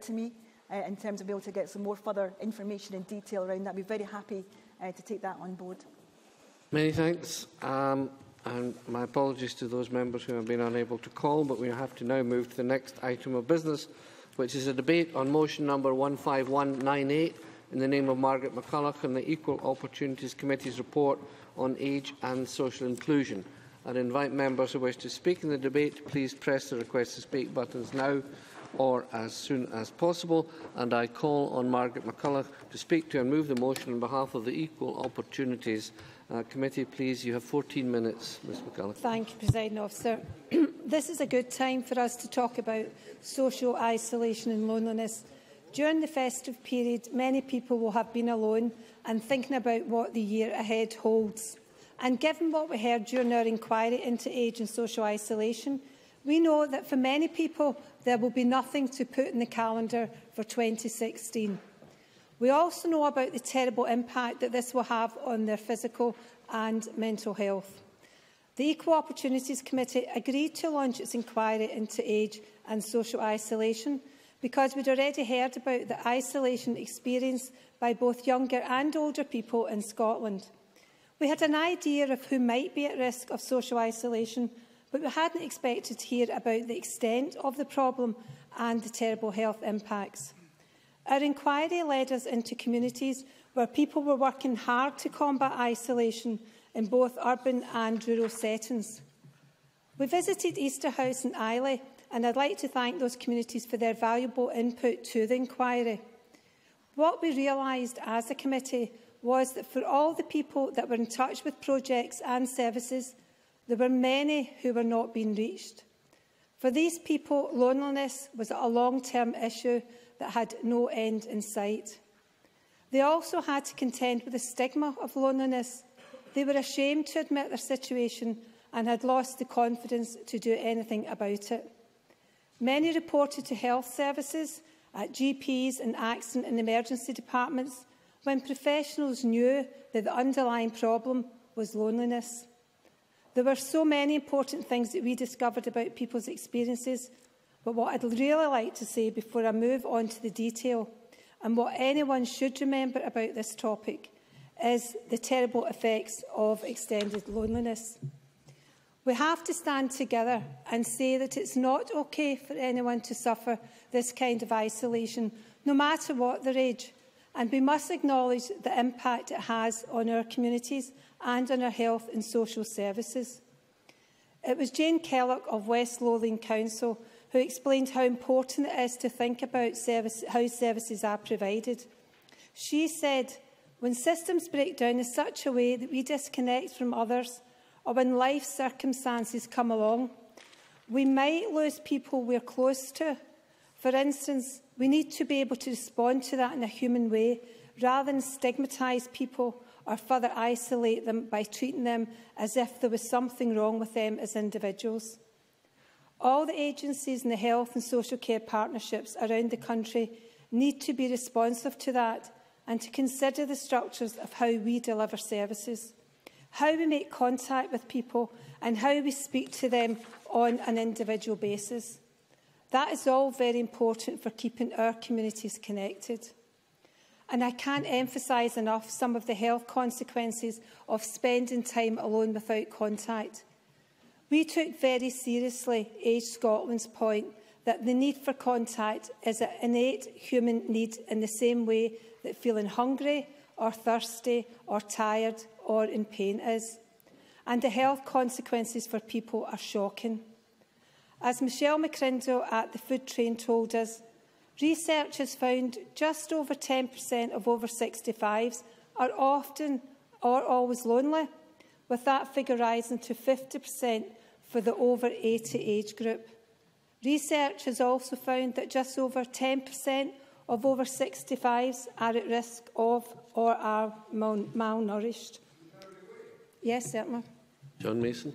to me in terms of being able to get some more further information and detail around that. I'd be very happy to take that on board. Many thanks. And my apologies to those members who have been unable to call, but we have to now move to the next item of business, which is a debate on motion number 15198 in the name of Margaret McCulloch and the Equal Opportunities Committee's report on age and social inclusion. I'd invite members who wish to speak in the debate to please press the request to speak buttons now or as soon as possible, and I call on Margaret McCulloch to speak to and move the motion on behalf of the Equal Opportunities Committee. Please, you have 14 minutes, Ms McCulloch. Thank you, Presiding Officer. This is a good time for us to talk about social isolation and loneliness. During the festive period, many people will have been alone and thinking about what the year ahead holds. And given what we heard during our inquiry into age and social isolation, we know that for many people there will be nothing to put in the calendar for 2016. We also know about the terrible impact that this will have on their physical and mental health. The Equal Opportunities Committee agreed to launch its inquiry into age and social isolation because we'd already heard about the isolation experienced by both younger and older people in Scotland. We had an idea of who might be at risk of social isolation, but we hadn't expected to hear about the extent of the problem and the terrible health impacts. Our inquiry led us into communities where people were working hard to combat isolation in both urban and rural settings. We visited Easter House and Islay, and I'd like to thank those communities for their valuable input to the inquiry. What we realised as a committee was that for all the people that were in touch with projects and services, there were many who were not being reached. For these people, loneliness was a long-term issue that had no end in sight. They also had to contend with the stigma of loneliness. They were ashamed to admit their situation and had lost the confidence to do anything about it. Many reported to health services, at GPs and accident and emergency departments, when professionals knew that the underlying problem was loneliness. There were so many important things that we discovered about people's experiences, but what I'd really like to say before I move on to the detail, and what anyone should remember about this topic, is the terrible effects of extended loneliness. We have to stand together and say that it's not okay for anyone to suffer this kind of isolation, no matter what their age, and we must acknowledge the impact it has on our communities and on our health and social services. It was Jane Kellock of West Lowland Council who explained how important it is to think about how services are provided. She said, when systems break down in such a way that we disconnect from others, or when life circumstances come along, we might lose people we're close to. For instance, we need to be able to respond to that in a human way, rather than stigmatise people or further isolate them by treating them as if there was something wrong with them as individuals. All the agencies in the health and social care partnerships around the country need to be responsive to that and to consider the structures of how we deliver services, how we make contact with people and how we speak to them on an individual basis. That is all very important for keeping our communities connected. And I can't emphasise enough some of the health consequences of spending time alone without contact. We took very seriously Age Scotland's point that the need for contact is an innate human need in the same way that feeling hungry or thirsty or tired or in pain is. And the health consequences for people are shocking. As Michelle McCrindle at the Food Train told us, research has found just over 10% of over 65s are often or always lonely, with that figure rising to 50% for the over 80 age group. Research has also found that just over 10% of over 65s are at risk of or are malnourished. Yes, certainly. John Mason.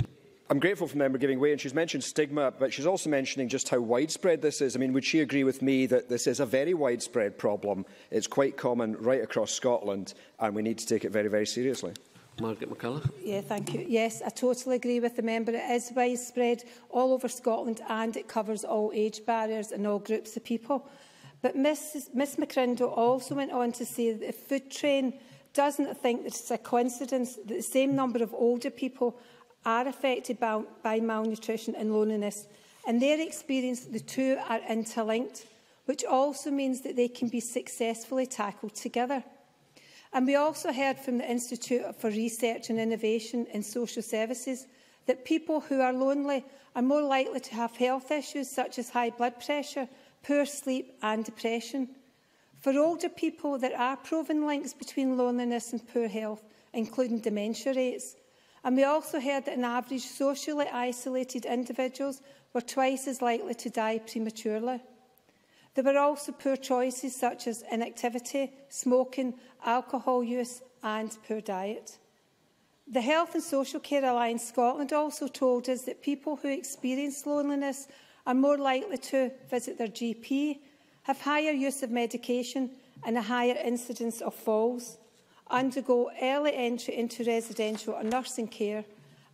I'm grateful for the member giving way, and she's mentioned stigma, but she's also mentioning just how widespread this is. I mean, would she agree with me that this is a very widespread problem? It's quite common right across Scotland, and we need to take it very, very seriously. Margaret McCulloch. Yeah, thank you. Yes, I totally agree with the member. It is widespread all over Scotland, and it covers all age barriers and all groups of people. But Ms McCrindle also went on to say that the Food Train doesn't think that it's a coincidence that the same number of older people are affected by malnutrition and loneliness. In their experience, the two are interlinked, which also means that they can be successfully tackled together. And we also heard from the Institute for Research and Innovation in Social Services that people who are lonely are more likely to have health issues such as high blood pressure, poor sleep and depression. For older people, there are proven links between loneliness and poor health, including dementia rates. And we also heard that on average, socially isolated individuals were twice as likely to die prematurely. There were also poor choices such as inactivity, smoking, alcohol use and poor diet. The Health and Social Care Alliance Scotland also told us that people who experience loneliness are more likely to visit their GP, have higher use of medication and a higher incidence of falls, undergo early entry into residential or nursing care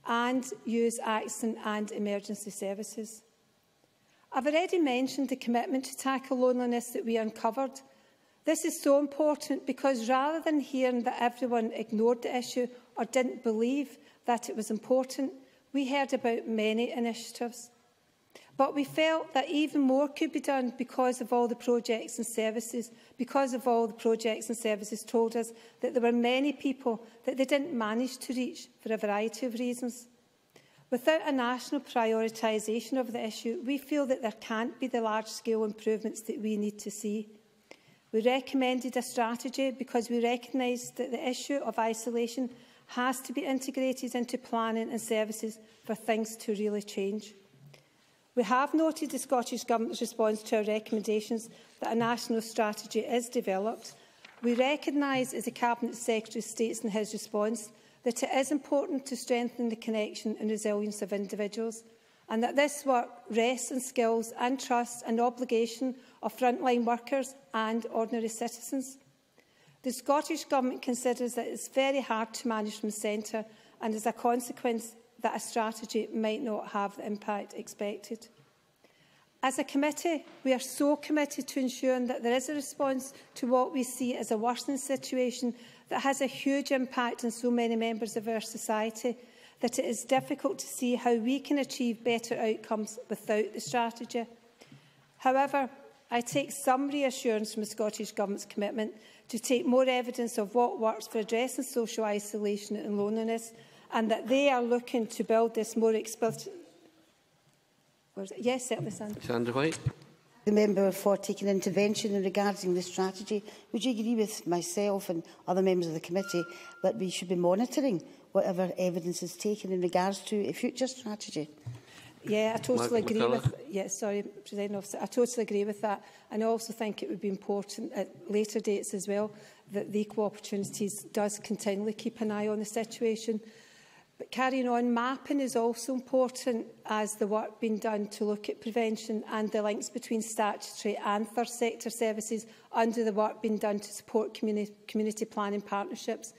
and use accident and emergency services. I've already mentioned the commitment to tackle loneliness that we uncovered. This is so important because rather than hearing that everyone ignored the issue or didn't believe that it was important, we heard about many initiatives. But we felt that even more could be done because of all the projects and services, told us that there were many people that they didn't manage to reach for a variety of reasons. Without a national prioritisation of the issue, we feel that there can't be the large-scale improvements that we need to see. We recommended a strategy because we recognised that the issue of isolation has to be integrated into planning and services for things to really change. We have noted the Scottish Government's response to our recommendations that a national strategy is developed. We recognise, as the Cabinet Secretary states in his response, that it is important to strengthen the connection and resilience of individuals, and that this work rests on skills and trust and obligation of frontline workers and ordinary citizens. The Scottish Government considers that it is very hard to manage from the centre, and as a consequence, that a strategy might not have the impact expected. As a committee, we are so committed to ensuring that there is a response to what we see as a worsening situation that has a huge impact on so many members of our society that it is difficult to see how we can achieve better outcomes without the strategy. However, I take some reassurance from the Scottish Government's commitment to take more evidence of what works for addressing social isolation and loneliness, and that they are looking to build this more explicit. Yes, certainly, Sandra. Sandra White. The member for taking intervention and regarding this strategy. Would you agree with myself and other members of the committee that we should be monitoring whatever evidence is taken in regards to a future strategy? Yeah, I totally agree with. Yeah, sorry, President Officer. I totally agree with that, and I also think it would be important at later dates as well that the Equal Opportunities does continually keep an eye on the situation. But carrying on, mapping is also important as the work being done to look at prevention and the links between statutory and third sector services under the work being done to support community planning partnerships.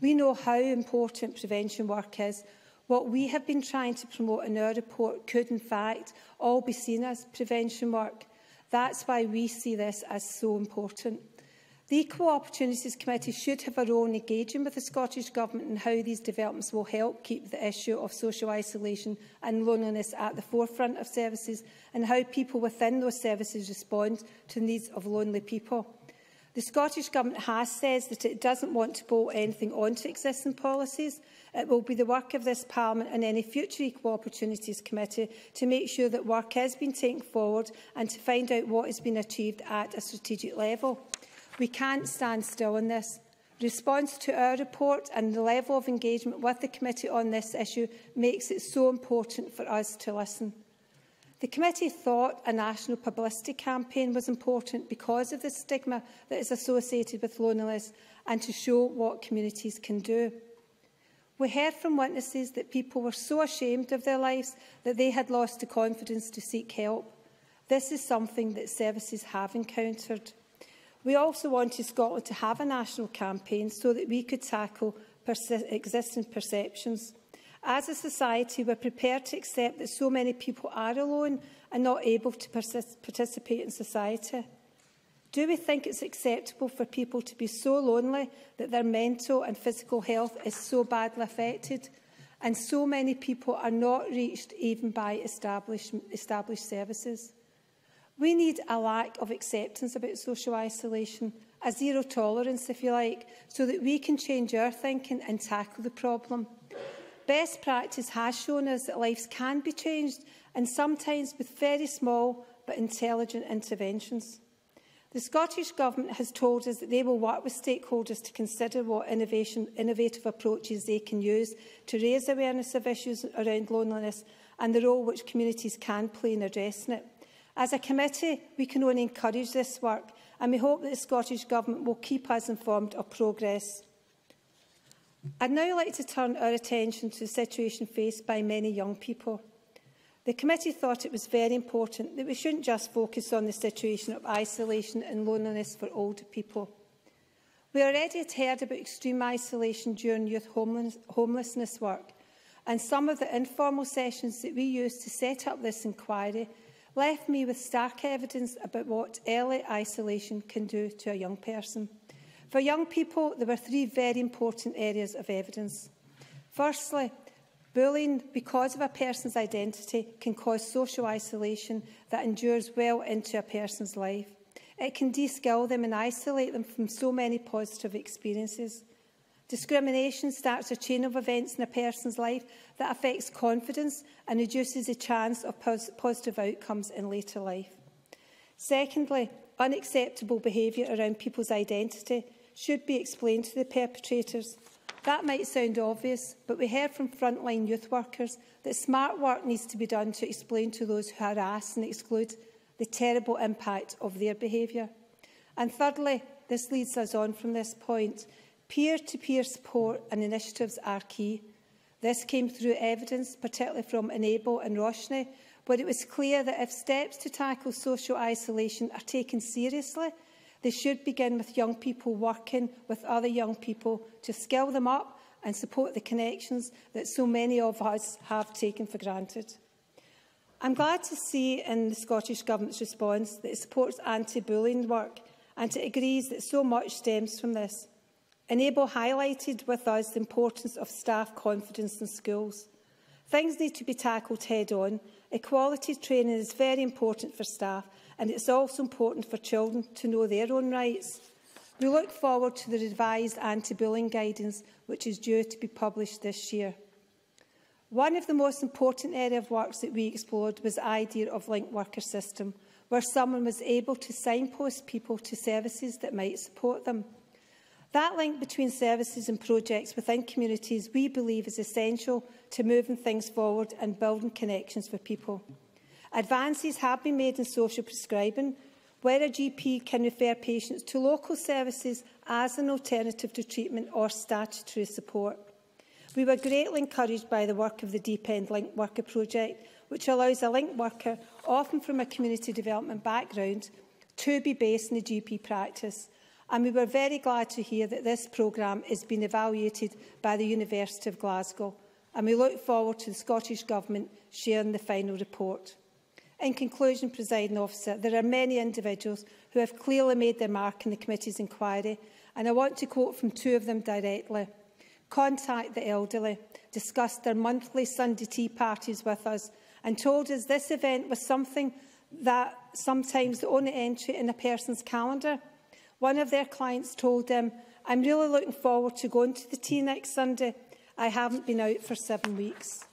We know how important prevention work is. What we have been trying to promote in our report could, in fact, all be seen as prevention work. That's why we see this as so important. The Equal Opportunities Committee should have our own engaging with the Scottish Government and how these developments will help keep the issue of social isolation and loneliness at the forefront of services and how people within those services respond to the needs of lonely people. The Scottish Government has said that it doesn't want to bolt anything onto existing policies. It will be the work of this Parliament and any future Equal Opportunities Committee to make sure that work has been taken forward and to find out what has been achieved at a strategic level. We can't stand still on this. Response to our report and the level of engagement with the committee on this issue makes it so important for us to listen. The committee thought a national publicity campaign was important because of the stigma that is associated with loneliness and to show what communities can do. We heard from witnesses that people were so ashamed of their lives that they had lost the confidence to seek help. This is something that services have encountered. We also wanted Scotland to have a national campaign so that we could tackle existing perceptions. As a society, we're prepared to accept that so many people are alone and not able to participate in society. Do we think it's acceptable for people to be so lonely that their mental and physical health is so badly affected? And so many people are not reached even by established services. We need a lack of acceptance about social isolation, a zero tolerance, if you like, so that we can change our thinking and tackle the problem. Best practice has shown us that lives can be changed, and sometimes with very small but intelligent interventions. The Scottish Government has told us that they will work with stakeholders to consider what innovative approaches they can use to raise awareness of issues around loneliness and the role which communities can play in addressing it. As a committee, we can only encourage this work, and we hope that the Scottish Government will keep us informed of progress. I'd now like to turn our attention to the situation faced by many young people. The committee thought it was very important that we shouldn't just focus on the situation of isolation and loneliness for older people. We already had heard about extreme isolation during youth homelessness work, and some of the informal sessions that we used to set up this inquiry left me with stark evidence about what early isolation can do to a young person. For young people, there were three very important areas of evidence. Firstly, bullying because of a person's identity can cause social isolation that endures well into a person's life. It can de-skill them and isolate them from so many positive experiences. Discrimination starts a chain of events in a person's life that affects confidence and reduces the chance of positive outcomes in later life. Secondly, unacceptable behaviour around people's identity should be explained to the perpetrators. That might sound obvious, but we heard from frontline youth workers that smart work needs to be done to explain to those who harass and exclude the terrible impact of their behaviour. And thirdly, this leads us on from this point, peer-to-peer support and initiatives are key. This came through evidence, particularly from Enable and Roshni, where it was clear that if steps to tackle social isolation are taken seriously, they should begin with young people working with other young people to skill them up and support the connections that so many of us have taken for granted. I'm glad to see in the Scottish Government's response that it supports anti-bullying work, and it agrees that so much stems from this. Enable highlighted with us the importance of staff confidence in schools. Things need to be tackled head-on. Equality training is very important for staff, and it's also important for children to know their own rights. We look forward to the revised anti-bullying guidance, which is due to be published this year. One of the most important areas of work that we explored was the idea of linked worker system, where someone was able to signpost people to services that might support them. That link between services and projects within communities we believe is essential to moving things forward and building connections for people. Advances have been made in social prescribing, where a GP can refer patients to local services as an alternative to treatment or statutory support. We were greatly encouraged by the work of the Deep End Link Worker project, which allows a link worker, often from a community development background, to be based in the GP practice. And we were very glad to hear that this programme is being evaluated by the University of Glasgow. And we look forward to the Scottish Government sharing the final report. In conclusion, Presiding Officer, there are many individuals who have clearly made their mark in the committee's inquiry, and I want to quote from two of them directly. Contact the elderly, discussed their monthly Sunday tea parties with us, and told us this event was something that sometimes the only entry in a person's calendar. One of their clients told them, "I'm really looking forward to going to the tea next Sunday. I haven't been out for 7 weeks."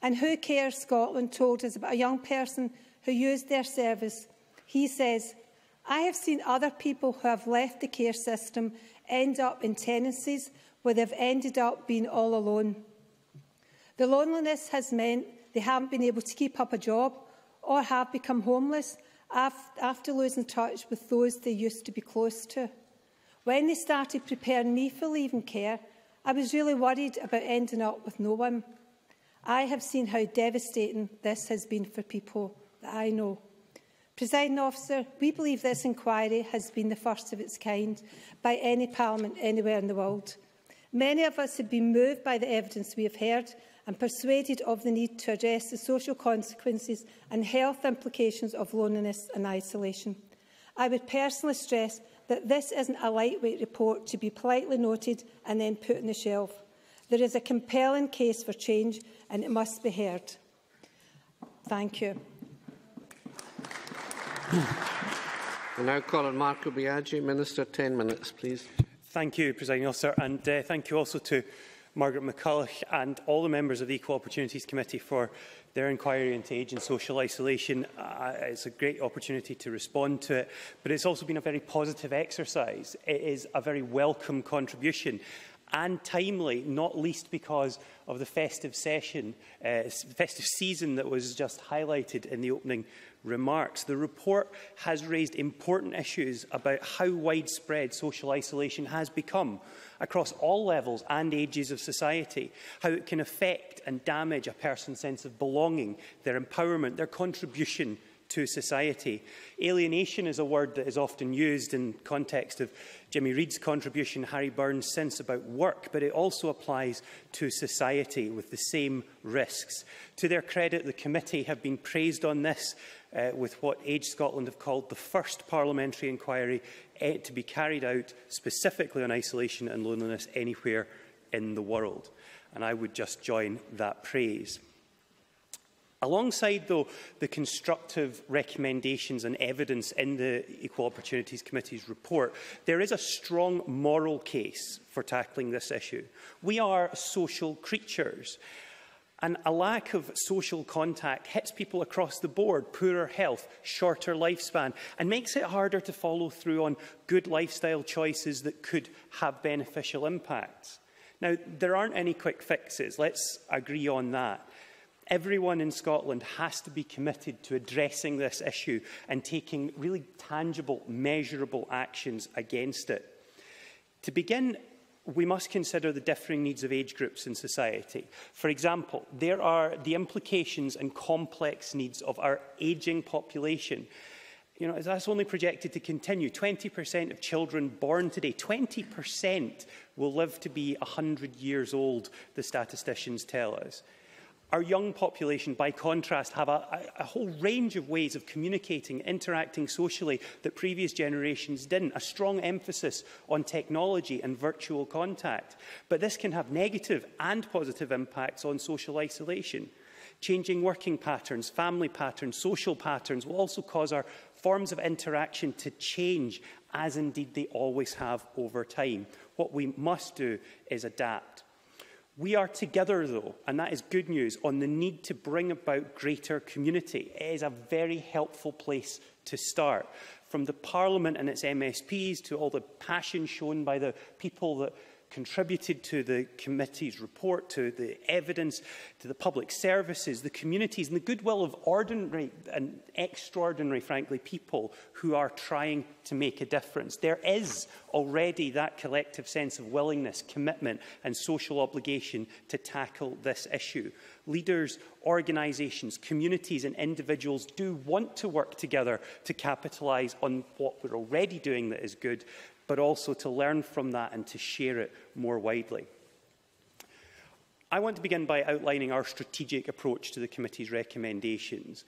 And Who Cares Scotland told us about a young person who used their service. He says, "I have seen other people who have left the care system end up in tenancies where they've ended up being all alone. The loneliness has meant they haven't been able to keep up a job or have become homeless after losing touch with those they used to be close to. When they started preparing me for leaving care, I was really worried about ending up with no one. I have seen how devastating this has been for people that I know." Presiding Officer, we believe this inquiry has been the first of its kind by any Parliament anywhere in the world. Many of us have been moved by the evidence we have heard and persuaded of the need to address the social consequences and health implications of loneliness and isolation. I would personally stress that this isn't a lightweight report to be politely noted and then put on the shelf. There is a compelling case for change and it must be heard. Thank you. I now call on Marco Biagi. Minister, 10 minutes, please. Thank you, Presiding Officer, and thank you also to Margaret McCulloch and all the members of the Equal Opportunities Committee for their inquiry into age and social isolation. It's a great opportunity to respond to it, but it's also been a very positive exercise. It is a very welcome contribution and timely, not least because of the festive season that was just highlighted in the opening remarks. The report has raised important issues about how widespread social isolation has become across all levels and ages of society, how it can affect and damage a person's sense of belonging, their empowerment, their contribution to society. Alienation is a word that is often used in context of Jimmy Reid's contribution, Harry Burns' sense about work, but it also applies to society with the same risks. To their credit, the committee have been praised on this with what Age Scotland have called the first parliamentary inquiry to be carried out specifically on isolation and loneliness anywhere in the world. And I would just join that praise. Alongside, though, the constructive recommendations and evidence in the Equal Opportunities Committee's report, there is a strong moral case for tackling this issue. We are social creatures, and a lack of social contact hits people across the board, poorer health, shorter lifespan, and makes it harder to follow through on good lifestyle choices that could have beneficial impacts. Now, there aren't any quick fixes. Let's agree on that. Everyone in Scotland has to be committed to addressing this issue and taking really tangible, measurable actions against it. To begin, we must consider the differing needs of age groups in society. For example, there are the implications and complex needs of our ageing population. You know, that's only projected to continue. 20% of children born today, 20% will live to be 100 years old, the statisticians tell us. Our young population, by contrast, have a whole range of ways of communicating, interacting socially that previous generations didn't. A strong emphasis on technology and virtual contact. But this can have negative and positive impacts on social isolation. Changing working patterns, family patterns, social patterns will also cause our forms of interaction to change, as indeed they always have over time. What we must do is adapt. We are together, though, and that is good news, on the need to bring about greater community. It is a very helpful place to start. From the Parliament and its MSPs to all the passion shown by the people that contributed to the committee's report, to the evidence, to the public services, the communities, and the goodwill of ordinary and extraordinary, frankly, people who are trying to make a difference. There is already that collective sense of willingness, commitment, and social obligation to tackle this issue. Leaders, organisations, communities, and individuals do want to work together to capitalise on what we're already doing that is good, but also to learn from that and to share it more widely. I want to begin by outlining our strategic approach to the committee's recommendations.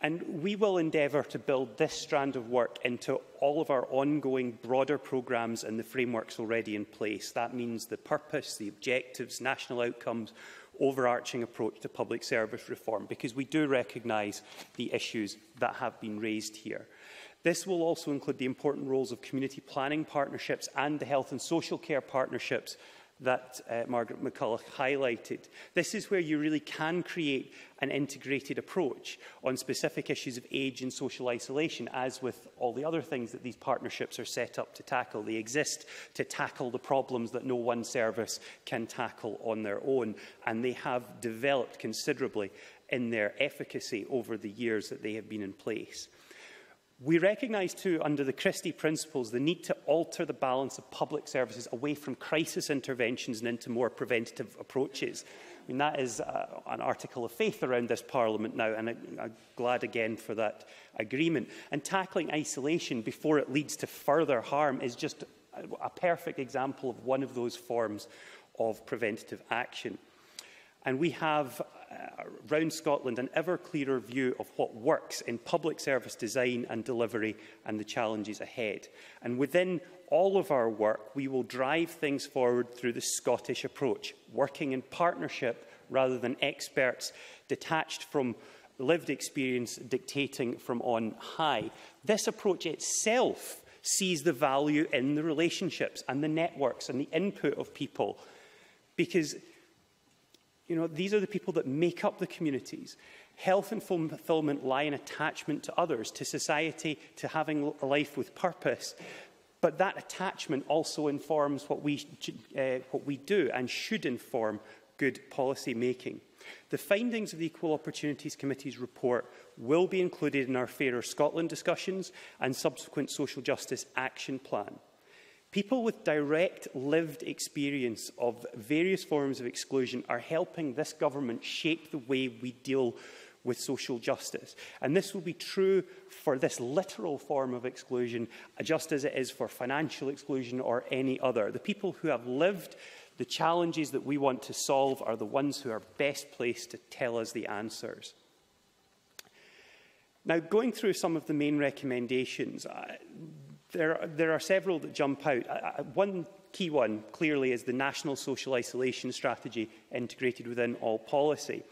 And we will endeavour to build this strand of work into all of our ongoing broader programmes and the frameworks already in place. That means the purpose, the objectives, national outcomes, overarching approach to public service reform, because we do recognise the issues that have been raised here. This will also include the important roles of community planning partnerships and the health and social care partnerships that Margaret McCulloch highlighted. This is where you really can create an integrated approach on specific issues of age and social isolation, as with all the other things that these partnerships are set up to tackle. They exist to tackle the problems that no one service can tackle on their own, and they have developed considerably in their efficacy over the years that they have been in place. We recognise, too, under the Christie principles, the need to alter the balance of public services away from crisis interventions and into more preventative approaches. I mean, that is an article of faith around this Parliament now, and I'm glad again for that agreement. And tackling isolation before it leads to further harm is just a perfect example of one of those forms of preventative action. And we have around Scotland an ever clearer view of what works in public service design and delivery and the challenges ahead. And within all of our work, we will drive things forward through the Scottish approach, working in partnership rather than experts detached from lived experience dictating from on high. This approach itself sees the value in the relationships and the networks and the input of people, because these are the people that make up the communities. Health and fulfilment lie in attachment to others, to society, to having a life with purpose. But that attachment also informs what we do and should inform good policy making. The findings of the Equal Opportunities Committee's report will be included in our Fairer Scotland discussions and subsequent Social Justice Action Plan. People with direct lived experience of various forms of exclusion are helping this government shape the way we deal with social justice. And this will be true for this literal form of exclusion, just as it is for financial exclusion or any other. The people who have lived the challenges that we want to solve are the ones who are best placed to tell us the answers. Now, going through some of the main recommendations, there are several that jump out. One key one, clearly, is the National Social Isolation Strategy integrated within all policy.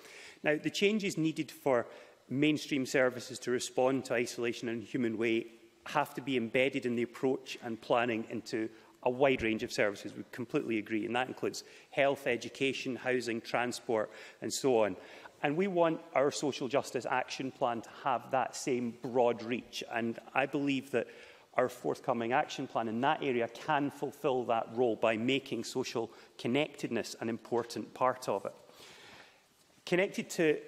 Now, the changes needed for mainstream services to respond to isolation in a human way have to be embedded in the approach and planning into a wide range of services. We completely agree, and that includes health, education, housing, transport, and so on. And we want our Social Justice Action Plan to have that same broad reach. And I believe that our forthcoming action plan in that area can fulfil that role by making social connectedness an important part of it. Connected to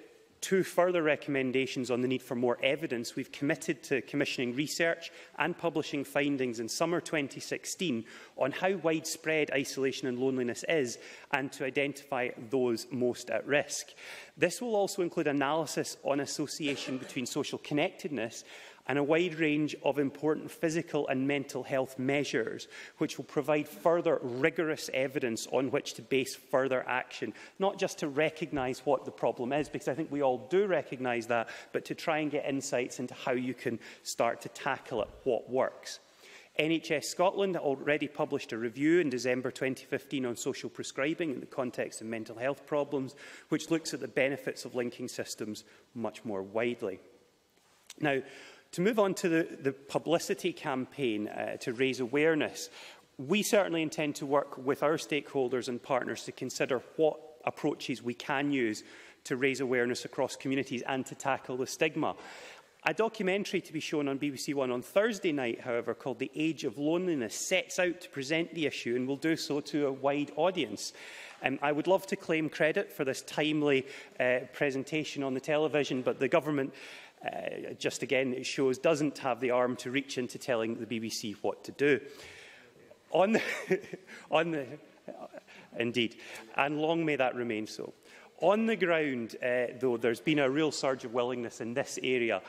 two further recommendations on the need for more evidence, we've committed to commissioning research and publishing findings in summer 2016 on how widespread isolation and loneliness is and to identify those most at risk. This will also include analysis on association between social connectedness and a wide range of important physical and mental health measures, which will provide further rigorous evidence on which to base further action, not just to recognise what the problem is, because I think we all do recognise that, but to try and get insights into how you can start to tackle it, what works. NHS Scotland already published a review in December 2015 on social prescribing in the context of mental health problems, which looks at the benefits of linking systems much more widely. Now, to move on to the publicity campaign to raise awareness, we certainly intend to work with our stakeholders and partners to consider what approaches we can use to raise awareness across communities and to tackle the stigma. A documentary to be shown on BBC One on Thursday night, however, called The Age of Loneliness, sets out to present the issue and will do so to a wide audience. I would love to claim credit for this timely presentation on the television, but the government just again, it shows, doesn't have the arm to reach into telling the BBC what to do. On the, indeed, and long may that remain so. On the ground, though, there's been a real surge of willingness in this area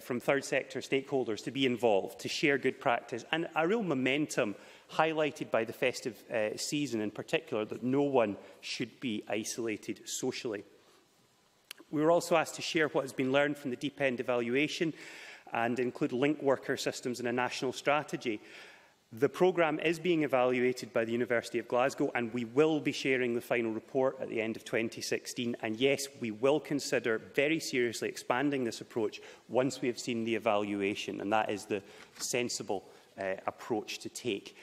from third sector stakeholders to be involved, to share good practice, and a real momentum highlighted by the festive season in particular, that no one should be isolated socially. We were also asked to share what has been learned from the deep end evaluation and include link worker systems in a national strategy. The programme is being evaluated by the University of Glasgow, and we will be sharing the final report at the end of 2016. And yes, we will consider very seriously expanding this approach once we have seen the evaluation, and that is the sensible approach to take,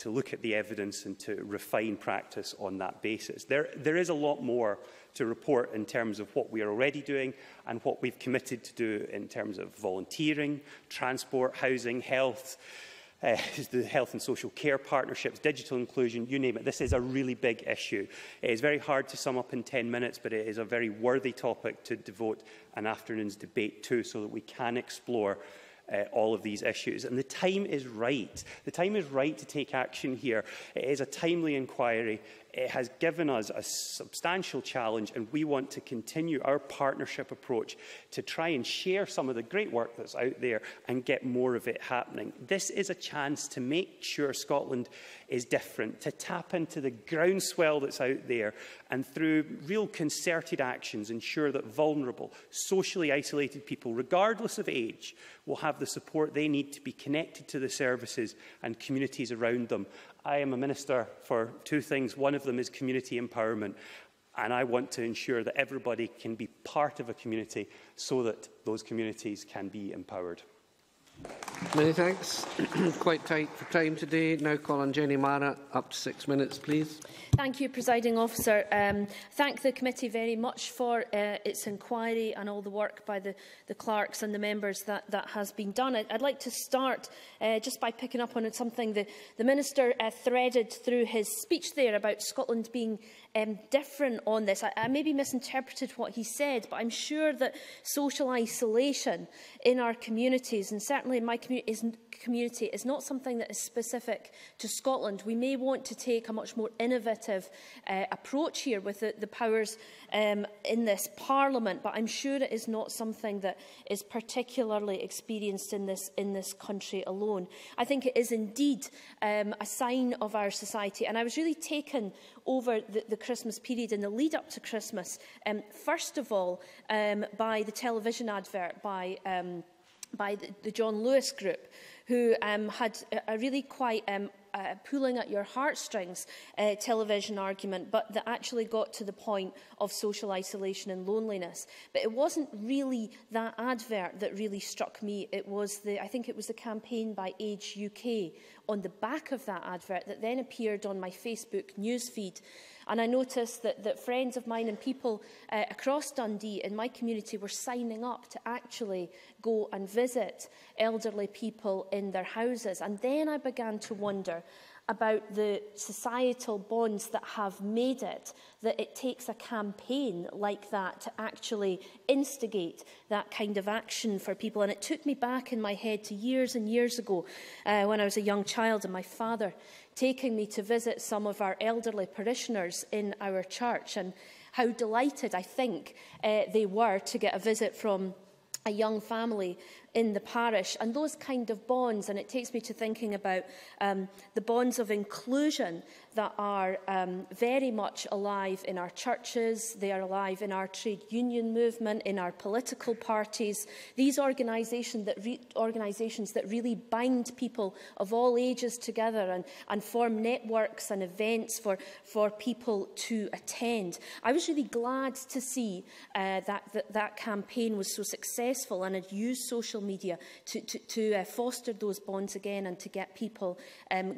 to look at the evidence and to refine practice on that basis. There is a lot more to report in terms of what we are already doing and what we've committed to do in terms of volunteering, transport, housing, health, the health and social care partnerships, digital inclusion, you name it. This is a really big issue. It is very hard to sum up in 10 minutes, but it is a very worthy topic to devote an afternoon's debate to, so that we can explore all of these issues. And the time is right. The time is right to take action here. It is a timely inquiry. it has given us a substantial challenge, and we want to continue our partnership approach to try and share some of the great work that's out there and get more of it happening. This is a chance to make sure Scotland is different, to tap into the groundswell that's out there, and through real concerted actions ensure that vulnerable, socially isolated people, regardless of age, will have the support they need to be connected to the services and communities around them. I am a minister for two things. One of them is community empowerment, and I want to ensure that everybody can be part of a community so that those communities can be empowered. Many thanks. Quite tight for time today. Now call on Jenny Marra. Up to 6 minutes, please. Thank you, Presiding Officer. Thank the committee very much for its inquiry and all the work by the clerks and the members that has been done. I'd like to start just by picking up on something the Minister threaded through his speech there about Scotland being different on this. I maybe misinterpreted what he said, but I'm sure that social isolation in our communities, and certainly in my community, is not something that is specific to Scotland. We may want to take a much more innovative approach here with the powers in this Parliament, but I'm sure it is not something that is particularly experienced in this country alone. I think it is indeed a sign of our society, and I was really taken over the Christmas period and the lead up to Christmas, first of all by the television advert by the John Lewis Group, who had a really quite pulling at your heartstrings television argument, but that actually got to the point of social isolation and loneliness. But it wasn't really that advert that really struck me. It was I think it was the campaign by Age UK on the back of that advert that then appeared on my Facebook newsfeed. And I noticed that friends of mine and people across Dundee in my community were signing up to actually go and visit elderly people in their houses. And then I began to wonder about the societal bonds that have made it, that it takes a campaign like that to actually instigate that kind of action for people. And it took me back in my head to years and years ago when I was a young child and my father taking me to visit some of our elderly parishioners in our church, and how delighted I think they were to get a visit from a young family in the parish, and those kind of bonds. And it takes me to thinking about the bonds of inclusion that are very much alive in our churches. They are alive in our trade union movement, in our political parties. These organisations that really bind people of all ages together and form networks and events for people to attend. I was really glad to see that campaign was so successful, and had used social media to foster those bonds again and to get people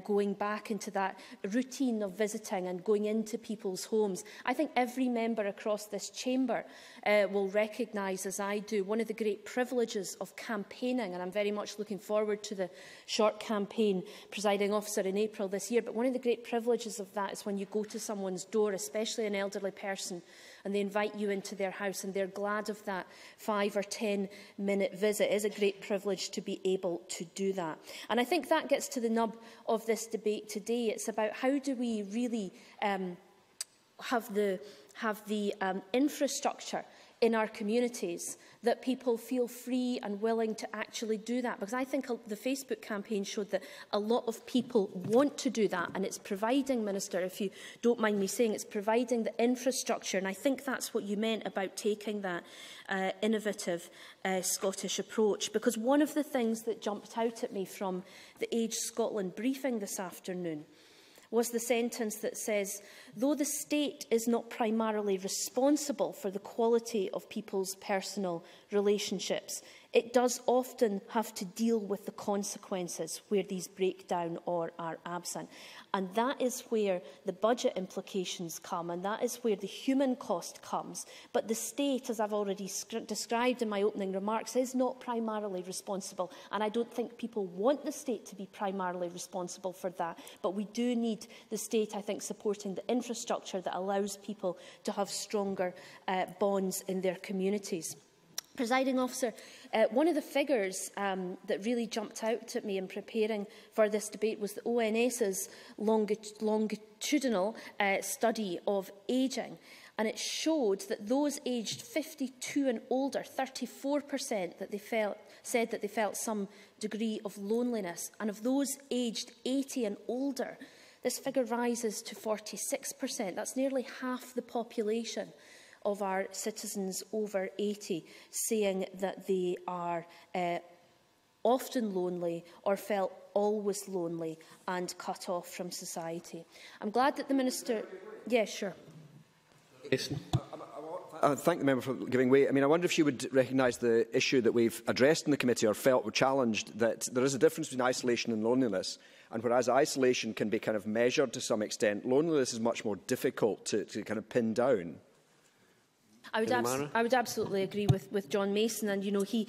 going back into that routine of visiting and going into people's homes. I think every member across this chamber will recognise, as I do, one of the great privileges of campaigning, and I'm very much looking forward to the short campaign, Presiding Officer, in April this year. But one of the great privileges of that is when you go to someone's door, especially an elderly person, and they invite you into their house, and they're glad of that 5- or 10-minute visit. It is a great privilege to be able to do that. And I think that gets to the nub of this debate today. It's about how do we really have the infrastructure in our communities that people feel free and willing to actually do that. Because I think the Facebook campaign showed that a lot of people want to do that, and it's providing, Minister, if you don't mind me saying, it's providing the infrastructure. And I think that's what you meant about taking that innovative Scottish approach. Because one of the things that jumped out at me from the Age Scotland briefing this afternoon was the sentence that says, though the state is not primarily responsible for the quality of people's personal relationships, it does often have to deal with the consequences where these break down or are absent. And that is where the budget implications come, and that is where the human cost comes. But the state, as I've already described in my opening remarks, is not primarily responsible. And I don't think people want the state to be primarily responsible for that. But we do need the state, I think, supporting the infrastructure that allows people to have stronger bonds in their communities. Presiding Officer, one of the figures that really jumped out at me in preparing for this debate was the ONS's longitudinal study of ageing. And it showed that those aged 52 and older, 34% that they said that they felt some degree of loneliness. And of those aged 80 and older, this figure rises to 46%. That's nearly half the population of our citizens over 80 saying that they are often lonely or felt always lonely and cut off from society. I'm glad that the Minister... Yeah, sure. I thank the member for giving way. I mean, I wonder if she would recognise the issue that we've addressed in the committee or felt were challenged, that there is a difference between isolation and loneliness. And whereas isolation can be kind of measured to some extent, loneliness is much more difficult to kind of pin down. I would absolutely agree with John Mason, and you know, he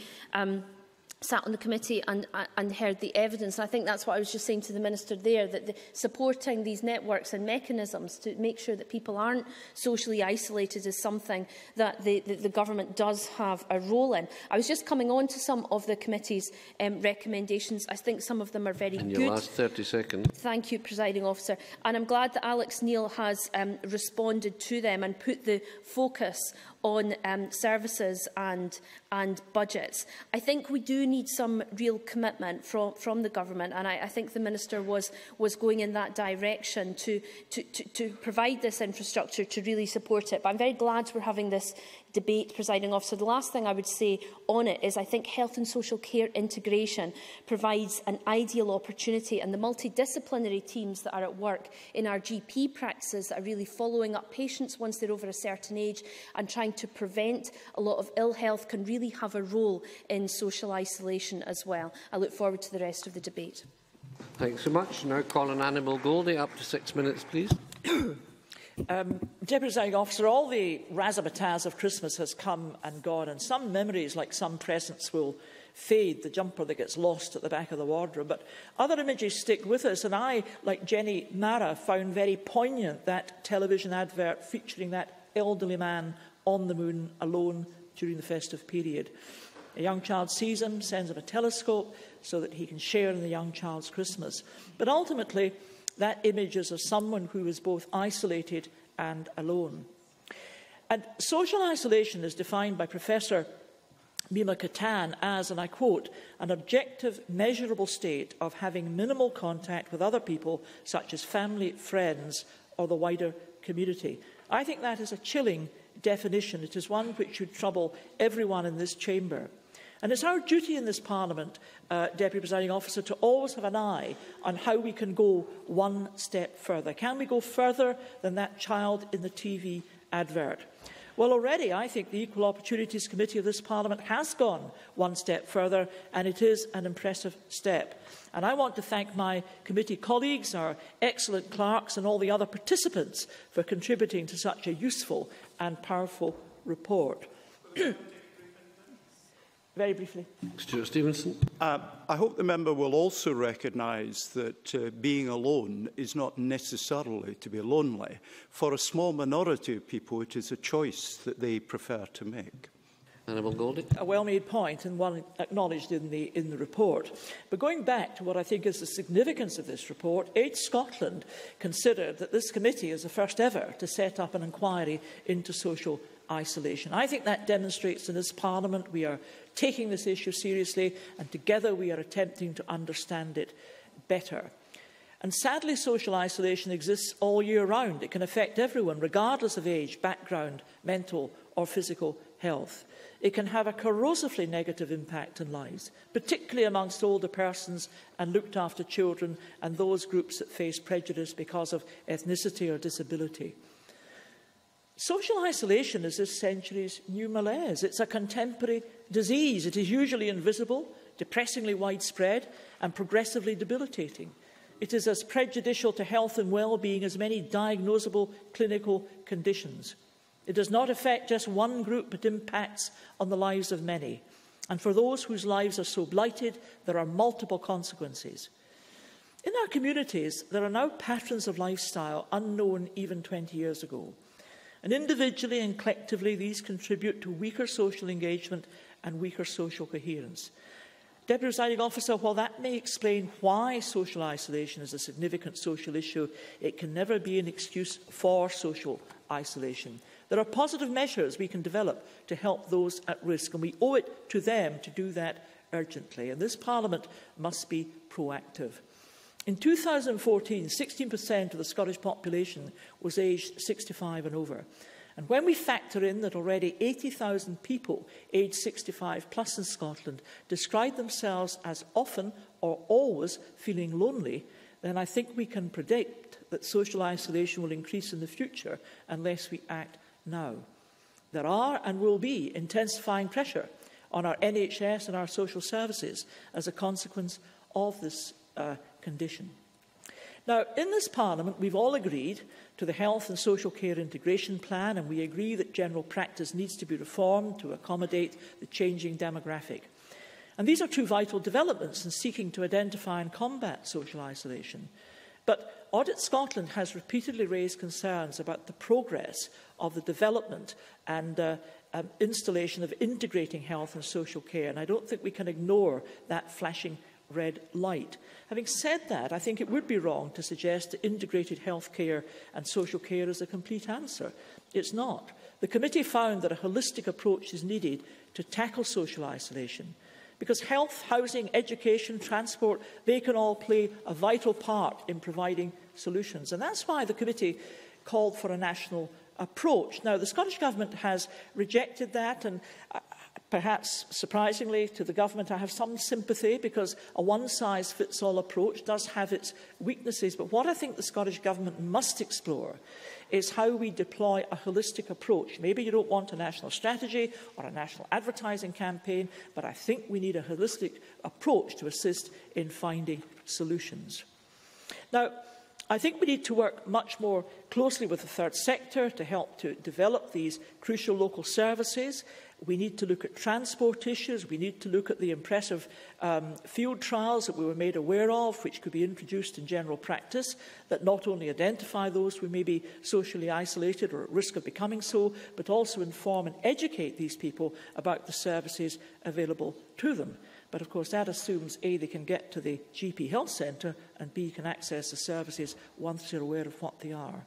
sat on the committee and heard the evidence. I think that's what I was just saying to the Minister there, that supporting these networks and mechanisms to make sure that people aren't socially isolated is something that the government does have a role in. I was just coming on to some of the committee's recommendations. I think some of them are very good. Your last 30 seconds. Thank you, Presiding Officer. And I'm glad that Alex Neil has responded to them and put the focus on services and budgets. I think we do need some real commitment from the government, and I think the Minister was going in that direction to provide this infrastructure to really support it. But I'm very glad we're having this debate, Presiding Officer. The last thing I would say on it is I think health and social care integration provides an ideal opportunity, and the multidisciplinary teams that are at work in our GP practices that are really following up patients once they're over a certain age and trying to prevent a lot of ill health can really have a role in social isolation as well. I look forward to the rest of the debate. Thanks so much. Now call on Annabel Goldie. Up to 6 minutes, please. Deputy Presiding Officer, all the razzmatazz of Christmas has come and gone, and some memories, like some presents, will fade, the jumper that gets lost at the back of the wardrobe. But other images stick with us, and I, like Jenny Marra, found very poignant that television advert featuring that elderly man on the moon alone during the festive period. A young child sees him, sends him a telescope so that he can share in the young child's Christmas. But ultimately, that image is of someone who is both isolated and alone. And social isolation is defined by Professor Mima Katan as, and I quote, an objective, measurable state of having minimal contact with other people, such as family, friends, or the wider community. I think that is a chilling definition. It is one which should trouble everyone in this chamber. And it's our duty in this Parliament, Deputy Presiding Officer, to always have an eye on how we can go one step further. Can we go further than that child in the TV advert? Well, already I think the Equal Opportunities Committee of this Parliament has gone one step further, and it is an impressive step. And I want to thank my committee colleagues, our excellent clerks and all the other participants for contributing to such a useful and powerful report. Very briefly. Stuart Stevenson. I hope the member will also recognise that being alone is not necessarily to be lonely. For a small minority of people, it is a choice that they prefer to make. Annabel Goldie. A well-made point, and one acknowledged in the report. But going back to what I think is the significance of this report, Age Scotland considered that this committee is the first ever to set up an inquiry into social isolation. I think that demonstrates in this Parliament we are taking this issue seriously, and together we are attempting to understand it better. And sadly, social isolation exists all year round. It can affect everyone, regardless of age, background, mental or physical health. It can have a corrosively negative impact on lives, particularly amongst older persons and looked after children and those groups that face prejudice because of ethnicity or disability. Social isolation is this century's new malaise. It's a contemporary disease. It is usually invisible, depressingly widespread, and progressively debilitating. It is as prejudicial to health and well-being as many diagnosable clinical conditions. It does not affect just one group, but impacts on the lives of many. And for those whose lives are so blighted, there are multiple consequences. In our communities, there are now patterns of lifestyle unknown even 20 years ago. And individually and collectively, these contribute to weaker social engagement and weaker social coherence. Deputy Presiding Officer, while that may explain why social isolation is a significant social issue, it can never be an excuse for social isolation. There are positive measures we can develop to help those at risk, and we owe it to them to do that urgently. And this Parliament must be proactive. In 2014, 16% of the Scottish population was aged 65 and over. And when we factor in that already 80,000 people aged 65 plus in Scotland describe themselves as often or always feeling lonely, then I think we can predict that social isolation will increase in the future unless we act now. There are and will be intensifying pressure on our NHS and our social services as a consequence of this condition. Now, in this Parliament, we've all agreed to the Health and Social Care Integration Plan, and we agree that general practice needs to be reformed to accommodate the changing demographic. And these are two vital developments in seeking to identify and combat social isolation. But Audit Scotland has repeatedly raised concerns about the progress of the development and installation of integrating health and social care, and I don't think we can ignore that flashing red light. Having said that, I think it would be wrong to suggest that integrated health care and social care is a complete answer. It's not. The committee found that a holistic approach is needed to tackle social isolation, because health, housing, education, transport, they can all play a vital part in providing solutions. And that's why the committee called for a national approach. Now, the Scottish Government has rejected that, and perhaps surprisingly to the government, I have some sympathy, because a one-size-fits-all approach does have its weaknesses. But what I think the Scottish Government must explore is how we deploy a holistic approach. Maybe you don't want a national strategy or a national advertising campaign, but I think we need a holistic approach to assist in finding solutions. Now, I think we need to work much more closely with the third sector to help to develop these crucial local services. We need to look at transport issues. We need to look at the impressive field trials that we were made aware of, which could be introduced in general practice, that not only identify those who may be socially isolated or at risk of becoming so, but also inform and educate these people about the services available to them. But of course that assumes A, they can get to the GP health centre, and B, can access the services once they're aware of what they are.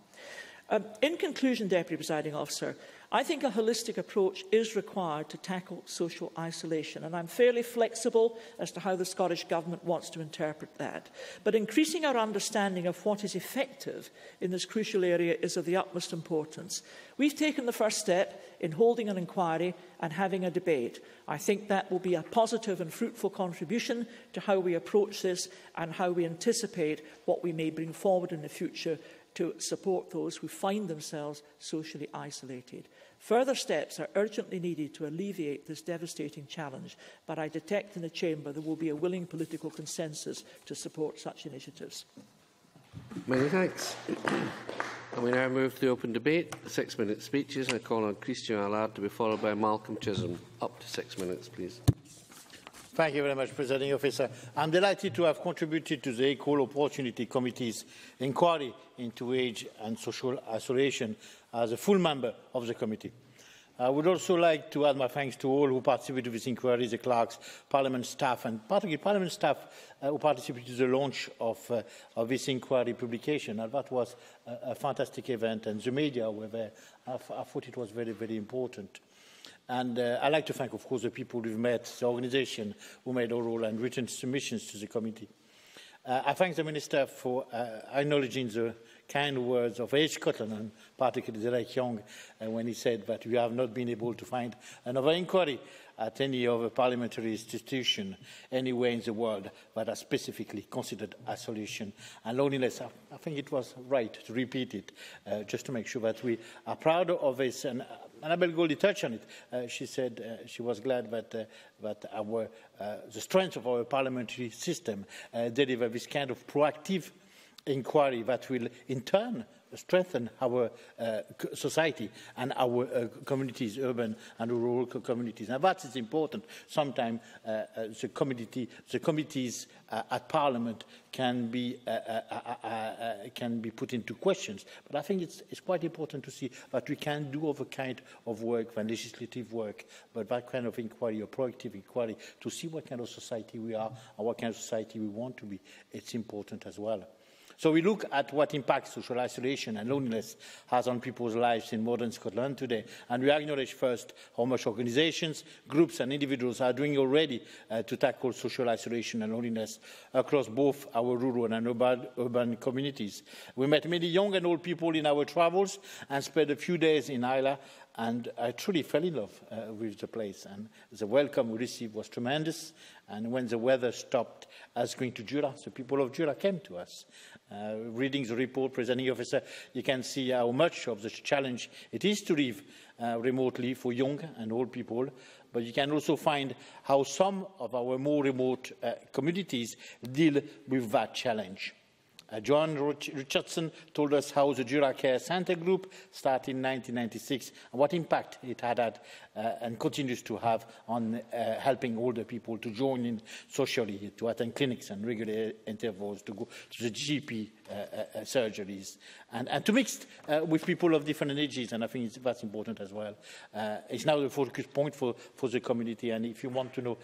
In conclusion, Deputy Presiding Officer, I think a holistic approach is required to tackle social isolation, and I'm fairly flexible as to how the Scottish Government wants to interpret that. But increasing our understanding of what is effective in this crucial area is of the utmost importance. We've taken the first step in holding an inquiry and having a debate. I think that will be a positive and fruitful contribution to how we approach this and how we anticipate what we may bring forward in the future to support those who find themselves socially isolated. Further steps are urgently needed to alleviate this devastating challenge, but I detect in the chamber there will be a willing political consensus to support such initiatives. Many thanks. And we now move to open debate. 6 minute speeches. I call on Christian Allard to be followed by Malcolm Chisholm. Up to 6 minutes, please. Thank you very much, Presiding Officer. I'm delighted to have contributed to the Equal Opportunity Committee's inquiry into age and social isolation as a full member of the committee. I would also like to add my thanks to all who participated in this inquiry, the clerks, Parliament staff, and particularly Parliament staff who participated in the launch of this inquiry publication. And that was a fantastic event, and the media were there. I thought it was very, very important. And I'd like to thank, of course, the people we've met, the organisation who made oral and written submissions to the committee. I thank the Minister for acknowledging the kind words of Age Scotland, and particularly Derek Young, when he said that we have not been able to find another inquiry at any other parliamentary institution anywhere in the world that has specifically considered isolation and loneliness. I think it was right to repeat it, just to make sure that we are proud of this. And Annabel Goldie touched on it. She said she was glad that, the strength of our parliamentary system delivers this kind of proactive inquiry that will, in turn, strengthen our society and our communities, urban and rural communities. And that is important. Sometimes the committees at Parliament can be put into questions. But I think it's quite important to see that we can do other kind of work than legislative work, but that kind of inquiry or proactive inquiry to see what kind of society we are and what kind of society we want to be. It's important as well. So we look at what impact social isolation and loneliness has on people's lives in modern Scotland today. And we acknowledge first how much organisations, groups and individuals are doing already to tackle social isolation and loneliness across both our rural and urban communities. We met many young and old people in our travels and spent a few days in Islay, and I truly fell in love with the place, and the welcome we received was tremendous. And when the weather stopped us going to Jura, the people of Jura came to us. Reading the report, Presiding Officer, you can see how much of the challenge it is to live remotely for young and old people. But you can also find how some of our more remote communities deal with that challenge. Joanne Richardson told us how the Jura Care Centre group started in 1996 and what impact it had and continues to have on helping older people to join in socially, to attend clinics and regular intervals, to go to the GP surgeries, and to mix with people of different ages. And I think that's important as well. It's now the focus point for the community, and if you want to know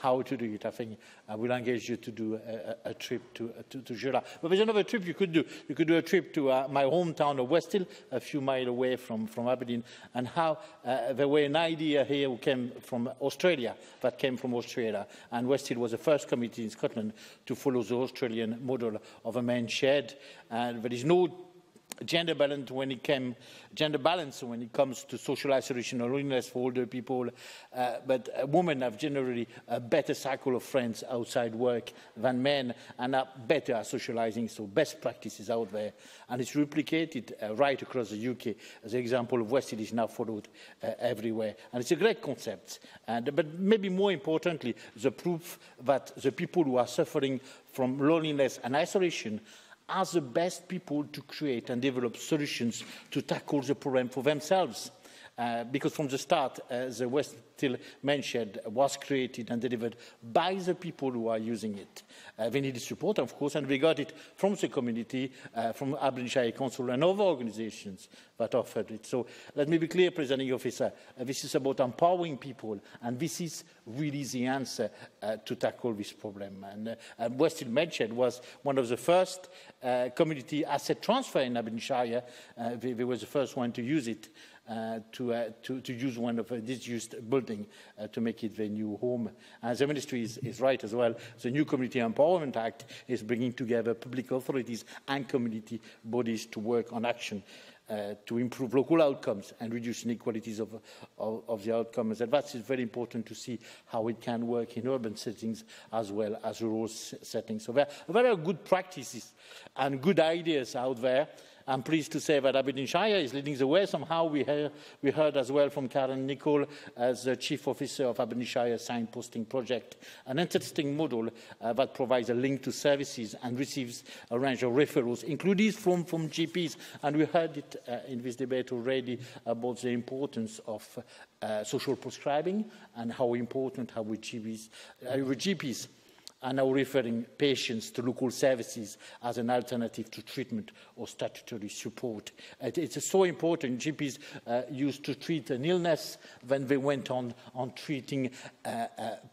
how to do it, I think I will engage you to do a trip to Jura. But there's another trip you could do. You could do a trip to my hometown of Westhill, a few miles away from Aberdeen, and how there were an idea here that came from Australia. And Westhill was the first committee in Scotland to follow the Australian model of a man shared. And there is no gender balance when it comes to social isolation or loneliness for older people, but women have generally a better cycle of friends outside work than men and are better at socializing, so best practice is out there. And it's replicated right across the UK. The example of Westhill is now followed everywhere. And it's a great concept. But maybe more importantly, the proof that the people who are suffering from loneliness and isolation are the best people to create and develop solutions to tackle the problem for themselves. Because from the start, the Westhill Man Shed was created and delivered by the people who are using it. They needed support, of course, and we got it from the community, from Aberdeenshire Council and other organisations that offered it. So let me be clear, Presiding Officer, this is about empowering people, and this is really the answer to tackle this problem. And Westhill Man Shed was one of the first community asset transfer in Aberdeenshire. They were the first one to use it. To use one of a disused building to make it their new home. And the Ministry is right as well. The new Community Empowerment Act is bringing together public authorities and community bodies to work on action to improve local outcomes and reduce inequalities of the outcomes. And that is very important to see how it can work in urban settings as well as rural settings. So there are good practices and good ideas out there. I'm pleased to say that Aberdeenshire is leading the way. Somehow we heard as well from Karen Nicol, as the Chief Officer of Aberdeenshire Signposting Project, an interesting model that provides a link to services and receives a range of referrals, including from GPs. And we heard it in this debate already about the importance of social prescribing and how important our GPs and now referring patients to local services as an alternative to treatment or statutory support. It's so important. GPs used to treat an illness, when they went on treating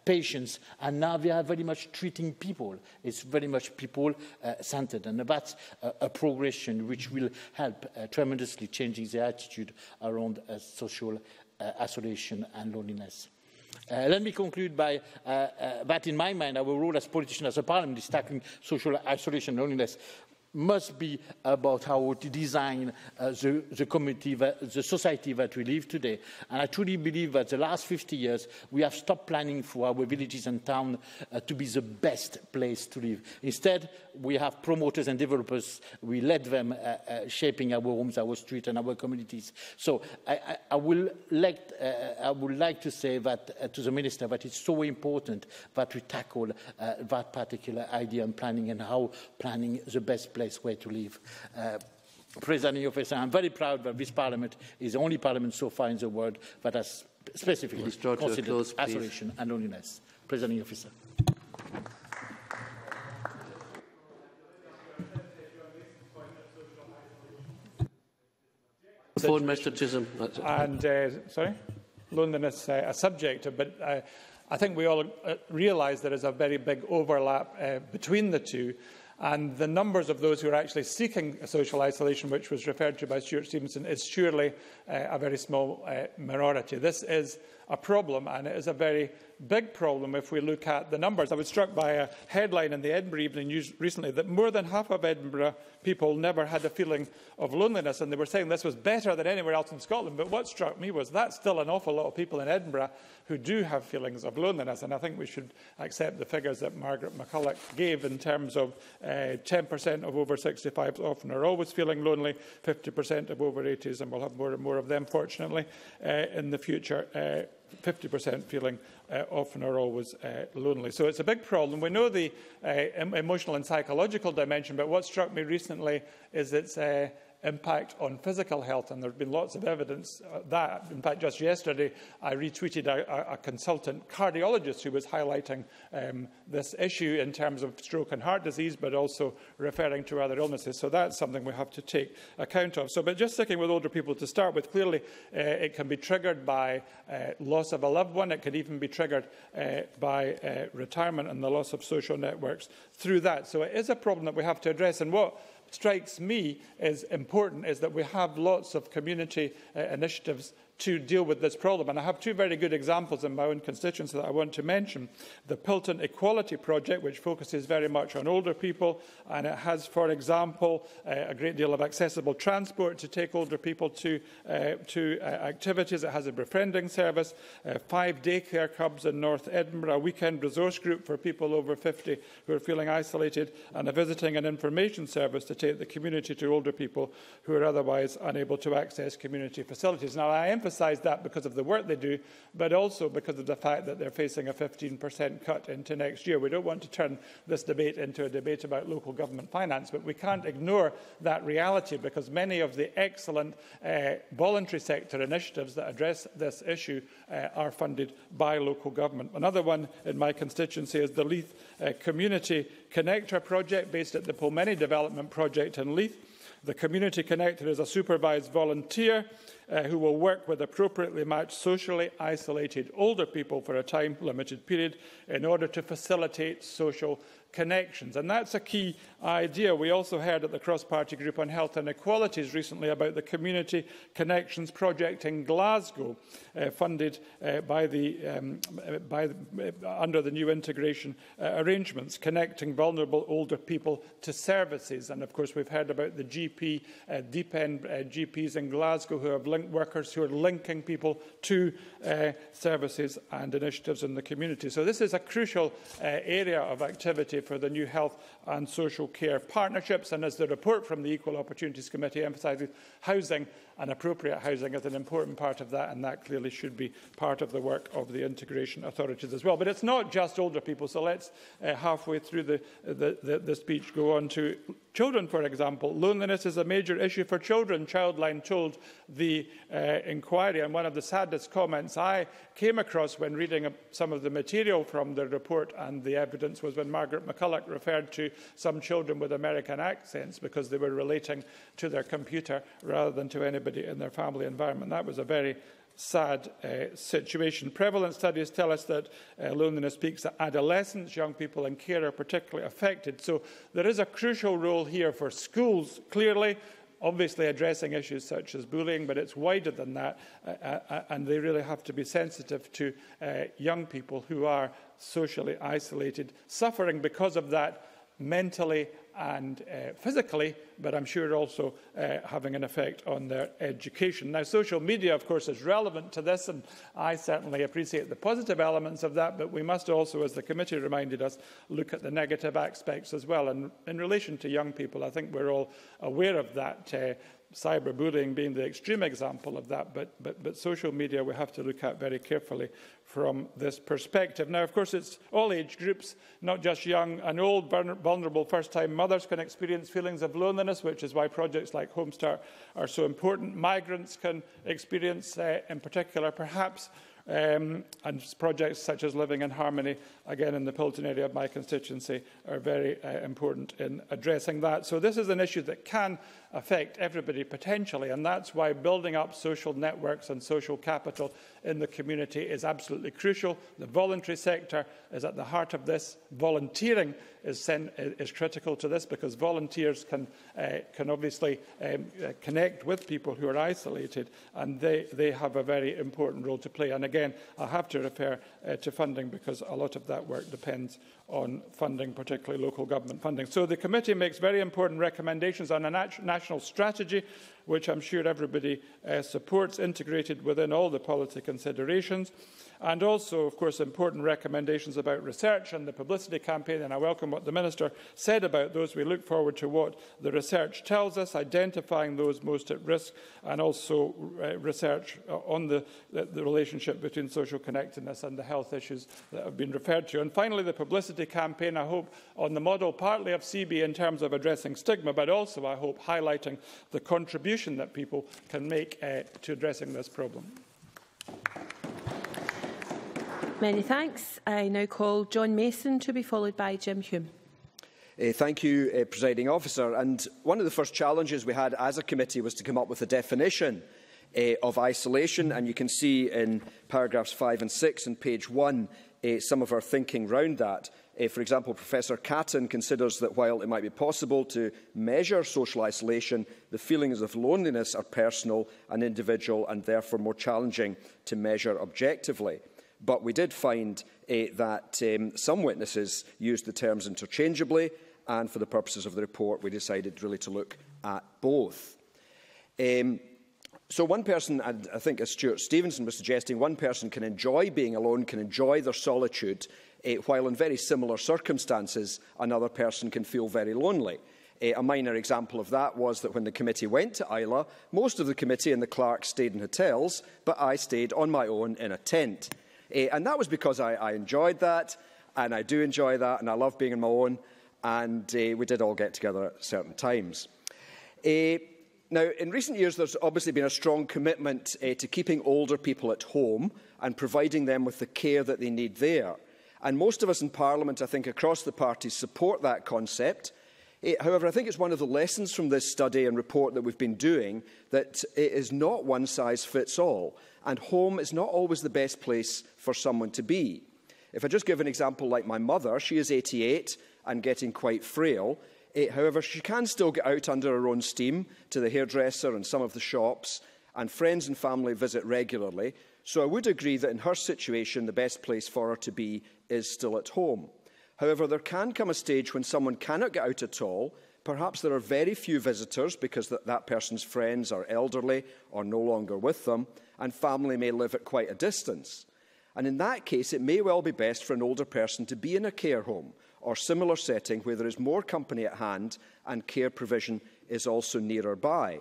patients, and now they are very much treating people. It's very much people-centered, and that's a progression which will help tremendously changing the attitude around social isolation and loneliness. Let me conclude by that in my mind, our role as politicians, as a parliament, is tackling social isolation and loneliness. Must be about how to design the society that we live today. And I truly believe that the last 50 years, we have stopped planning for our villages and towns to be the best place to live. Instead, we have promoters and developers. We let them shaping our homes, our streets, and our communities. So I would like to say that to the Minister that it's so important that we tackle that particular idea and planning, and how planning the best place where to live. Presiding Officer, I'm very proud that this Parliament is the only Parliament so far in the world that has specifically considered isolation and loneliness. Presiding Officer. Mr. Chisholm. And, sorry? Loneliness, a subject, but I think we all realise there is a very big overlap between the two. And the numbers of those who are actually seeking social isolation, which was referred to by Stuart Stevenson, is surely a very small minority. This is a problem, and it is a very big problem if we look at the numbers. I was struck by a headline in the Edinburgh Evening News recently that more than half of Edinburgh people never had a feeling of loneliness, and they were saying this was better than anywhere else in Scotland. But what struck me was that's still an awful lot of people in Edinburgh who do have feelings of loneliness, and I think we should accept the figures that Margaret McCulloch gave in terms of 10% of over 65s often are always feeling lonely, 50% of over 80s, and we'll have more and more of them, fortunately, in the future. 50% feeling often are always lonely. So it's a big problem. We know the emotional and psychological dimension, but what struck me recently is its impact on physical health, and there has been lots of evidence that. In fact, just yesterday I retweeted a consultant cardiologist who was highlighting this issue in terms of stroke and heart disease, but also referring to other illnesses. So that's something we have to take account of. So, but just sticking with older people to start with, clearly it can be triggered by loss of a loved one. It can even be triggered by retirement and the loss of social networks through that. So it is a problem that we have to address. And what strikes me as important is that we have lots of community initiatives to deal with this problem. And I have two very good examples in my own constituency that I want to mention. The Pilton Equality Project, which focuses very much on older people, and it has, for example, a great deal of accessible transport to take older people to activities. It has a befriending service, 5 daycare hubs in North Edinburgh, a weekend resource group for people over 50 who are feeling isolated, and a visiting and information service to take the community to older people who are otherwise unable to access community facilities. Now, I emphasise that because of the work they do, but also because of the fact that they're facing a 15% cut into next year. We don't want to turn this debate into a debate about local government finance, but we can't ignore that reality, because many of the excellent voluntary sector initiatives that address this issue are funded by local government. Another one in my constituency is the Leith Community Connector Project, based at the Polmeny Development Project in Leith. The Community Connector is a supervised volunteer who will work with appropriately matched socially isolated older people for a time-limited period in order to facilitate social connections. And that's a key idea. We also heard at the cross-party group on health inequalities recently about the Community Connections Project in Glasgow, funded under the new integration arrangements, connecting vulnerable older people to services. And of course, we've heard about the deep-end GPs in Glasgow who have linked workers who are linking people to services and initiatives in the community. So this is a crucial area of activity for the new health and social care partnerships. And as the report from the Equal Opportunities Committee emphasises, housing and appropriate housing is an important part of that, and that clearly should be part of the work of the integration authorities as well. But it's not just older people, so let's halfway through the speech go on to children, for example. Loneliness is a major issue for children, Childline told the inquiry, and one of the saddest comments I came across when reading some of the material from the report and the evidence was when Margaret McCulloch referred to some children with American accents because they were relating to their computer rather than to anybody in their family environment. That was a very sad situation. Prevalent studies tell us that loneliness peaks at adolescence. Young people and care are particularly affected. So there is a crucial role here for schools, clearly, obviously addressing issues such as bullying, but it's wider than that, and they really have to be sensitive to young people who are socially isolated, suffering because of that mentally and physically, but I'm sure also having an effect on their education. Now, social media, of course, is relevant to this, and I certainly appreciate the positive elements of that, but we must also, as the committee reminded us, look at the negative aspects as well. And in relation to young people, I think we're all aware of that cyberbullying being the extreme example of that, but social media we have to look at very carefully from this perspective. Now, of course, it's all age groups, not just young and old. Vulnerable first-time mothers can experience feelings of loneliness, which is why projects like Homestart are so important. Migrants can experience, in particular, perhaps, and projects such as Living in Harmony, again in the Pilton area of my constituency, are very important in addressing that. So this is an issue that can affect everybody potentially, and that's why building up social networks and social capital in the community is absolutely crucial. The voluntary sector is at the heart of this. Volunteering is critical to this, because volunteers can obviously connect with people who are isolated, and they have a very important role to play. And again, I have to refer to funding, because a lot of that work depends on funding, particularly local government funding. So the committee makes very important recommendations on a national strategy, which I'm sure everybody supports, integrated within all the policy considerations. And also, of course, important recommendations about research and the publicity campaign, and I welcome what the Minister said about those. We look forward to what the research tells us, identifying those most at risk, and also research on the relationship between social connectedness and the health issues that have been referred to. And finally, the publicity campaign, I hope, on the model partly of CB in terms of addressing stigma, but also, I hope, highlighting the contribution that people can make to addressing this problem. Many thanks. I now call John Mason, to be followed by Jim Hume. Thank you, Presiding Officer. And one of the first challenges we had as a committee was to come up with a definition of isolation. And you can see in paragraphs 5 and 6 and page 1 some of our thinking round that. For example, Professor Catton considers that while it might be possible to measure social isolation, the feelings of loneliness are personal and individual and therefore more challenging to measure objectively. But we did find that some witnesses used the terms interchangeably, and for the purposes of the report, we decided really to look at both. So one person, and I think as Stuart Stevenson was suggesting, one person can enjoy being alone, can enjoy their solitude, while in very similar circumstances, another person can feel very lonely. A minor example of that was that when the committee went to Isla, most of the committee and the clerk stayed in hotels, but I stayed on my own in a tent. And that was because I enjoyed that, and I do enjoy that, and I love being on my own, and we did all get together at certain times. Now, in recent years, there's obviously been a strong commitment to keeping older people at home and providing them with the care that they need there. And most of us in Parliament, I think, across the parties support that concept. However, I think it's one of the lessons from this study and report that we've been doing that it is not one size fits all, and home is not always the best place for someone to be. If I just give an example like my mother, she is 88 and getting quite frail. However, she can still get out under her own steam to the hairdresser and some of the shops, and friends and family visit regularly. So I would agree that in her situation, the best place for her to be is still at home. However, there can come a stage when someone cannot get out at all. Perhaps there are very few visitors because that person's friends are elderly or no longer with them, and family may live at quite a distance. And in that case, it may well be best for an older person to be in a care home or similar setting where there is more company at hand and care provision is also nearer by.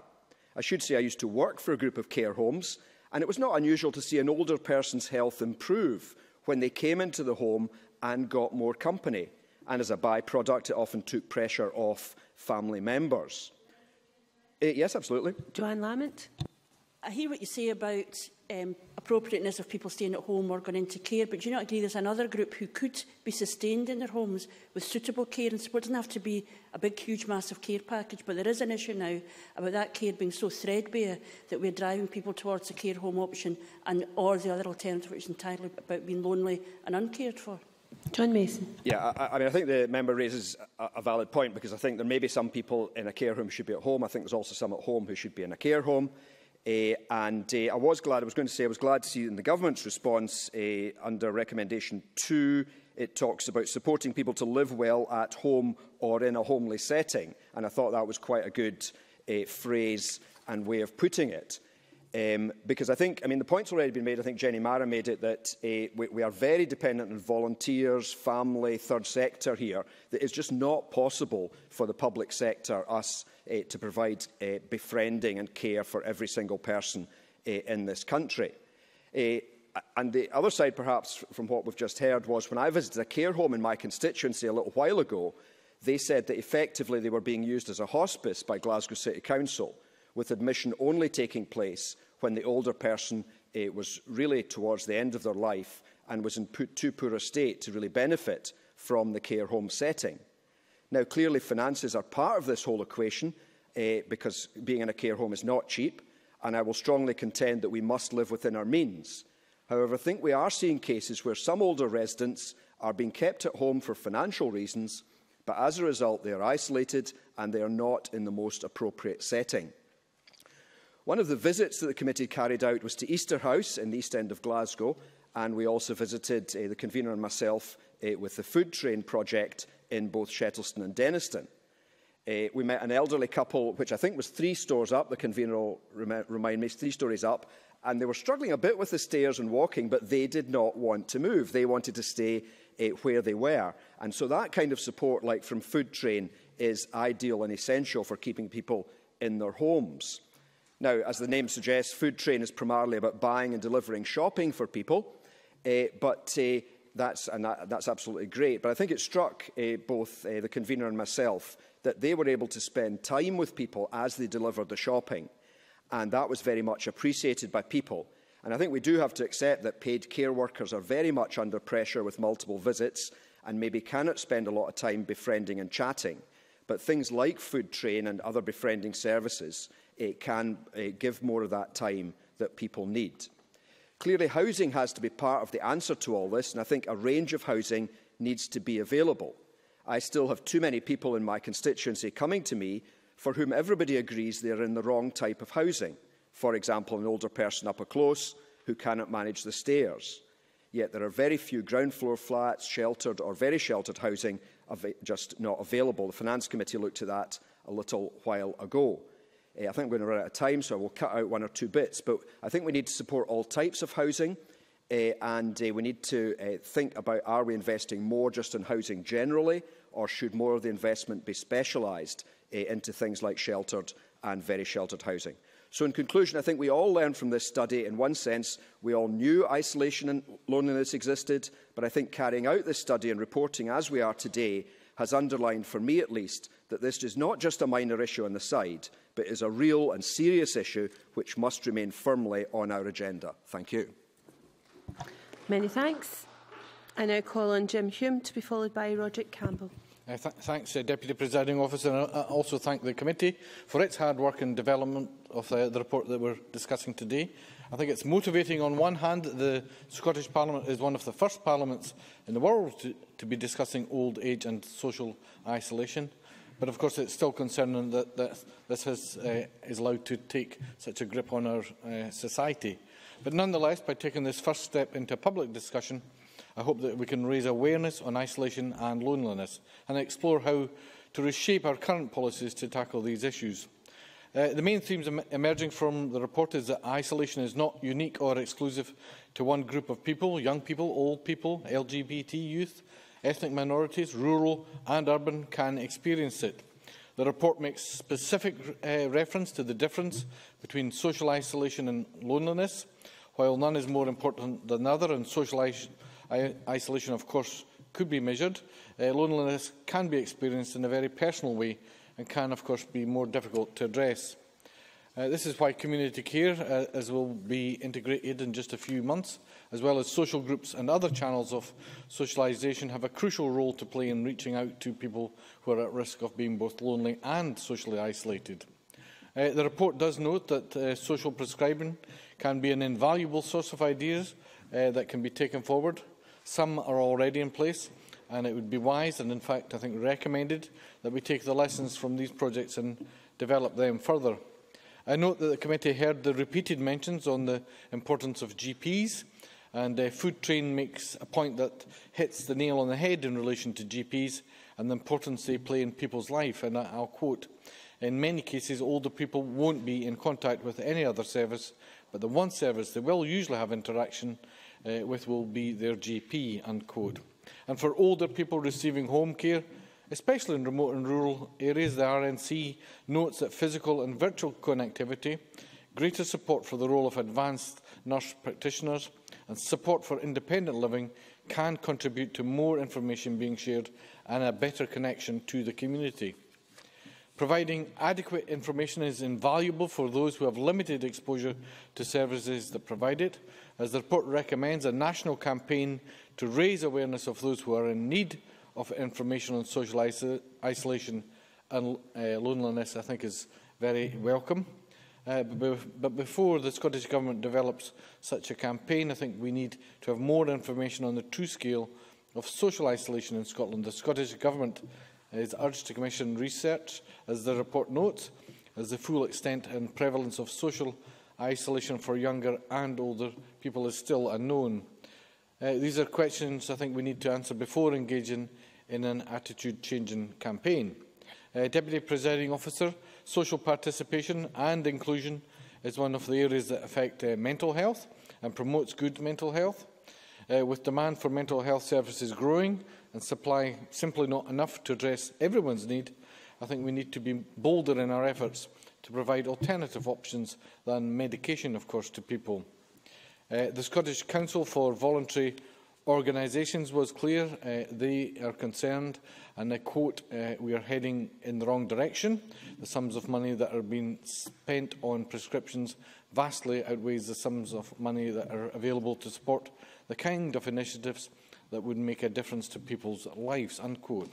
I should say I used to work for a group of care homes, and it was not unusual to see an older person's health improve when they came into the home and got more company, and as a byproduct, it often took pressure off family members. Yes, absolutely. Joanne Lamont. I hear what you say about appropriateness of people staying at home or going into care, but do you not agree there's another group who could be sustained in their homes with suitable care and support? It doesn't have to be a big, huge, massive care package, but there is an issue now about that care being so threadbare that we're driving people towards the care home option and or the other alternative, which is entirely about being lonely and uncared for. John Mason. Yeah, I think the member raises a valid point, because I think there may be some people in a care home who should be at home. I think there's also some at home who should be in a care home. I was glad, I was glad to see in the government's response under recommendation 2, it talks about supporting people to live well at home or in a homely setting. And I thought that was quite a good phrase and way of putting it. because I think, the point's already been made, I think Jenny Marra made it, that we are very dependent on volunteers, family, third sector here, that it's just not possible for the public sector, us, to provide befriending and care for every single person in this country. And the other side, perhaps, from what we've just heard was when I visited a care home in my constituency a little while ago, they said that effectively they were being used as a hospice by Glasgow City Council, with admission only taking place when the older person was really towards the end of their life and was in too poor a state to really benefit from the care home setting. Now, clearly, finances are part of this whole equation because being in a care home is not cheap, and I will strongly contend that we must live within our means. However, I think we are seeing cases where some older residents are being kept at home for financial reasons, but as a result, they are isolated and they are not in the most appropriate setting. One of the visits that the committee carried out was to Easter House in the East End of Glasgow, and we also visited, the convener and myself, with the Food Train project in both Shettleston and Denniston. We met an elderly couple, which I think was 3 stores up, the convener will remind me, 3 stories up, and they were struggling a bit with the stairs and walking, but they did not want to move. They wanted to stay where they were. And so that kind of support, like from Food Train, is ideal and essential for keeping people in their homes. Now, as the name suggests, Food Train is primarily about buying and delivering shopping for people, that's absolutely great. But I think it struck both the convener and myself that they were able to spend time with people as they delivered the shopping. And that was very much appreciated by people. And I think we do have to accept that paid care workers are very much under pressure with multiple visits and maybe cannot spend a lot of time befriending and chatting. But things like Food Train and other befriending services can give more of that time that people need. Clearly, housing has to be part of the answer to all this, and I think a range of housing needs to be available. I still have too many people in my constituency coming to me for whom everybody agrees they are in the wrong type of housing. For example, an older person up a close who cannot manage the stairs. Yet there are very few ground floor flats, sheltered or very sheltered housing just not available. The Finance Committee looked at that a little while ago. I think we're going to run out of time, so I will cut out one or two bits. But I think we need to support all types of housing, and we need to think about, are we investing more just in housing generally, or should more of the investment be specialised into things like sheltered and very sheltered housing? So in conclusion, I think we all learned from this study. In one sense, we all knew isolation and loneliness existed, but I think carrying out this study and reporting as we are today has underlined, for me at least, that this is not just a minor issue on the side, but is a real and serious issue which must remain firmly on our agenda. Thank you. Many thanks. I now call on Jim Hume to be followed by Roderick Campbell. Thanks, Deputy Presiding Officer, and I also thank the committee for its hard work and development of the report that we're discussing today. I think it's motivating on one hand that the Scottish Parliament is one of the first parliaments in the world to be discussing old age and social isolation. But of course it's still concerning that this is allowed to take such a grip on our society. But nonetheless, by taking this first step into public discussion, I hope that we can raise awareness on isolation and loneliness and explore how to reshape our current policies to tackle these issues. The main themes emerging from the report is that isolation is not unique or exclusive to one group of people: young people, old people, LGBT youth, ethnic minorities, rural and urban can experience it. The report makes specific reference to the difference between social isolation and loneliness. While none is more important than the other, and social isolation, of course, could be measured, loneliness can be experienced in a very personal way and can, of course, be more difficult to address. This is why community care, as will be integrated in just a few months, as well as social groups and other channels of socialisation, have a crucial role to play in reaching out to people who are at risk of being both lonely and socially isolated. The report does note that social prescribing can be an invaluable source of ideas that can be taken forward. Some are already in place, and it would be wise and, in fact, I think recommended that we take the lessons from these projects and develop them further. I note that the committee heard the repeated mentions on the importance of GPs, and Food Train makes a point that hits the nail on the head in relation to GPs and the importance they play in people's life. And I'll quote, In many cases, older people won't be in contact with any other service, but the one service they will usually have interaction with will be their GP, unquote. And for older people receiving home care, especially in remote and rural areas, the RNC notes that physical and virtual connectivity, greater support for the role of advanced nurse practitioners and support for independent living can contribute to more information being shared and a better connection to the community. Providing adequate information is invaluable for those who have limited exposure to services that provide it. As the report recommends, a national campaign to raise awareness of those who are in need of information on social isolation and loneliness, I think, is very welcome. But before the Scottish Government develops such a campaign, I think we need to have more information on the true scale of social isolation in Scotland. The Scottish Government is urged to commission research, as the report notes, as the full extent and prevalence of social isolation for younger and older people is still unknown. These are questions I think we need to answer before engaging in an attitude-changing campaign. Deputy Presiding Officer, social participation and inclusion is one of the areas that affect mental health and promotes good mental health. With demand for mental health services growing and supply simply not enough to address everyone's need, I think we need to be bolder in our efforts to provide alternative options than medication, of course, to people. The Scottish Council for Voluntary Organisations was clear. They are concerned, and I quote, we are heading in the wrong direction. The sums of money that are being spent on prescriptions vastly outweighs the sums of money that are available to support the kind of initiatives that would make a difference to people's lives, unquote.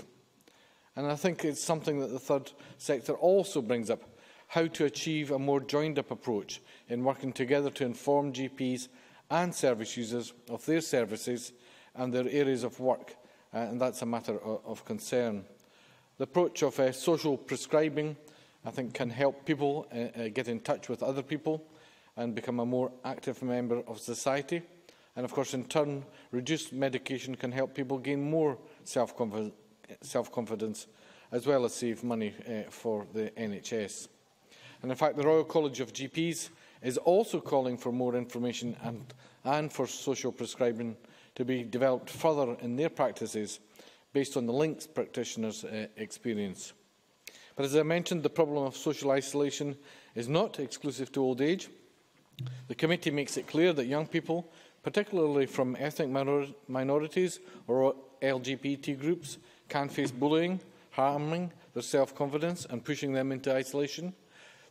And I think it's something that the third sector also brings up, how to achieve a more joined-up approach in working together to inform GPs and service users of their services and their areas of work, and that's a matter of concern. The approach of social prescribing, I think, can help people get in touch with other people and become a more active member of society. And of course, in turn, reduced medication can help people gain more self-confidence as well as save money for the NHS. And in fact, the Royal College of GPs is also calling for more information and for social prescribing to be developed further in their practices based on the links practitioners' experience. But as I mentioned, the problem of social isolation is not exclusive to old age. The committee makes it clear that young people, particularly from ethnic minorities or LGBT groups, can face bullying, harming their self-confidence and pushing them into isolation.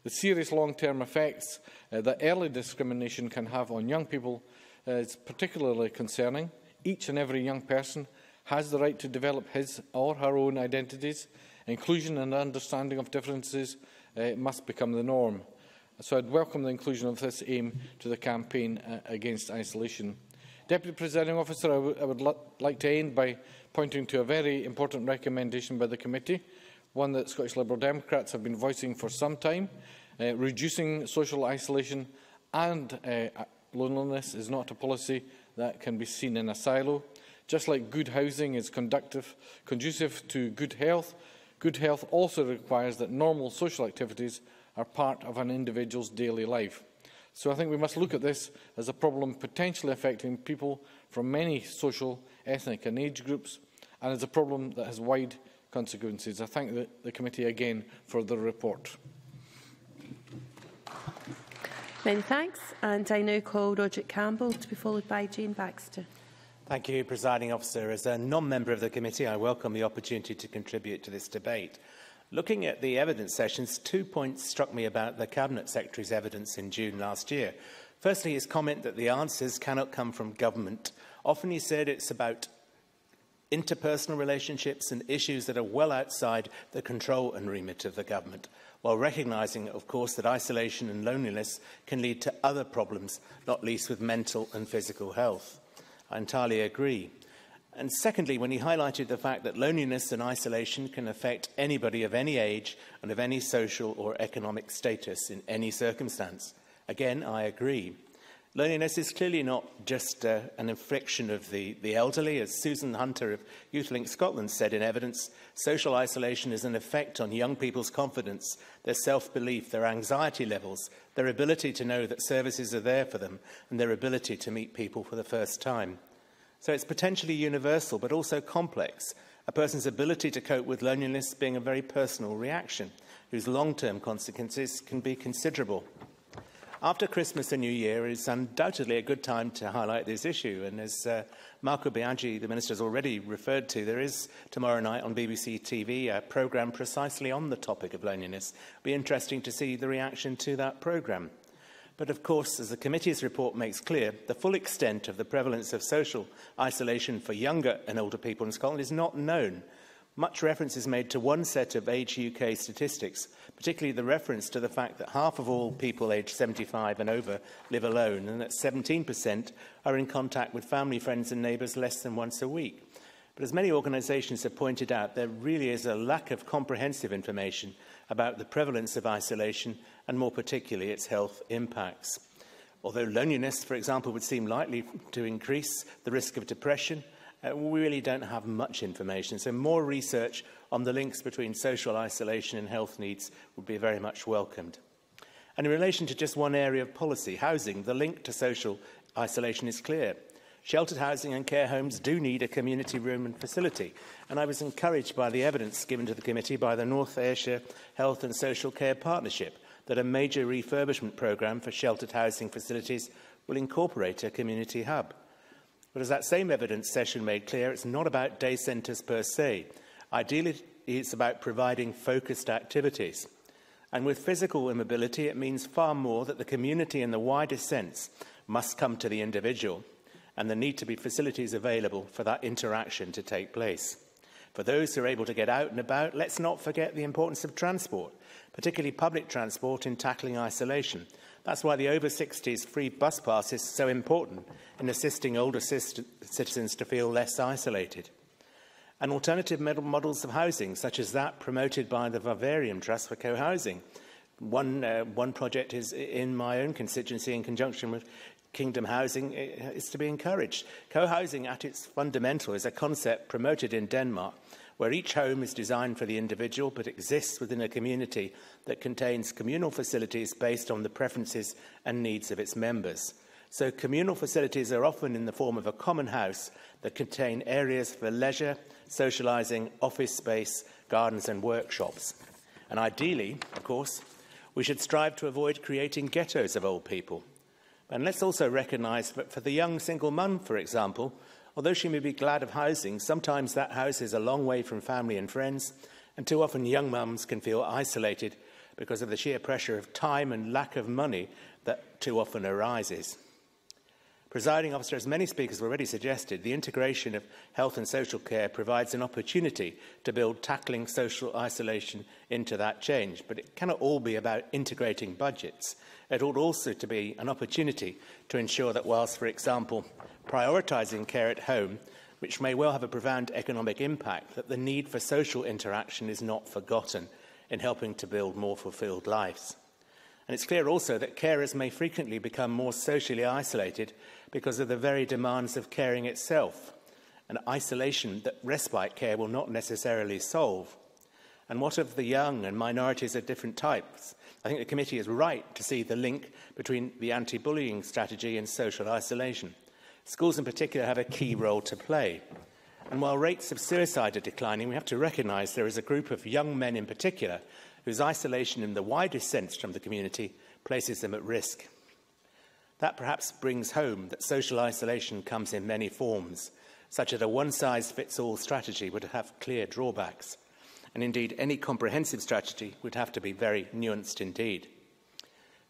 The serious long-term effects that early discrimination can have on young people is particularly concerning. Each and every young person has the right to develop his or her own identities. Inclusion and understanding of differences must become the norm. So I'd welcome the inclusion of this aim to the campaign against isolation. Deputy Presiding Officer, I would like to end by pointing to a very important recommendation by the committee, one that Scottish Liberal Democrats have been voicing for some time. Reducing social isolation and loneliness is not a policy that can be seen in a silo. Just like good housing is conducive to good health also requires that normal social activities are part of an individual's daily life. So I think we must look at this as a problem potentially affecting people from many social, ethnic and age groups, and as a problem that has wide consequences. I thank the committee again for the report. Many thanks. And I now call Roderick Campbell to be followed by Jane Baxter. Thank you, Presiding Officer. As a non-member of the committee, I welcome the opportunity to contribute to this debate. Looking at the evidence sessions, 2 points struck me about the Cabinet Secretary's evidence in June last year. Firstly, his comment that the answers cannot come from government. Often he said it's about interpersonal relationships and issues that are well outside the control and remit of the government, while recognising, of course, that isolation and loneliness can lead to other problems, not least with mental and physical health. I entirely agree. And secondly, when he highlighted the fact that loneliness and isolation can affect anybody of any age and of any social or economic status in any circumstance. Again, I agree. Loneliness is clearly not just an infliction of the elderly. As Susan Hunter of YouthLink Scotland said in Evidence, social isolation is an effect on young people's confidence, their self-belief, their anxiety levels, their ability to know that services are there for them, and their ability to meet people for the first time. So it's potentially universal, but also complex. A person's ability to cope with loneliness being a very personal reaction, whose long-term consequences can be considerable. After Christmas and New Year is undoubtedly a good time to highlight this issue, and as Marco Biagi, the Minister, has already referred to, there is tomorrow night on BBC TV a programme precisely on the topic of loneliness. It will be interesting to see the reaction to that programme. But of course, as the committee's report makes clear, the full extent of the prevalence of social isolation for younger and older people in Scotland is not known. Much reference is made to one set of Age UK statistics, particularly the reference to the fact that half of all people aged 75 and over live alone, and that 17% are in contact with family, friends and neighbours less than once a week. But as many organisations have pointed out, there really is a lack of comprehensive information about the prevalence of isolation and more particularly its health impacts. Although loneliness, for example, would seem likely to increase the risk of depression, we really don't have much information, so more research on the links between social isolation and health needs would be very much welcomed. And in relation to just one area of policy, housing, the link to social isolation is clear. Sheltered housing and care homes do need a community room and facility, and I was encouraged by the evidence given to the committee by the North Ayrshire Health and Social Care Partnership that a major refurbishment programme for sheltered housing facilities will incorporate a community hub. But as that same evidence session made clear, it's not about day centres per se. Ideally, it's about providing focused activities. And with physical immobility, it means far more that the community in the widest sense must come to the individual, and there need to be facilities available for that interaction to take place. For those who are able to get out and about, let's not forget the importance of transport, particularly public transport, in tackling isolation. That's why the over 60s free bus pass is so important in assisting older citizens to feel less isolated. And alternative models of housing, such as that promoted by the Vivarium Trust for co-housing. One project is in my own constituency in conjunction with Kingdom Housing is to be encouraged. Co-housing at its fundamental is a concept promoted in Denmark, where each home is designed for the individual but exists within a community that contains communal facilities based on the preferences and needs of its members. So communal facilities are often in the form of a common house that contain areas for leisure, socialising, office space, gardens and workshops. And ideally, of course, we should strive to avoid creating ghettos of old people. And let's also recognise that for the young single mum, for example, although she may be glad of housing, sometimes that house is a long way from family and friends, and too often young mums can feel isolated because of the sheer pressure of time and lack of money that too often arises. Presiding Officer, as many speakers have already suggested, the integration of health and social care provides an opportunity to build tackling social isolation into that change, but it cannot all be about integrating budgets. It ought also to be an opportunity to ensure that whilst, for example, prioritising care at home, which may well have a profound economic impact, that the need for social interaction is not forgotten in helping to build more fulfilled lives. And it's clear also that carers may frequently become more socially isolated because of the very demands of caring itself, an isolation that respite care will not necessarily solve. And what of the young and minorities of different types? I think the committee is right to see the link between the anti-bullying strategy and social isolation. Schools in particular have a key role to play. And while rates of suicide are declining, we have to recognise there is a group of young men in particular whose isolation in the widest sense from the community places them at risk. That perhaps brings home that social isolation comes in many forms, such that a one-size-fits-all strategy would have clear drawbacks. And indeed, any comprehensive strategy would have to be very nuanced indeed.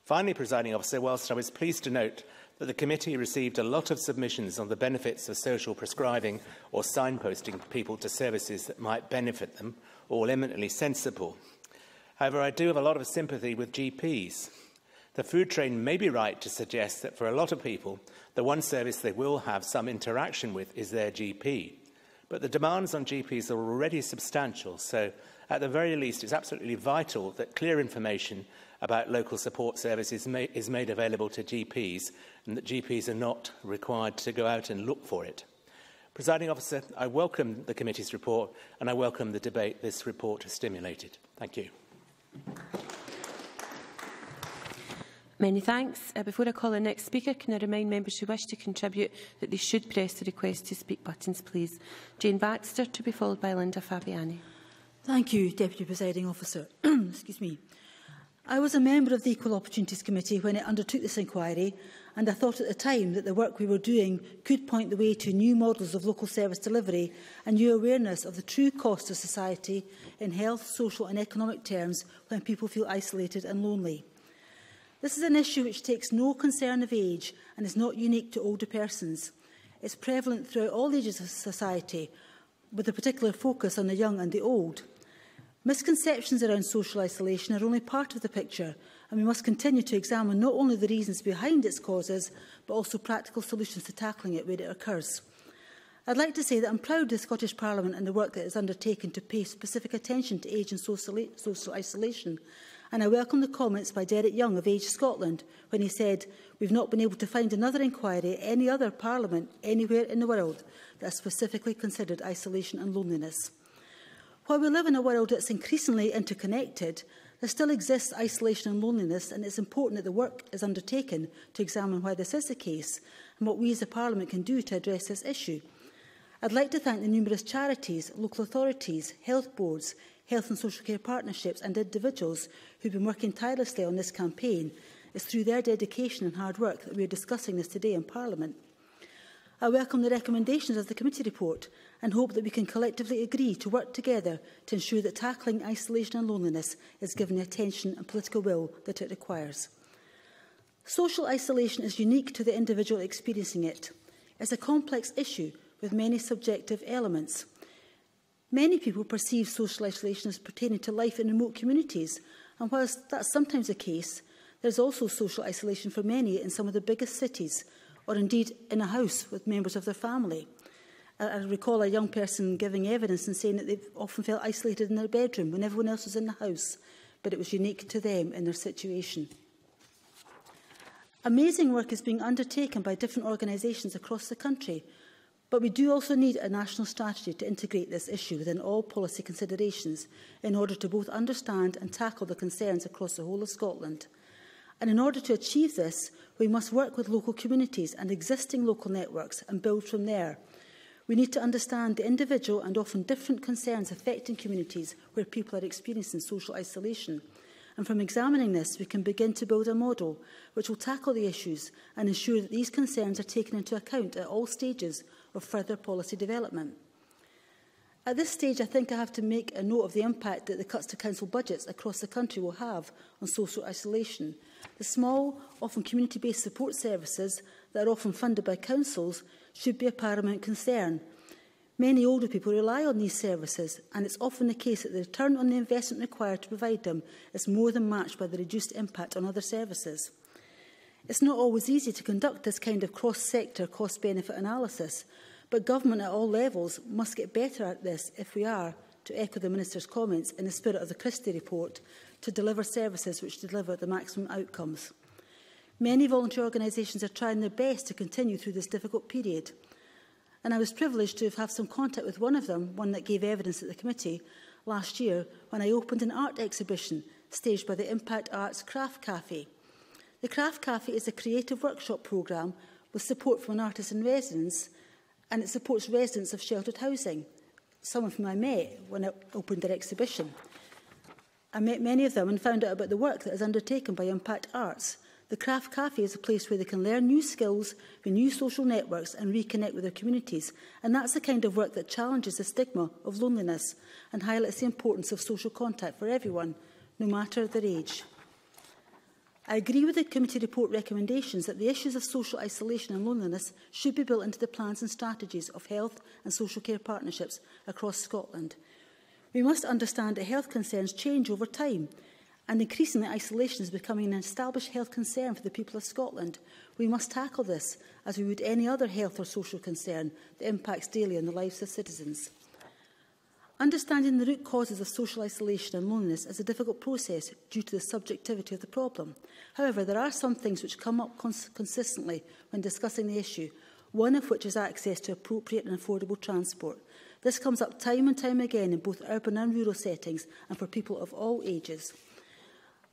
Finally, Presiding Officer, whilst I was pleased to note that the committee received a lot of submissions on the benefits of social prescribing or signposting people to services that might benefit them, all eminently sensible. However, I do have a lot of sympathy with GPs. The Food Train may be right to suggest that for a lot of people, the one service they will have some interaction with is their GP. But the demands on GPs are already substantial, so At the very least, it's absolutely vital that clear information about local support services is made available to GPs, and that GPs are not required to go out and look for it. Presiding Officer, I welcome the committee's report, and I welcome the debate this report has stimulated. Thank you. Many thanks. Before I call the next speaker, can I remind members who wish to contribute that they should press the request to speak buttons, please. Jane Baxter, to be followed by Linda Fabiani. Thank you, Deputy Presiding Officer. Excuse me. I was a member of the Equal Opportunities Committee when it undertook this inquiry, and I thought at the time that the work we were doing could point the way to new models of local service delivery and new awareness of the true cost to society in health, social and economic terms when people feel isolated and lonely. This is an issue which takes no concern of age and is not unique to older persons. It's prevalent throughout all ages of society, with a particular focus on the young and the old. Misconceptions around social isolation are only part of the picture, and we must continue to examine not only the reasons behind its causes, but also practical solutions to tackling it where it occurs. I'd like to say that I'm proud of the Scottish Parliament and the work that is undertaken to pay specific attention to age and social isolation, and I welcome the comments by Derek Young of Age Scotland when he said, "We've not been able to find another inquiry, any other Parliament, anywhere in the world that has specifically considered isolation and loneliness." While we live in a world that's increasingly interconnected, there still exists isolation and loneliness, and it's important that the work is undertaken to examine why this is the case and what we as a Parliament can do to address this issue. I'd like to thank the numerous charities, local authorities, health boards, health and social care partnerships and individuals who've been working tirelessly on this campaign. It's through their dedication and hard work that we are discussing this today in Parliament. I welcome the recommendations of the committee report and hope that we can collectively agree to work together to ensure that tackling isolation and loneliness is given the attention and political will that it requires. Social isolation is unique to the individual experiencing it. It's a complex issue with many subjective elements. Many people perceive social isolation as pertaining to life in remote communities, and whilst that's sometimes the case, there's also social isolation for many in some of the biggest cities, or indeed in a house with members of their family. I recall a young person giving evidence and saying that they've often felt isolated in their bedroom when everyone else was in the house, but it was unique to them in their situation. Amazing work is being undertaken by different organisations across the country, but we do also need a national strategy to integrate this issue within all policy considerations in order to both understand and tackle the concerns across the whole of Scotland. And in order to achieve this, we must work with local communities and existing local networks and build from there. We need to understand the individual and often different concerns affecting communities where people are experiencing social isolation. And from examining this, we can begin to build a model which will tackle the issues and ensure that these concerns are taken into account at all stages of further policy development. At this stage, I think I have to make a note of the impact that the cuts to council budgets across the country will have on social isolation. The small, often community-based support services that are often funded by councils should be a paramount concern. Many older people rely on these services, and it's often the case that the return on the investment required to provide them is more than matched by the reduced impact on other services. It's not always easy to conduct this kind of cross-sector cost-benefit analysis, but government at all levels must get better at this if we are, to echo the Minister's comments in the spirit of the Christie report, to deliver services which deliver the maximum outcomes. Many voluntary organisations are trying their best to continue through this difficult period. And I was privileged to have some contact with one of them, one that gave evidence at the committee, last year when I opened an art exhibition staged by the Impact Arts Craft Café. The Craft Café is a creative workshop programme with support from an artist in residence, and it supports residents of sheltered housing, some of whom I met when I opened their exhibition. I met many of them and found out about the work that is undertaken by Impact Arts. The Craft Café is a place where they can learn new skills with new social networks and reconnect with their communities. And that's the kind of work that challenges the stigma of loneliness and highlights the importance of social contact for everyone, no matter their age. I agree with the committee report recommendations that the issues of social isolation and loneliness should be built into the plans and strategies of health and social care partnerships across Scotland. We must understand that health concerns change over time, and increasingly, isolation is becoming an established health concern for the people of Scotland. We must tackle this, as we would any other health or social concern that impacts daily on the lives of citizens. Understanding the root causes of social isolation and loneliness is a difficult process due to the subjectivity of the problem. However, there are some things which come up consistently when discussing the issue, one of which is access to appropriate and affordable transport. This comes up time and time again in both urban and rural settings and for people of all ages.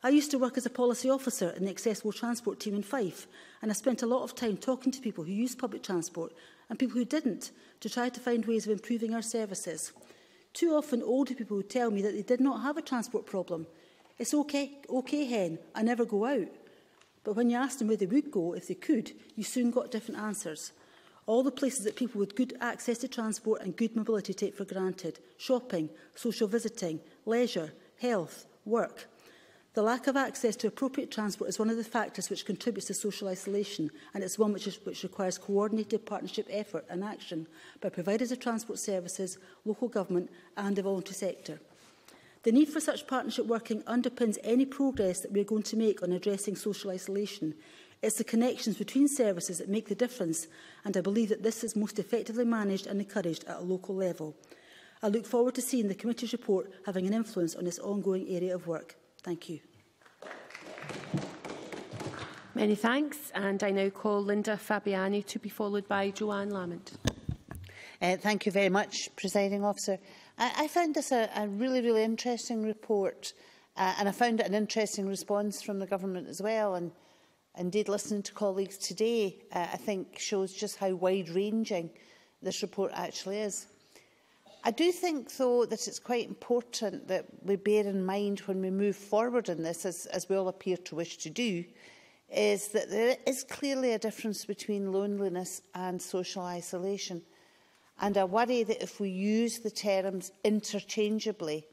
I used to work as a policy officer in the accessible transport team in Fife, and I spent a lot of time talking to people who used public transport and people who didn't to try to find ways of improving our services. Too often older people would tell me that they did not have a transport problem. It's okay hen, I never go out. But when you asked them where they would go if they could, you soon got different answers. All the places that people with good access to transport and good mobility take for granted: shopping, social visiting, leisure, health, work. The lack of access to appropriate transport is one of the factors which contributes to social isolation, and it's one which requires coordinated partnership effort and action by providers of transport services, local government and the voluntary sector. The need for such partnership working underpins any progress that we are going to make on addressing social isolation. It's the connections between services that make the difference, and I believe that this is most effectively managed and encouraged at a local level. I look forward to seeing the committee's report having an influence on this ongoing area of work. Thank you. Many thanks, and I now call Linda Fabiani to be followed by Joanne Lamont. Thank you very much, Presiding Officer. I found this a really interesting report, and I found it an interesting response from the government as well. And indeed, listening to colleagues today, I think shows just how wide-ranging this report actually is. I do think, though, that it's quite important that we bear in mind when we move forward in this, as we all appear to wish to do, is that there is clearly a difference between loneliness and social isolation. And I worry that if we use the terms interchangeably,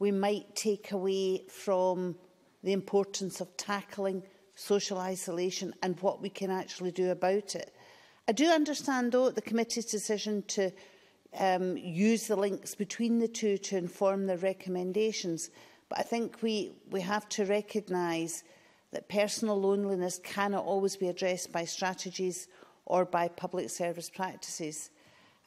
we might take away from the importance of tackling social isolation and what we can actually do about it. I do understand, though, the committee's decision to use the links between the two to inform their recommendations. But I think we have to recognise that personal loneliness cannot always be addressed by strategies or by public service practices.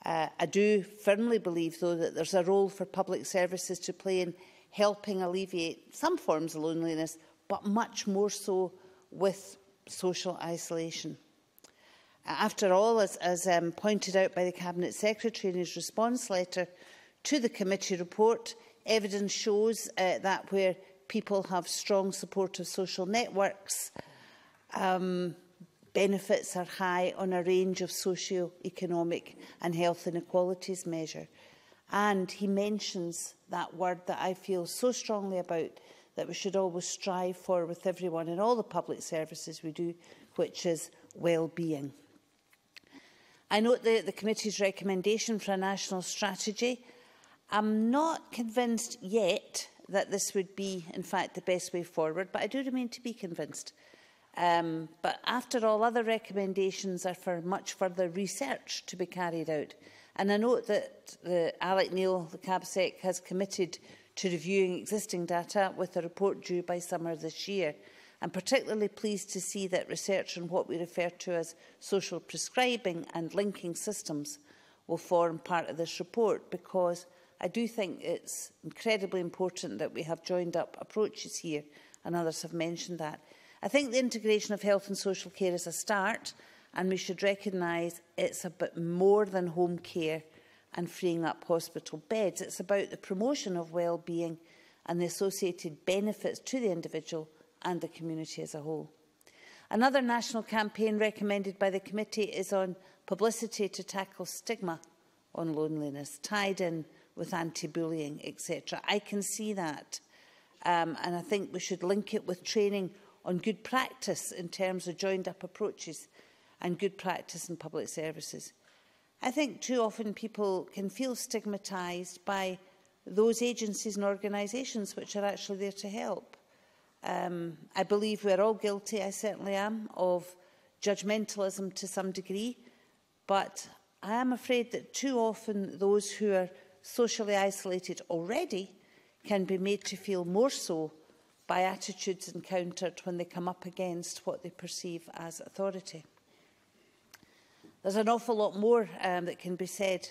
I do firmly believe, though, that there's a role for public services to play in helping alleviate some forms of loneliness, but much more so with social isolation. After all, as pointed out by the Cabinet Secretary in his response letter to the committee report, evidence shows that where people have strong supportive social networks, benefits are high on a range of socio-economic and health inequalities measure. And he mentions that word that I feel so strongly about, that we should always strive for with everyone in all the public services we do, which is well-being. I note the committee's recommendation for a national strategy. I'm not convinced yet that this would be, in fact, the best way forward, but I do remain to be convinced. But after all, other recommendations are for much further research to be carried out. And I note that Alex Neil, the CABSEC, has committed to reviewing existing data with a report due by summer this year. I'm particularly pleased to see that research on what we refer to as social prescribing and linking systems will form part of this report, because I do think it's incredibly important that we have joined up approaches here, and others have mentioned that. I think the integration of health and social care is a start, and we should recognise it's a bit more than home care and freeing up hospital beds. It's about the promotion of well-being and the associated benefits to the individual and the community as a whole. Another national campaign recommended by the committee is on publicity to tackle stigma on loneliness, tied in with anti-bullying, etc. I can see that, and I think we should link it with training on good practice in terms of joined-up approaches and good practice in public services. I think too often people can feel stigmatised by those agencies and organisations which are actually there to help. I believe we're all guilty, I certainly am, of judgmentalism to some degree, but I am afraid that too often those who are socially isolated already can be made to feel more so by attitudes encountered when they come up against what they perceive as authority. There's an awful lot more that can be said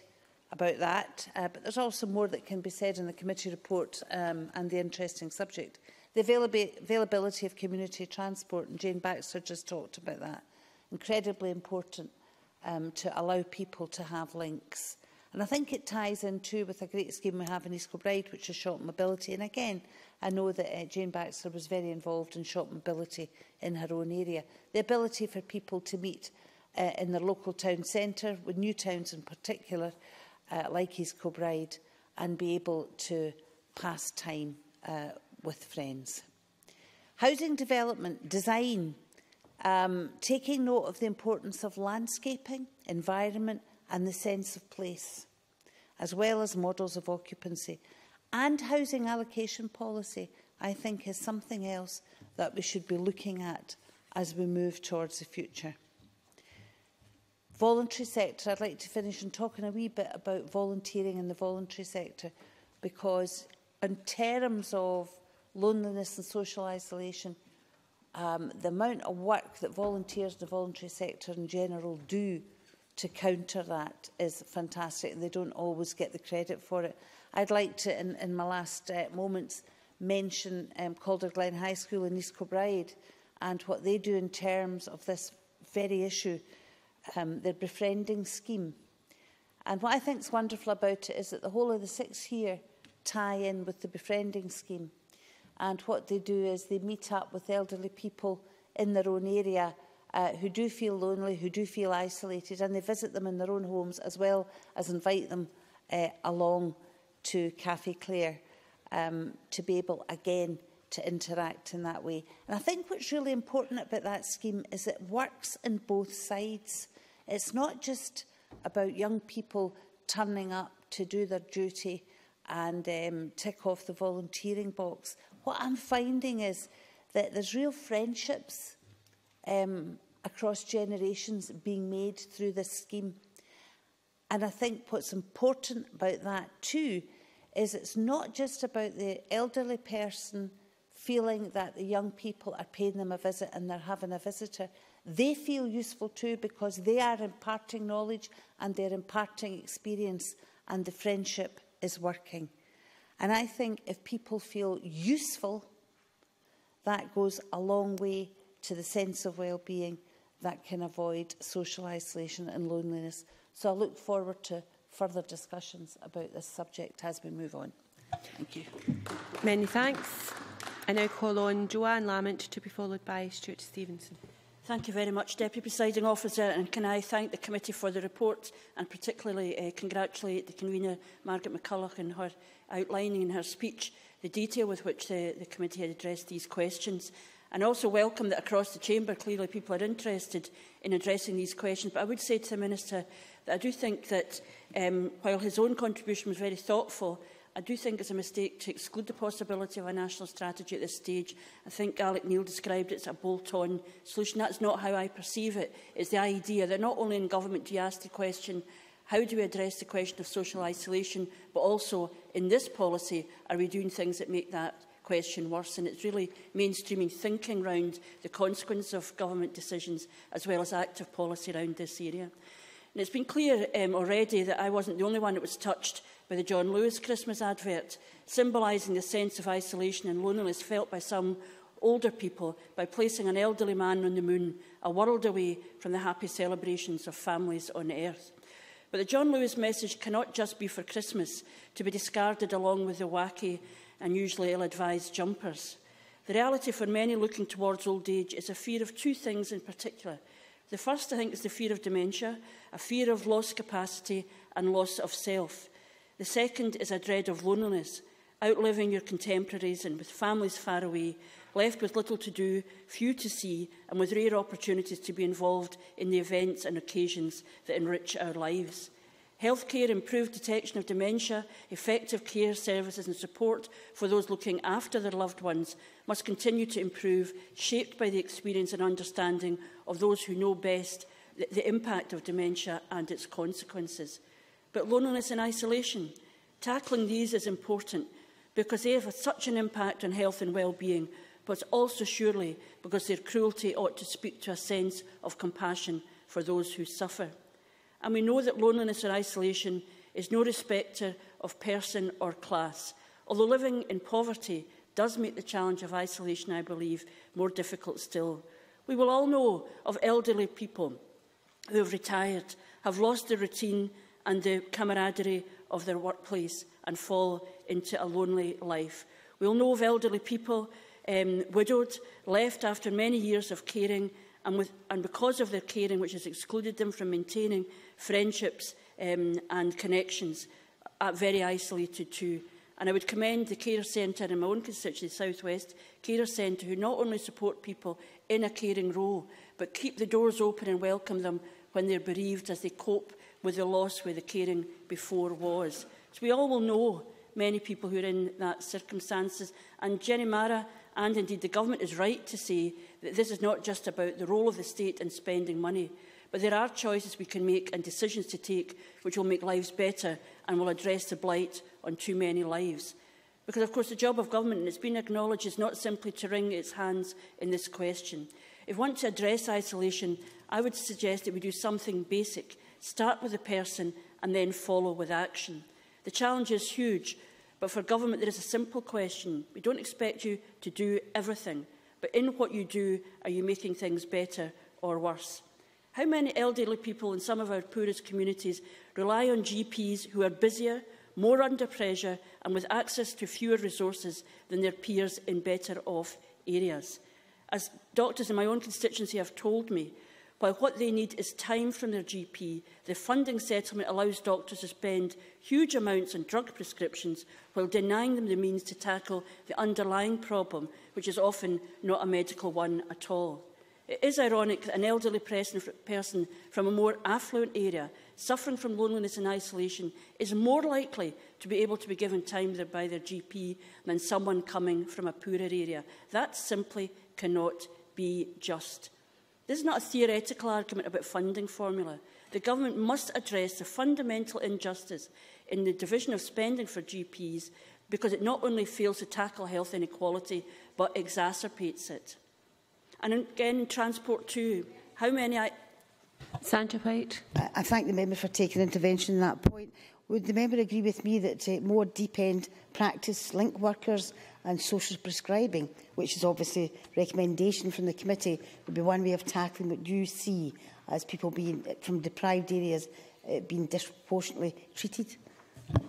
about that, but there's also more that can be said in the committee report and the interesting subject. The availability of community transport, and Jane Baxter just talked about that, incredibly important to allow people to have links. And I think it ties in too with a great scheme we have in East Kilbride, which is shop mobility. And again, I know that Jane Baxter was very involved in shop mobility in her own area. The ability for people to meet in their local town centre, with new towns in particular, like East Kilbride, and be able to pass time with friends. Housing development, design, taking note of the importance of landscaping, environment and the sense of place, as well as models of occupancy. And housing allocation policy, I think, is something else that we should be looking at as we move towards the future. Voluntary sector, I'd like to finish on talking a wee bit about volunteering in the voluntary sector, because in terms of loneliness and social isolation, the amount of work that volunteers in the voluntary sector in general do to counter that is fantastic, and they don't always get the credit for it. I'd like to, in my last moments, mention Calder Glen High School in East Kilbride and what they do in terms of this very issue, their befriending scheme. And what I think is wonderful about it is that the whole of the 6 here tie in with the befriending scheme. And what they do is they meet up with elderly people in their own area who do feel lonely, who do feel isolated, and they visit them in their own homes as well as invite them along to Café Clare to be able again to interact in that way. And I think what's really important about that scheme is it works in both sides. It's not just about young people turning up to do their duty and tick off the volunteering box. What I'm finding is that there's real friendships across generations being made through this scheme. And I think what's important about that too is it's not just about the elderly person feeling that the young people are paying them a visit and they're having a visitor. They feel useful too, because they are imparting knowledge and they're imparting experience, and the friendship is working. And I think if people feel useful, that goes a long way to the sense of well-being that can avoid social isolation and loneliness. So I look forward to further discussions about this subject as we move on. Thank you. Many thanks. I now call on Joanne Lamont to be followed by Stuart Stevenson. Thank you very much, Deputy Presiding Officer, and can I thank the committee for the report, and particularly congratulate the convener, Margaret McCulloch, in her outlining in her speech the detail with which the committee had addressed these questions. And also welcome that across the chamber, clearly people are interested in addressing these questions. But I would say to the Minister that I do think that while his own contribution was very thoughtful, I do think it's a mistake to exclude the possibility of a national strategy at this stage. I think Alex Neil described it as a bolt-on solution. That's not how I perceive it. It's the idea that not only in government do you ask the question, how do we address the question of social isolation, but also in this policy, are we doing things that make that question worse? And it's really mainstreaming thinking around the consequence of government decisions as well as active policy around this area. And it's been clear already that I wasn't the only one that was touched by the John Lewis Christmas advert, symbolising the sense of isolation and loneliness felt by some older people by placing an elderly man on the moon, a world away from the happy celebrations of families on earth. But the John Lewis message cannot just be for Christmas, to be discarded along with the wacky and usually ill-advised jumpers. The reality for many looking towards old age is a fear of two things in particular. The first, I think, is the fear of dementia, a fear of lost capacity and loss of self. The second is a dread of loneliness, outliving your contemporaries and with families far away, left with little to do, few to see, and with rare opportunities to be involved in the events and occasions that enrich our lives. Healthcare, improved detection of dementia, effective care services and support for those looking after their loved ones must continue to improve, shaped by the experience and understanding of those who know best the impact of dementia and its consequences. But loneliness and isolation, tackling these is important because they have such an impact on health and well-being, but also surely because their cruelty ought to speak to a sense of compassion for those who suffer. And we know that loneliness and isolation is no respecter of person or class, although living in poverty does make the challenge of isolation, I believe, more difficult still. We will all know of elderly people who have retired, have lost the routine and the camaraderie of their workplace and fall into a lonely life. We all know of elderly people widowed, left after many years of caring, and because of their caring, which has excluded them from maintaining friendships and connections, are very isolated too. And I would commend the Carer Centre in my own constituency, South West Carer Centre, who not only support people in a caring role, but keep the doors open and welcome them when they're bereaved as they cope with the loss where the caring before was. So we all will know many people who are in that circumstances. And Jenny Marra and indeed the government is right to say that this is not just about the role of the state in spending money, but there are choices we can make and decisions to take which will make lives better and will address the blight on too many lives. Because, of course, the job of government, and it's been acknowledged, is not simply to wring its hands in this question. If we want to address isolation, I would suggest that we do something basic. Start with the person and then follow with action. The challenge is huge, but for government there is a simple question. We don't expect you to do everything, but in what you do, are you making things better or worse? How many elderly people in some of our poorest communities rely on GPs who are busier, more under pressure and with access to fewer resources than their peers in better-off areas? As doctors in my own constituency have told me, while what they need is time from their GP, the funding settlement allows doctors to spend huge amounts on drug prescriptions while denying them the means to tackle the underlying problem, which is often not a medical one at all. It is ironic that an elderly person from a more affluent area suffering from loneliness and isolation is more likely to be able to be given time by their GP than someone coming from a poorer area. That simply cannot be just. This is not a theoretical argument about funding formula. The government must address the fundamental injustice in the division of spending for GPs because it not only fails to tackle health inequality, but exacerbates it. And again, in transport too, how many... Sandra White. I thank the member for taking intervention on that point. Would the member agree with me that more deep-end practice, link workers and social prescribing, which is obviously a recommendation from the committee, would be one way of tackling what you see as people being from deprived areas being disproportionately treated?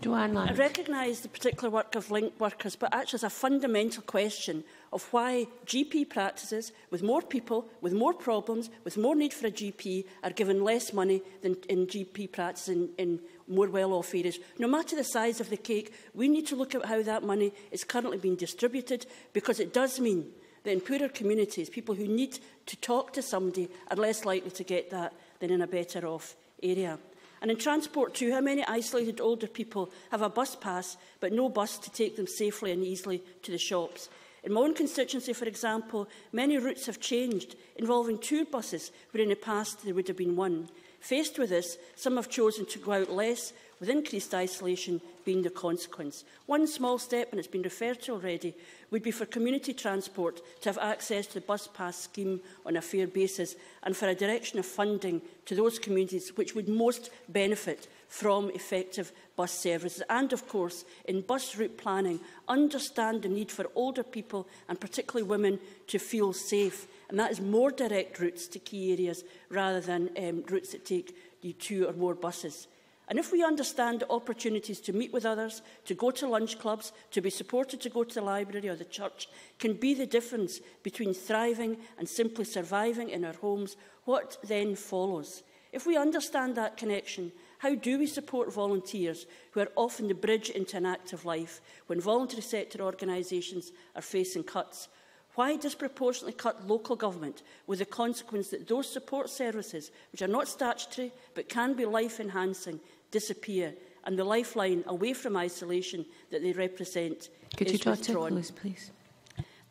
Joanne Lamont. I recognise the particular work of link workers, but actually it's a fundamental question of why GP practices with more people, with more problems, with more need for a GP are given less money than in GP practices in more well-off areas. No matter the size of the cake, we need to look at how that money is currently being distributed, because it does mean that in poorer communities, people who need to talk to somebody are less likely to get that than in a better-off area. And in transport too, how many isolated older people have a bus pass but no bus to take them safely and easily to the shops? In my own constituency, for example, many routes have changed, involving two buses where in the past there would have been one. Faced with this, some have chosen to go out less, with increased isolation being the consequence. One small step, and it's been referred to already, would be for community transport to have access to the bus pass scheme on a fair basis and for a direction of funding to those communities which would most benefit from effective bus services. And, of course, in bus route planning, understand the need for older people and particularly women to feel safe. And that is more direct routes to key areas rather than routes that take you two or more buses. And if we understand the opportunities to meet with others, to go to lunch clubs, to be supported to go to the library or the church, can be the difference between thriving and simply surviving in our homes, what then follows? If we understand that connection, how do we support volunteers who are often the bridge into an active life when voluntary sector organisations are facing cuts? Why disproportionately cut local government, with the consequence that those support services, which are not statutory but can be life-enhancing, disappear, and the lifeline away from isolation that they represent is withdrawn? Could you please?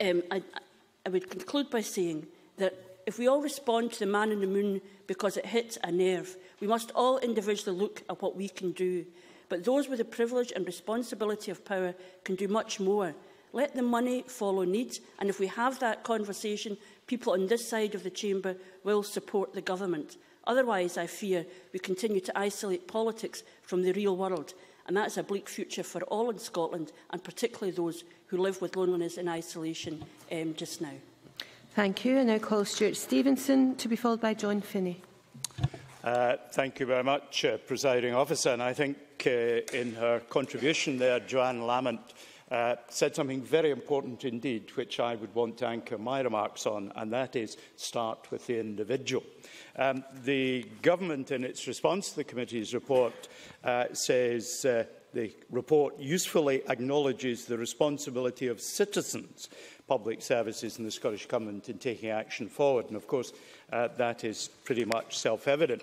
I would conclude by saying that if we all respond to the man in the moon because it hits a nerve, we must all individually look at what we can do. But those with the privilege and responsibility of power can do much more. Let the money follow needs, and if we have that conversation, people on this side of the chamber will support the government. Otherwise, I fear we continue to isolate politics from the real world, and that's a bleak future for all in Scotland, and particularly those who live with loneliness and isolation just now. Thank you. I now call Stuart Stevenson, to be followed by John Finnie. Thank you very much, Presiding Officer. And I think in her contribution there, Joanne Lamont said something very important indeed, which I would want to anchor my remarks on, and that is start with the individual. The government, in its response to the committee's report, says the report usefully acknowledges the responsibility of citizens, public services and the Scottish Government in taking action forward. And of course, that is pretty much self-evident.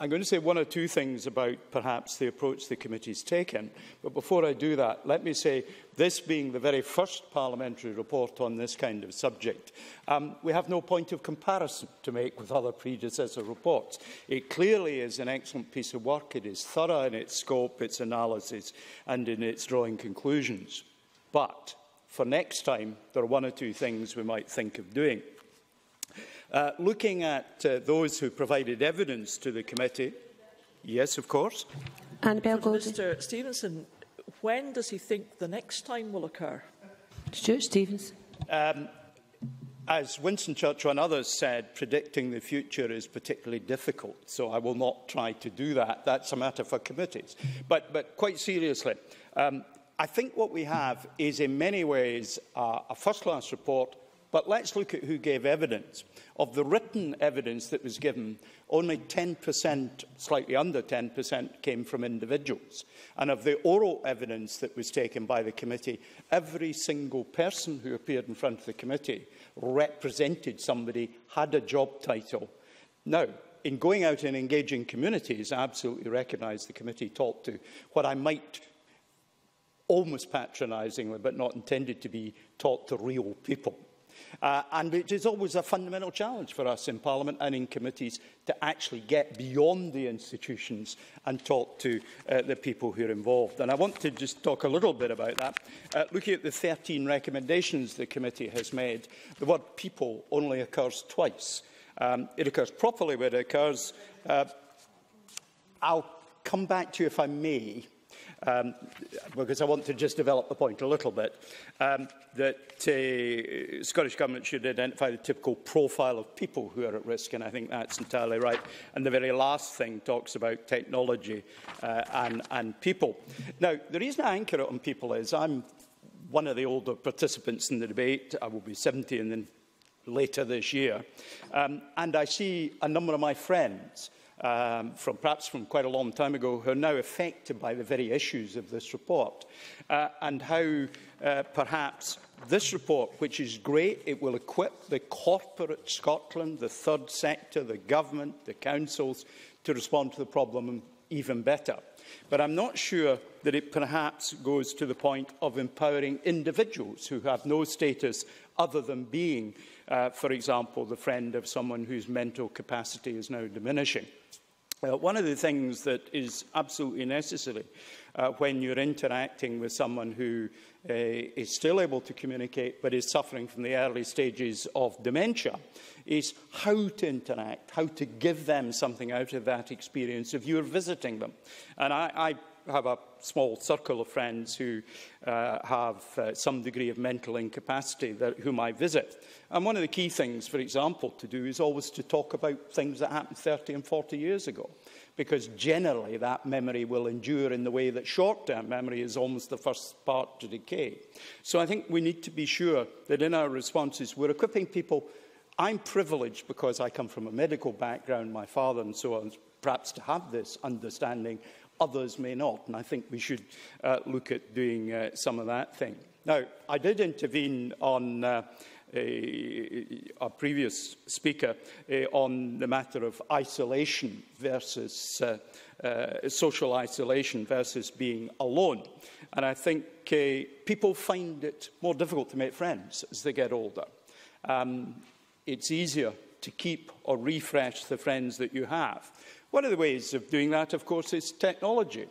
I'm going to say one or two things about perhaps the approach the committee's taken, but before I do that, let me say, this being the very first parliamentary report on this kind of subject, we have no point of comparison to make with other predecessor reports. It clearly is an excellent piece of work. It is thorough in its scope, its analysis, and in its drawing conclusions. But for next time, there are one or two things we might think of doing. Looking at those who provided evidence to the committee, yes, of course. Annabel Goldie. Mr. Stevenson, when does he think the next time will occur? Stuart Stevenson. As Winston Churchill and others said, predicting the future is particularly difficult, so I will not try to do that. That's a matter for committees. But quite seriously, I think what we have is in many ways a first-class report. But let's look at who gave evidence. Of the written evidence that was given, only 10%, slightly under 10%, came from individuals. And of the oral evidence that was taken by the committee, every single person who appeared in front of the committee represented somebody, had a job title. Now, in going out and engaging communities, I absolutely recognise the committee talked to what I might almost patronisingly, but not intended to be, talk to real people. And it is always a fundamental challenge for us in Parliament and in committees to actually get beyond the institutions and talk to the people who are involved. And I want to just talk a little bit about that. Looking at the 13 recommendations the committee has made, the word people only occurs twice. It occurs properly where it occurs. I'll come back to you if I may, because I want to just develop the point a little bit, that the Scottish Government should identify the typical profile of people who are at risk, and I think that's entirely right. And the very last thing talks about technology and people. Now, the reason I anchor it on people is I'm one of the older participants in the debate. I will be 70 and then later this year. And I see a number of my friends from quite a long time ago, who are now affected by the very issues of this report, and how perhaps this report, which is great, it will equip the corporate Scotland, the third sector, the government, the councils, to respond to the problem even better. But I'm not sure that it perhaps goes to the point of empowering individuals who have no status other than being, for example, the friend of someone whose mental capacity is now diminishing. One of the things that is absolutely necessary when you're interacting with someone who is still able to communicate but is suffering from the early stages of dementia is how to interact, how to give them something out of that experience if you're visiting them. And I have a small circle of friends who have some degree of mental incapacity whom I visit. And one of the key things, for example, to do is always to talk about things that happened 30 and 40 years ago, because generally that memory will endure in the way that short-term memory is almost the first part to decay. So I think we need to be sure that in our responses we're equipping people. I'm privileged because I come from a medical background, my father and so on, perhaps to have this understanding. Others may not, and I think we should look at doing some of that thing. Now, I did intervene on a previous speaker on the matter of isolation versus social isolation versus being alone. And I think people find it more difficult to make friends as they get older. It's easier to keep or refresh the friends that you have. One of the ways of doing that, of course, is technology.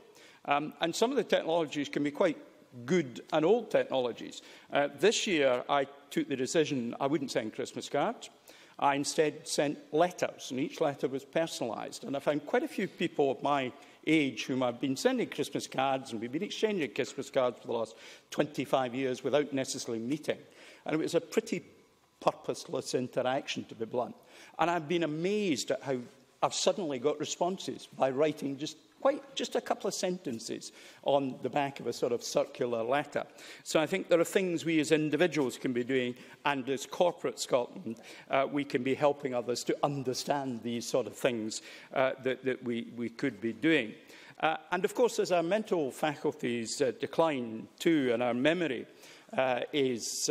And some of the technologies can be quite good and old technologies. This year, I took the decision, I wouldn't send Christmas cards. I instead sent letters, and each letter was personalised. And I found quite a few people of my age whom I've been sending Christmas cards, and we've been exchanging Christmas cards for the last 25 years without necessarily meeting. And it was a pretty purposeless interaction, to be blunt. And I've been amazed at how I've suddenly got responses by writing just a couple of sentences on the back of a sort of circular letter. So I think there are things we as individuals can be doing, and as corporate Scotland, we can be helping others to understand these sort of things that we could be doing. And of course, as our mental faculties decline too, and our memory is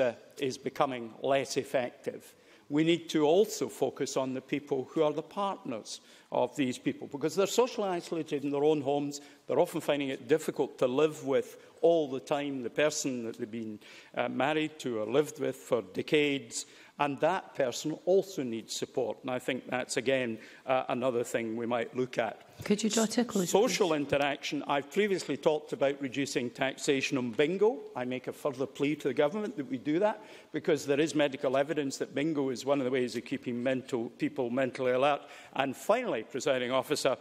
becoming less effective, we need to also focus on the people who are the partners of these people, because they're socially isolated in their own homes. They're often finding it difficult to live with all the time the person that they've been married to or lived with for decades, and that person also needs support. And I think that's, again, another thing we might look at. Could you draw to a close? Social interaction. I've previously talked about reducing taxation on bingo. I make a further plea to the government that we do that, because there is medical evidence that bingo is one of the ways of keeping people mentally alert. And finally, Presiding Officer,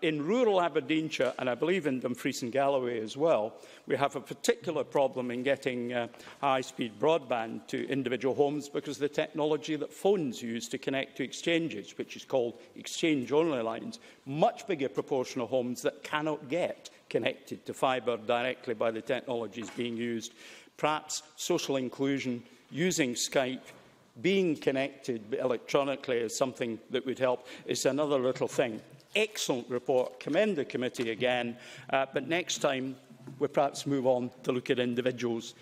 in rural Aberdeenshire, and I believe in Dumfries and Galloway as well, we have a particular problem in getting high-speed broadband to individual homes because of the technology that phones use to connect to exchanges, which is called exchange-only lines. Much bigger proportion of homes that cannot get connected to fibre directly by the technologies being used. Perhaps social inclusion, using Skype, being connected electronically is something that would help. It's another little thing. Excellent report. Commend the committee again. But next time, we'll perhaps move on to look at individuals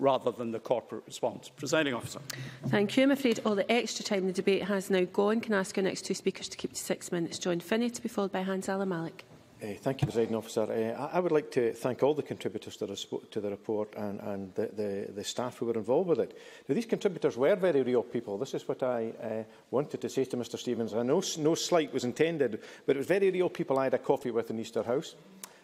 rather than the corporate response. Presiding Officer. Thank you. I'm afraid all the extra time the debate has now gone. Can I ask our next two speakers to keep to 6 minutes? John Finnie, to be followed by Hanzala Malik. Thank you, Presiding Officer. I would like to thank all the contributors to the report and the staff who were involved with it. Now, these contributors were very real people. This is what I wanted to say to Mr Stevens. I know no slight was intended, but it was very real people I had a coffee with in Easter House.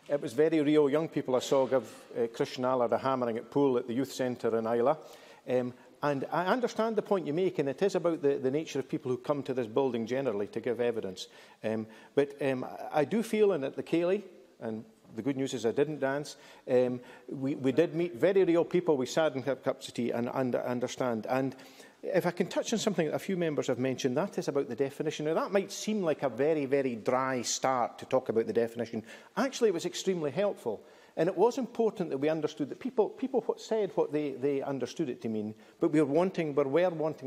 It was very real young people I saw give Christian Allard a hammering at pool at the youth centre in Isla. And I understand the point you make, and it is about the nature of people who come to this building generally to give evidence. I do feel, and at the Cayley, and the good news is I didn't dance, we did meet very real people. We sat and had cups of tea and understand. And if I can touch on something that a few members have mentioned, that is about the definition. Now, that might seem like a very, very dry start to talk about the definition. Actually, it was extremely helpful. And it was important that we understood that people said what they understood it to mean, but we were wanting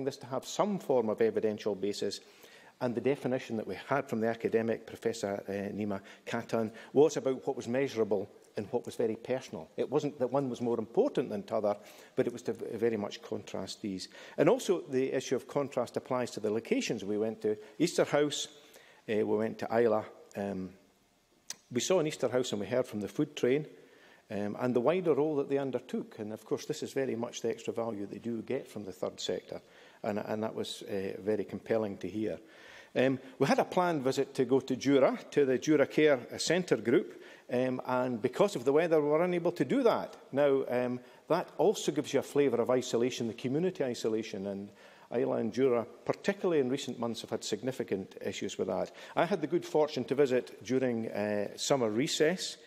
this to have some form of evidential basis. And the definition that we had from the academic, Professor Nima Katan, was about what was measurable and what was very personal. It wasn't that one was more important than the other, but it was to very much contrast these. And also the issue of contrast applies to the locations we went to. Easter House, we went to Isla. We saw in Easter House and we heard from the Food Train and the wider role that they undertook. And of course, this is very much the extra value they do get from the third sector. And that was very compelling to hear. We had a planned visit to go to Jura, to the Jura Care Centre group. And because of the weather, we were unable to do that. Now, that also gives you a flavour of isolation, the community isolation, and Isla and Jura, particularly in recent months, have had significant issues with that. I had the good fortune to visit during summer recess,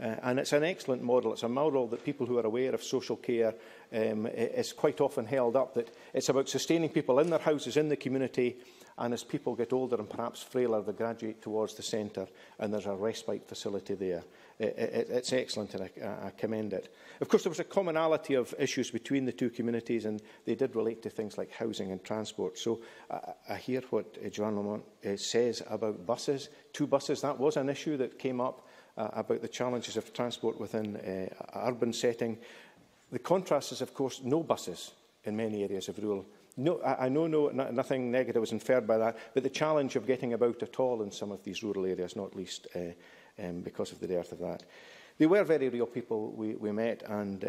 and it's an excellent model. It's a model that people who are aware of social care is quite often held up, that it's about sustaining people in their houses, in the community, and as people get older and perhaps frailer, they graduate towards the centre, and there's a respite facility there. It's excellent, and I commend it. Of course, there was a commonality of issues between the two communities, and they did relate to things like housing and transport. So I hear what Joanne Lamont says about buses. Two buses, that was an issue that came up about the challenges of transport within an urban setting. The contrast is, of course, no buses in many areas of rural. No, I know nothing negative was inferred by that, but the challenge of getting about at all in some of these rural areas, not least because of the dearth of that. They were very real people we met, and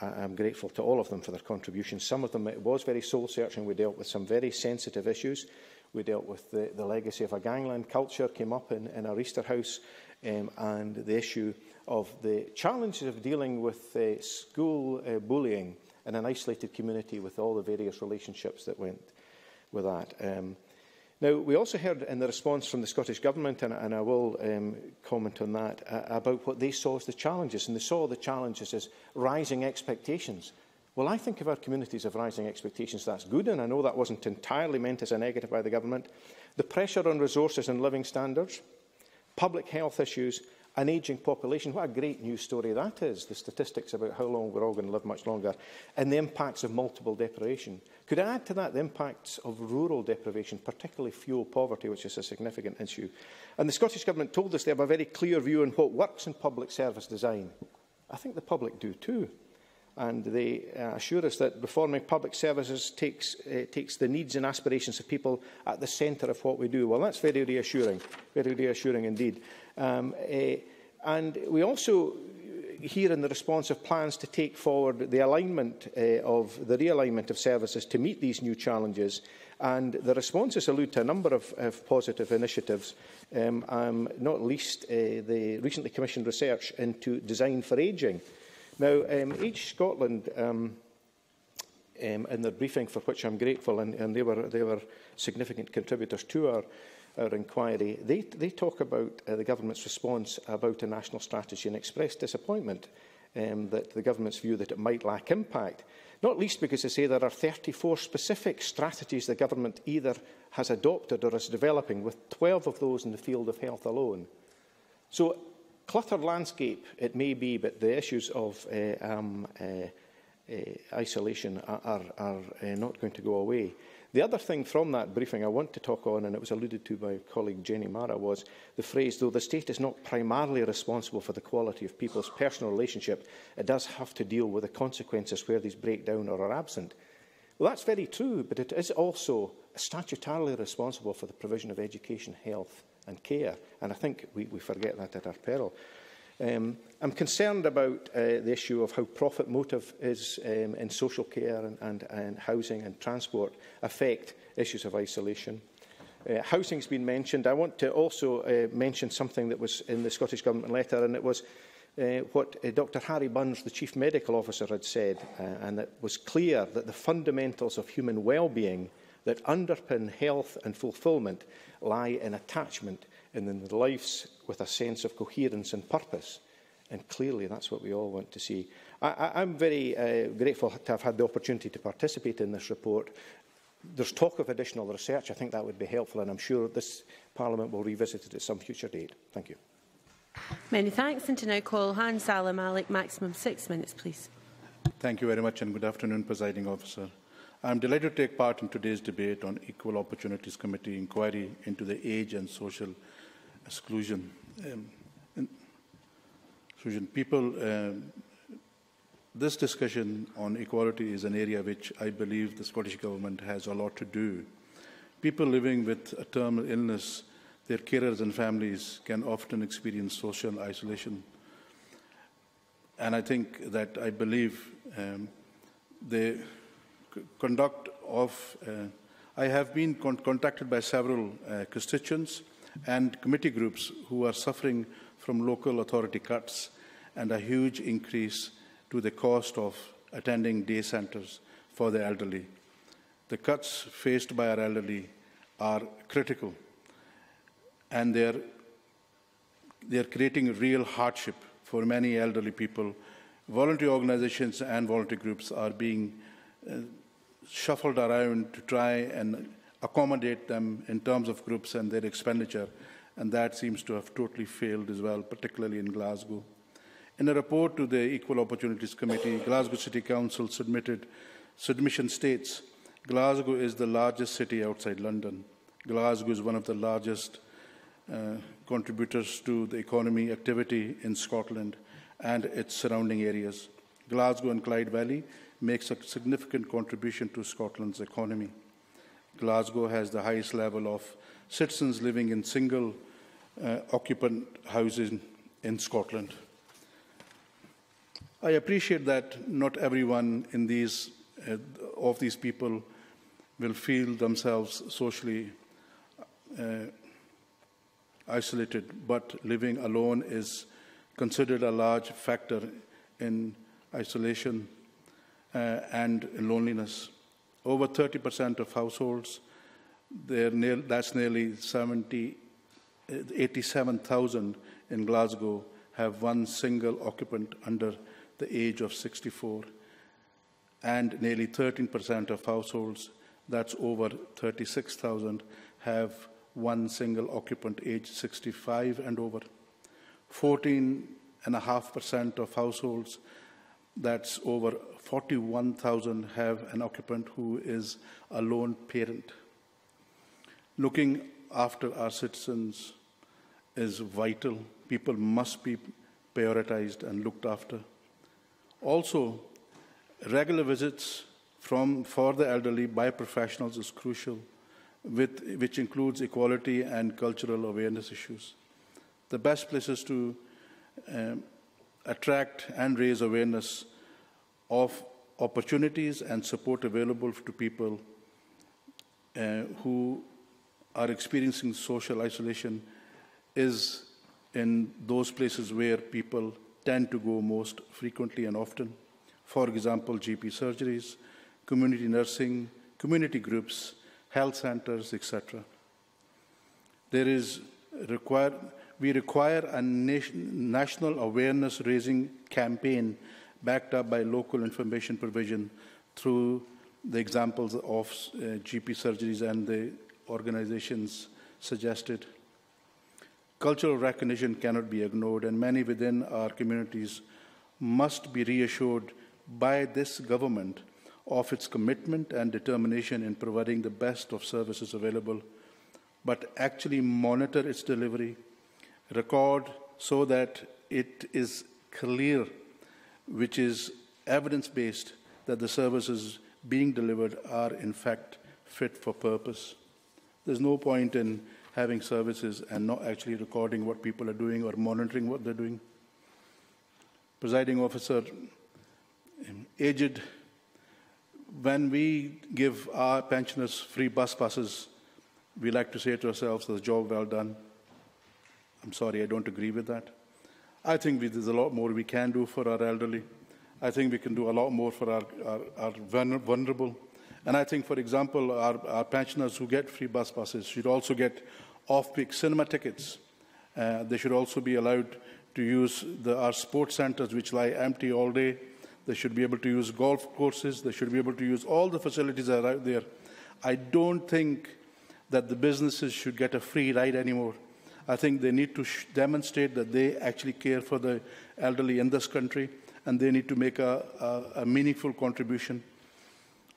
I'm grateful to all of them for their contributions. Some of them, it was very soul-searching. We dealt with some very sensitive issues. We dealt with the legacy of a gangland culture came up in our Easter House, and the issue of the challenges of dealing with school bullying in an isolated community with all the various relationships that went with that. Now, we also heard in the response from the Scottish Government, and I will comment on that, about what they saw as the challenges, and they saw the challenges as rising expectations. Well, I think of our communities of rising expectations, that's good, and I know that wasn't entirely meant as a negative by the Government. The pressure on resources and living standards, public health issues, an ageing population. What a great news story that is, the statistics about how long we're all going to live much longer, and the impacts of multiple deprivation. Could I add to that the impacts of rural deprivation, particularly fuel poverty, which is a significant issue? And the Scottish Government told us they have a very clear view on what works in public service design. I think the public do too. And they assure us that reforming public services takes the needs and aspirations of people at the centre of what we do. Well, that's very reassuring indeed. And we also hear in the response of plans to take forward the alignment of the realignment of services to meet these new challenges. And the responses allude to a number of positive initiatives, not least the recently commissioned research into design for ageing. Now, Age Scotland, in their briefing, for which I'm grateful, and they were significant contributors to our inquiry, they talk about the Government's response about a national strategy and express disappointment that the Government's view that it might lack impact, not least because they say there are 34 specific strategies the Government either has adopted or is developing, with 12 of those in the field of health alone. So, cluttered landscape, it may be, but the issues of isolation are not going to go away. The other thing from that briefing I want to talk on, and it was alluded to by colleague Jenny Marra, was the phrase, though the state is not primarily responsible for the quality of people's personal relationship, it does have to deal with the consequences where these break down or are absent. Well, that's very true, but it is also statutorily responsible for the provision of education, health and care, and I think we forget that at our peril. I'm concerned about the issue of how profit motive is in social care and housing and transport affect issues of isolation. Housing has been mentioned. I want to also mention something that was in the Scottish Government letter, and it was what Dr. Harry Burns, the Chief Medical Officer, had said, and it was clear that the fundamentals of human well-being that underpin health and fulfilment lie in attachment and in the lives with a sense of coherence and purpose. And clearly that's what we all want to see. I'm very grateful to have had the opportunity to participate in this report. There's talk of additional research. I think that would be helpful, and I'm sure this Parliament will revisit it at some future date. Thank you. Many thanks. And to now call Hanzala Malik, maximum 6 minutes, please. Thank you very much, and good afternoon, Presiding Officer. I am delighted to take part in today's debate on Equal Opportunities Committee inquiry into the age and social exclusion. This discussion on equality is an area which I believe the Scottish Government has a lot to do. People living with a terminal illness, their carers and families can often experience social isolation. And I think that I believe they conduct of I have been contacted by several constituents and committee groups who are suffering from local authority cuts and a huge increase to the cost of attending day centres for the elderly. The cuts faced by our elderly are critical, and they are creating real hardship for many elderly people. Voluntary organisations and voluntary groups are being shuffled around to try and accommodate them in terms of groups and their expenditure, and that seems to have totally failed as well, particularly in Glasgow. In a report to the Equal Opportunities Committee, Glasgow City Council submission states, Glasgow is the largest city outside London. Glasgow is one of the largest contributors to the economy activity in Scotland and its surrounding areas. Glasgow and Clyde Valley makes a significant contribution to Scotland's economy. Glasgow has the highest level of citizens living in single occupant housing in Scotland. I appreciate that not everyone in of these people will feel themselves socially isolated, but living alone is considered a large factor in isolation and loneliness. Over 30% of households that's nearly 87,000 in Glasgow have one single occupant under the age of 64, and nearly 13% of households, that's over 36,000, have one single occupant age 65 and over. 14.5% of households, that's over 41,000, have an occupant who is a lone parent. Looking after our citizens is vital. People must be prioritised and looked after. Also, regular visits for the elderly by professionals is crucial, which includes equality and cultural awareness issues. The best places to attract and raise awareness of opportunities and support available to people who are experiencing social isolation is in those places where people tend to go most frequently and often. For example, GP surgeries, community nursing, community groups, health centres, etc. We require a national awareness-raising campaign backed up by local information provision through the examples of GP surgeries and the organizations suggested. Cultural recognition cannot be ignored, and many within our communities must be reassured by this government of its commitment and determination in providing the best of services available, but actually monitor its delivery, record so that it is clear, which is evidence-based, that the services being delivered are in fact fit for purpose. There's no point in having services and not actually recording what people are doing or monitoring what they're doing. Presiding Officer, aged, when we give our pensioners free bus passes, we like to say to ourselves, "The job well done." I'm sorry, I don't agree with that. I think there's a lot more we can do for our elderly. I think we can do a lot more for our vulnerable. And I think, for example, our pensioners who get free bus passes should also get off-peak cinema tickets. They should also be allowed to use our sports centres, which lie empty all day. They should be able to use golf courses. They should be able to use all the facilities that are out there. I don't think that the businesses should get a free ride anymore. I think they need to demonstrate that they actually care for the elderly in this country, and they need to make a meaningful contribution.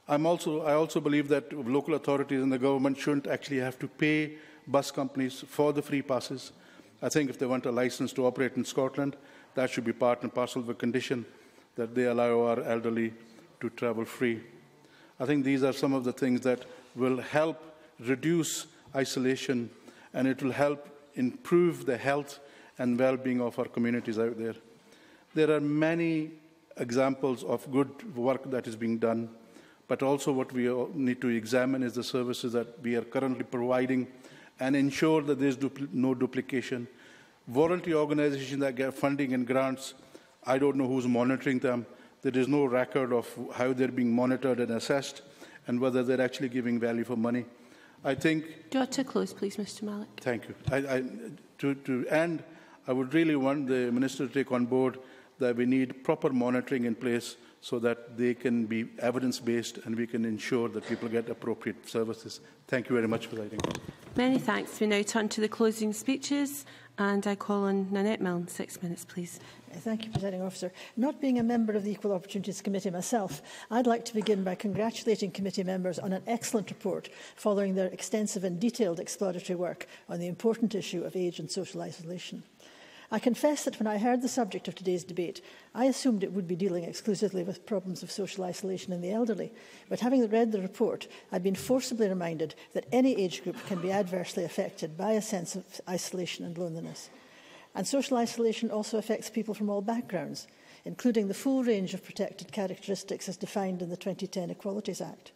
I also believe that local authorities and the government shouldn't actually have to pay bus companies for the free passes. I think if they want a license to operate in Scotland, that should be part and parcel of the condition that they allow our elderly to travel free. I think these are some of the things that will help reduce isolation, and it will help improve the health and well-being of our communities out there. There are many examples of good work that is being done, but also what we need to examine is the services that we are currently providing and ensure that there is no duplication. Voluntary organizations that get funding and grants, I don't know who's monitoring them. There is no record of how they're being monitored and assessed and whether they're actually giving value for money. I think... Do you want to close, please, Mr. Malik? Thank you. To end, I would really want the Minister to take on board that we need proper monitoring in place so that they can be evidence-based and we can ensure that people get appropriate services. Thank you very much for that. Many thanks. We now turn to the closing speeches, and I call on Nanette Milne. 6 minutes, please. Thank you, Presiding Officer. Not being a member of the Equal Opportunities Committee myself, I'd like to begin by congratulating committee members on an excellent report following their extensive and detailed exploratory work on the important issue of age and social isolation. I confess that when I heard the subject of today's debate, I assumed it would be dealing exclusively with problems of social isolation in the elderly, but having read the report, I've been forcibly reminded that any age group can be adversely affected by a sense of isolation and loneliness. And social isolation also affects people from all backgrounds, including the full range of protected characteristics as defined in the 2010 Equalities Act.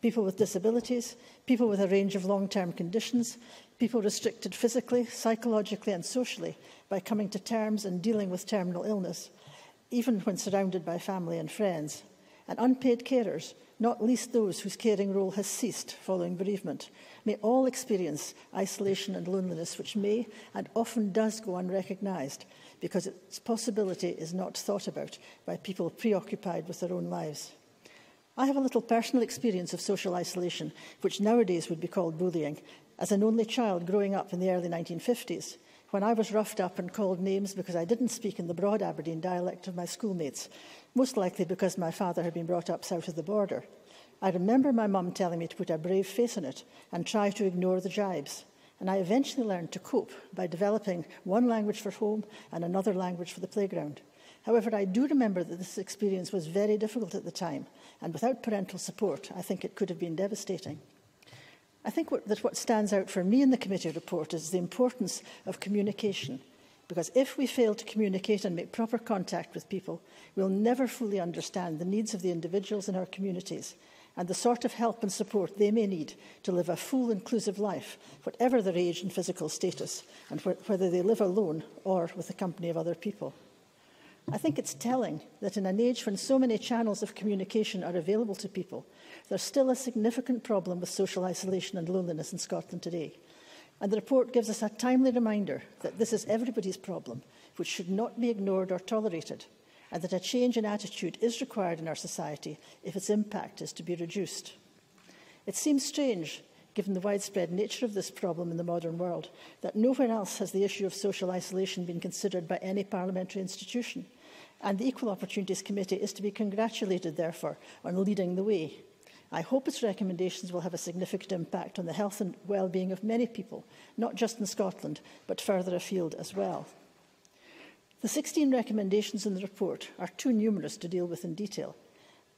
People with disabilities, people with a range of long-term conditions, people restricted physically, psychologically and socially by coming to terms and dealing with terminal illness, even when surrounded by family and friends, and unpaid carers, not least those whose caring role has ceased following bereavement, may all experience isolation and loneliness which may and often does go unrecognised because its possibility is not thought about by people preoccupied with their own lives. I have a little personal experience of social isolation, which nowadays would be called bullying, as an only child growing up in the early 1950s, when I was roughed up and called names because I didn't speak in the broad Aberdeen dialect of my schoolmates, most likely because my father had been brought up south of the border. I remember my mum telling me to put a brave face on it and try to ignore the jibes, and I eventually learned to cope by developing one language for home and another language for the playground. However, I do remember that this experience was very difficult at the time, and without parental support, I think it could have been devastating. I think that what stands out for me in the committee report is the importance of communication, because if we fail to communicate and make proper contact with people, we'll never fully understand the needs of the individuals in our communities and the sort of help and support they may need to live a full, inclusive life, whatever their age and physical status, and whether they live alone or with the company of other people. I think it's telling that in an age when so many channels of communication are available to people, there's still a significant problem with social isolation and loneliness in Scotland today. And the report gives us a timely reminder that this is everybody's problem, which should not be ignored or tolerated, and that a change in attitude is required in our society if its impact is to be reduced. It seems strange, given the widespread nature of this problem in the modern world, that nowhere else has the issue of social isolation been considered by any parliamentary institution. And the Equal Opportunities Committee is to be congratulated, therefore, on leading the way. I hope its recommendations will have a significant impact on the health and well-being of many people, not just in Scotland, but further afield as well. The 16 recommendations in the report are too numerous to deal with in detail,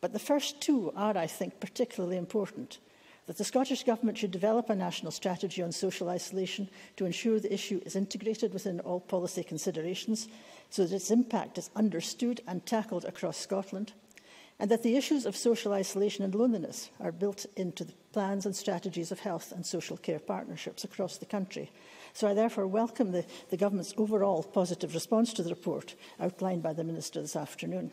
but the first two are, I think, particularly important. That the Scottish Government should develop a national strategy on social isolation to ensure the issue is integrated within all policy considerations so that its impact is understood and tackled across Scotland, and that the issues of social isolation and loneliness are built into the plans and strategies of health and social care partnerships across the country. So I therefore welcome the Government's overall positive response to the report outlined by the Minister this afternoon.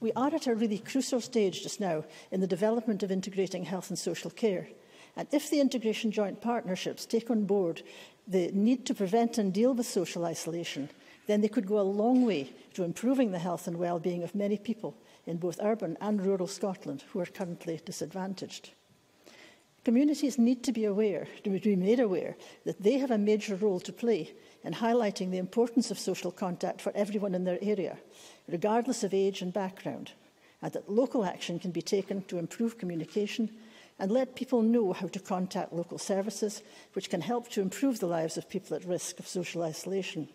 We are at a really crucial stage just now in the development of integrating health and social care. And if the integration joint partnerships take on board the need to prevent and deal with social isolation, then they could go a long way to improving the health and well-being of many people in both urban and rural Scotland who are currently disadvantaged. Communities need to be made aware that they have a major role to play in highlighting the importance of social contact for everyone in their area, regardless of age and background, and that local action can be taken to improve communication and let people know how to contact local services, which can help to improve the lives of people at risk of social isolation.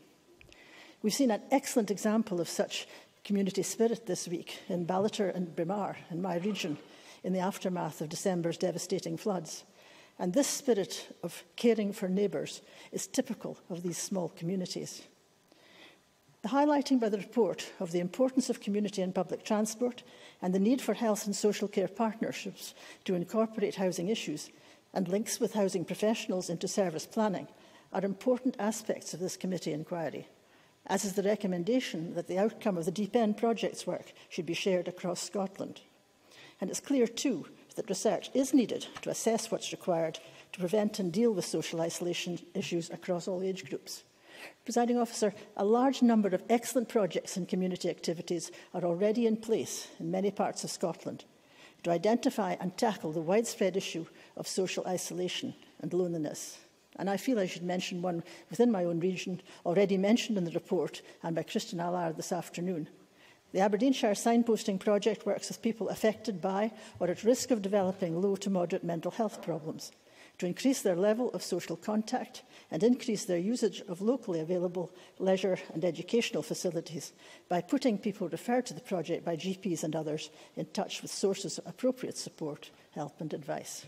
We've seen an excellent example of such community spirit this week in Ballater and Braemar, in my region, in the aftermath of December's devastating floods. And this spirit of caring for neighbours is typical of these small communities. The highlighting by the report of the importance of community and public transport and the need for health and social care partnerships to incorporate housing issues and links with housing professionals into service planning are important aspects of this committee inquiry, as is the recommendation that the outcome of the Deep End project's work should be shared across Scotland. And it's clear too that research is needed to assess what's required to prevent and deal with social isolation issues across all age groups. Presiding Officer, a large number of excellent projects and community activities are already in place in many parts of Scotland to identify and tackle the widespread issue of social isolation and loneliness. And I feel I should mention one within my own region, already mentioned in the report and by Christian Allard this afternoon. The Aberdeenshire Signposting Project works with people affected by or at risk of developing low to moderate mental health problems, to increase their level of social contact and increase their usage of locally available leisure and educational facilities by putting people referred to the project by GPs and others in touch with sources of appropriate support, help and advice.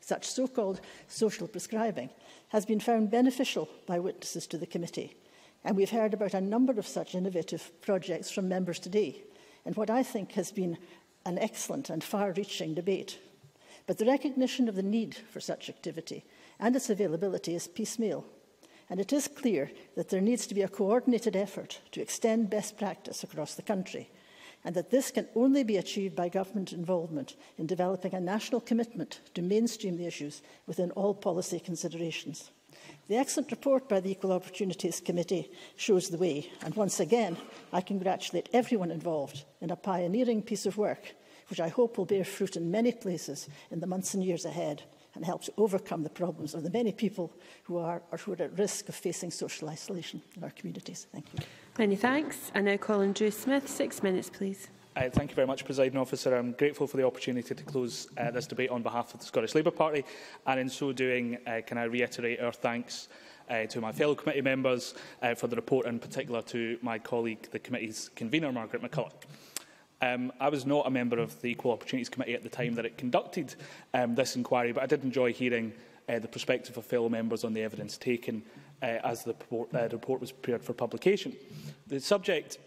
Such so-called social prescribing has been found beneficial by witnesses to the committee, and we've heard about a number of such innovative projects from members today in what I think has been an excellent and far-reaching debate. But the recognition of the need for such activity and its availability is piecemeal, and it is clear that there needs to be a coordinated effort to extend best practice across the country, and that this can only be achieved by government involvement in developing a national commitment to mainstream the issues within all policy considerations. The excellent report by the Equal Opportunities Committee shows the way, and once again I congratulate everyone involved in a pioneering piece of work which I hope will bear fruit in many places in the months and years ahead and help to overcome the problems of the many people who are or who are at risk of facing social isolation in our communities. Thank you. Many thanks. I now call on Drew Smith. 6 minutes, please. Thank you very much, Presiding Officer. I'm grateful for the opportunity to close this debate on behalf of the Scottish Labour Party, and in so doing, can I reiterate our thanks to my fellow committee members for the report, in particular to my colleague, the committee's convener, Margaret McCulloch. I was not a member of the Equal Opportunities Committee at the time that it conducted this inquiry, but I did enjoy hearing the perspective of fellow members on the evidence taken as the report was prepared for publication. The subject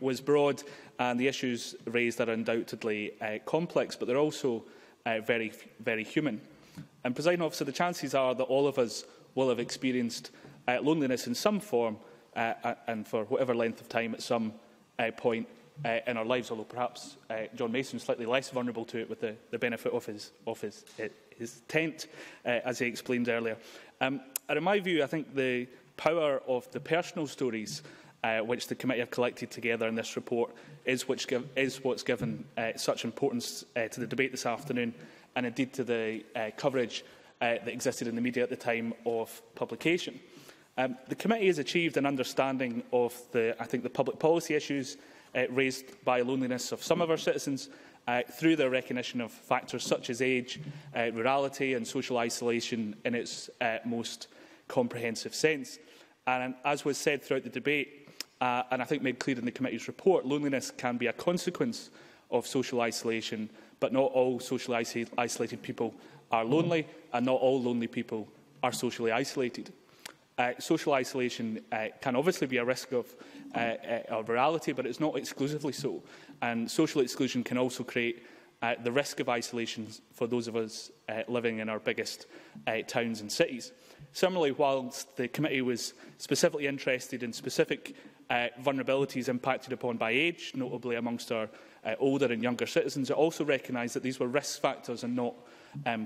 was broad and the issues raised are undoubtedly complex, but they're also very, very human. And, Presiding Officer, the chances are that all of us will have experienced loneliness in some form and for whatever length of time at some point in our lives, although perhaps John Mason is slightly less vulnerable to it with the benefit of his tent, as he explained earlier. And in my view, I think the power of the personal stories which the committee have collected together in this report is what's given such importance to the debate this afternoon, and indeed to the coverage that existed in the media at the time of publication. The committee has achieved an understanding of I think the public policy issues raised by loneliness of some of our citizens through their recognition of factors such as age, rurality and social isolation in its most comprehensive sense. And as was said throughout the debate, and I think made clear in the committee's report, loneliness can be a consequence of social isolation, but not all socially isolated people are lonely, and not all lonely people are socially isolated. Social isolation can obviously be a risk of rurality, but it's not exclusively so. And social exclusion can also create the risk of isolation for those of us living in our biggest towns and cities. Similarly, whilst the committee was specifically interested in specific vulnerabilities impacted upon by age, notably amongst our older and younger citizens, it also recognised that these were risk factors and not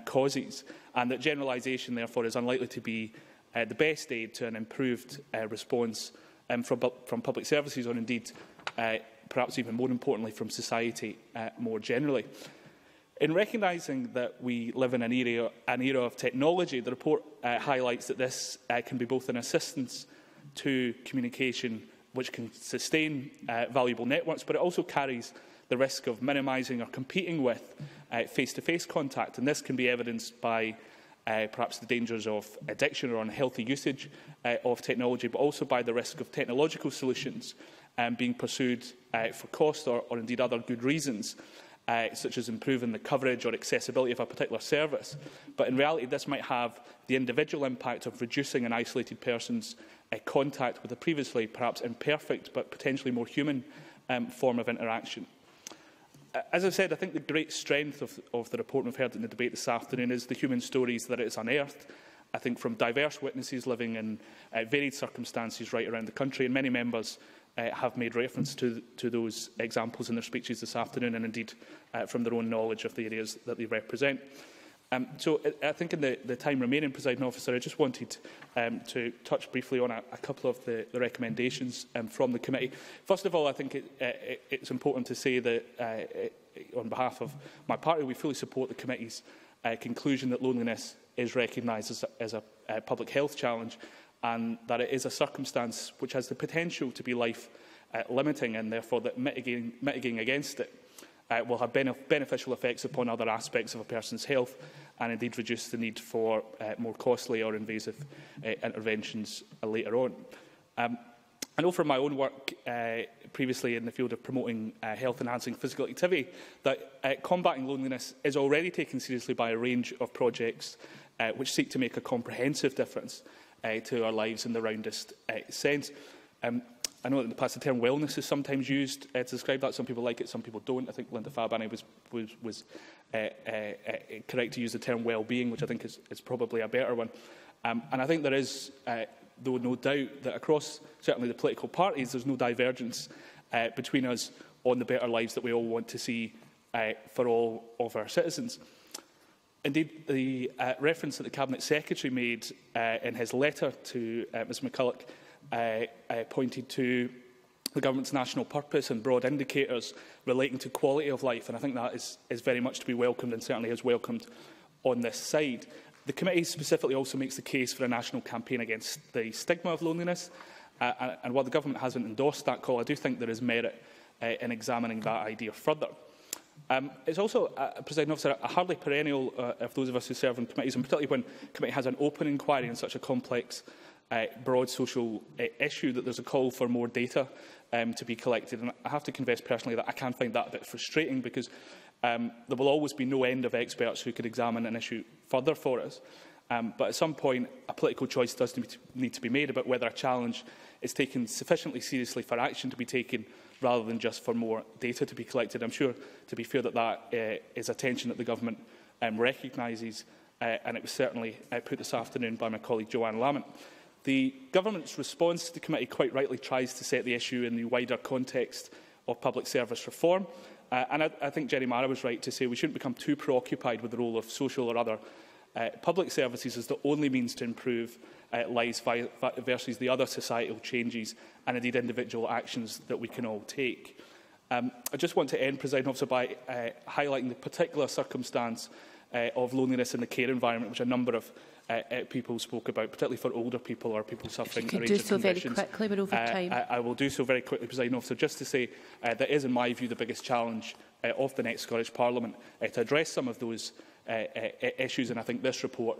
causes, and that generalisation, therefore, is unlikely to be the best aid to an improved response from public services, or indeed, perhaps even more importantly, from society more generally. In recognising that we live in an era of technology, the report highlights that this can be both an assistance to communication, which can sustain valuable networks, but it also carries the risk of minimising or competing with face-to-face contact, and this can be evidenced by perhaps the dangers of addiction or unhealthy usage of technology, but also by the risk of technological solutions being pursued for cost or indeed other good reasons, such as improving the coverage or accessibility of a particular service. But in reality, this might have the individual impact of reducing an isolated person's contact with a previously perhaps imperfect but potentially more human form of interaction. As I said, I think the great strength of the report, and we've heard in the debate this afternoon, is the human stories that it has unearthed, I think, from diverse witnesses living in varied circumstances right around the country. And many members have made reference to those examples in their speeches this afternoon, and indeed from their own knowledge of the areas that they represent. So I think in the time remaining, Presiding Officer, I just wanted to touch briefly on a couple of the recommendations from the committee. First of all, I think it's important to say that, on behalf of my party, we fully support the committee's conclusion that loneliness is recognised as a public health challenge, and that it is a circumstance which has the potential to be life-limiting, and therefore that mitigating against it will have beneficial effects upon other aspects of a person's health, and indeed reduce the need for more costly or invasive interventions later on. I know from my own work previously in the field of promoting health-enhancing physical activity that combating loneliness is already taken seriously by a range of projects which seek to make a comprehensive difference to our lives in the roundest sense. I know that in the past the term wellness is sometimes used to describe that. Some people like it, some people don't. I think Linda Fabiani was correct to use the term well-being, which I think is probably a better one. And I think there is, though, no doubt that across certainly the political parties, there's no divergence between us on the better lives that we all want to see for all of our citizens. Indeed, the reference that the Cabinet Secretary made in his letter to Ms McCulloch pointed to the government's national purpose and broad indicators relating to quality of life, and I think that is very much to be welcomed and certainly is welcomed on this side. The committee specifically also makes the case for a national campaign against the stigma of loneliness, and while the government hasn't endorsed that call, I do think there is merit in examining that idea further. It's also, President Officer, a hardly perennial of those of us who serve on committees, and particularly when a committee has an open inquiry on such a complex, broad social issue, that there's a call for more data to be collected. And I have to confess personally that I can find that a bit frustrating, because there will always be no end of experts who could examine an issue further for us. But at some point, a political choice does need to be made about whether a challenge is taken sufficiently seriously for action to be taken, rather than just for more data to be collected. I'm sure, to be fair, that is a tension that the government recognises, and it was certainly put this afternoon by my colleague Joanne Lamont. The government's response to the committee quite rightly tries to set the issue in the wider context of public service reform. And I think Jenny Marra was right to say we shouldn't become too preoccupied with the role of social or other public services as the only means to improve lives versus the other societal changes and indeed individual actions that we can all take. I just want to end, President Officer, by highlighting the particular circumstance of loneliness in the care environment, which a number of people spoke about, particularly for older people or people suffering a range of conditions. I will do so very quickly, President Officer, just to say that is, in my view, the biggest challenge of the next Scottish Parliament to address some of those issues, and I think this report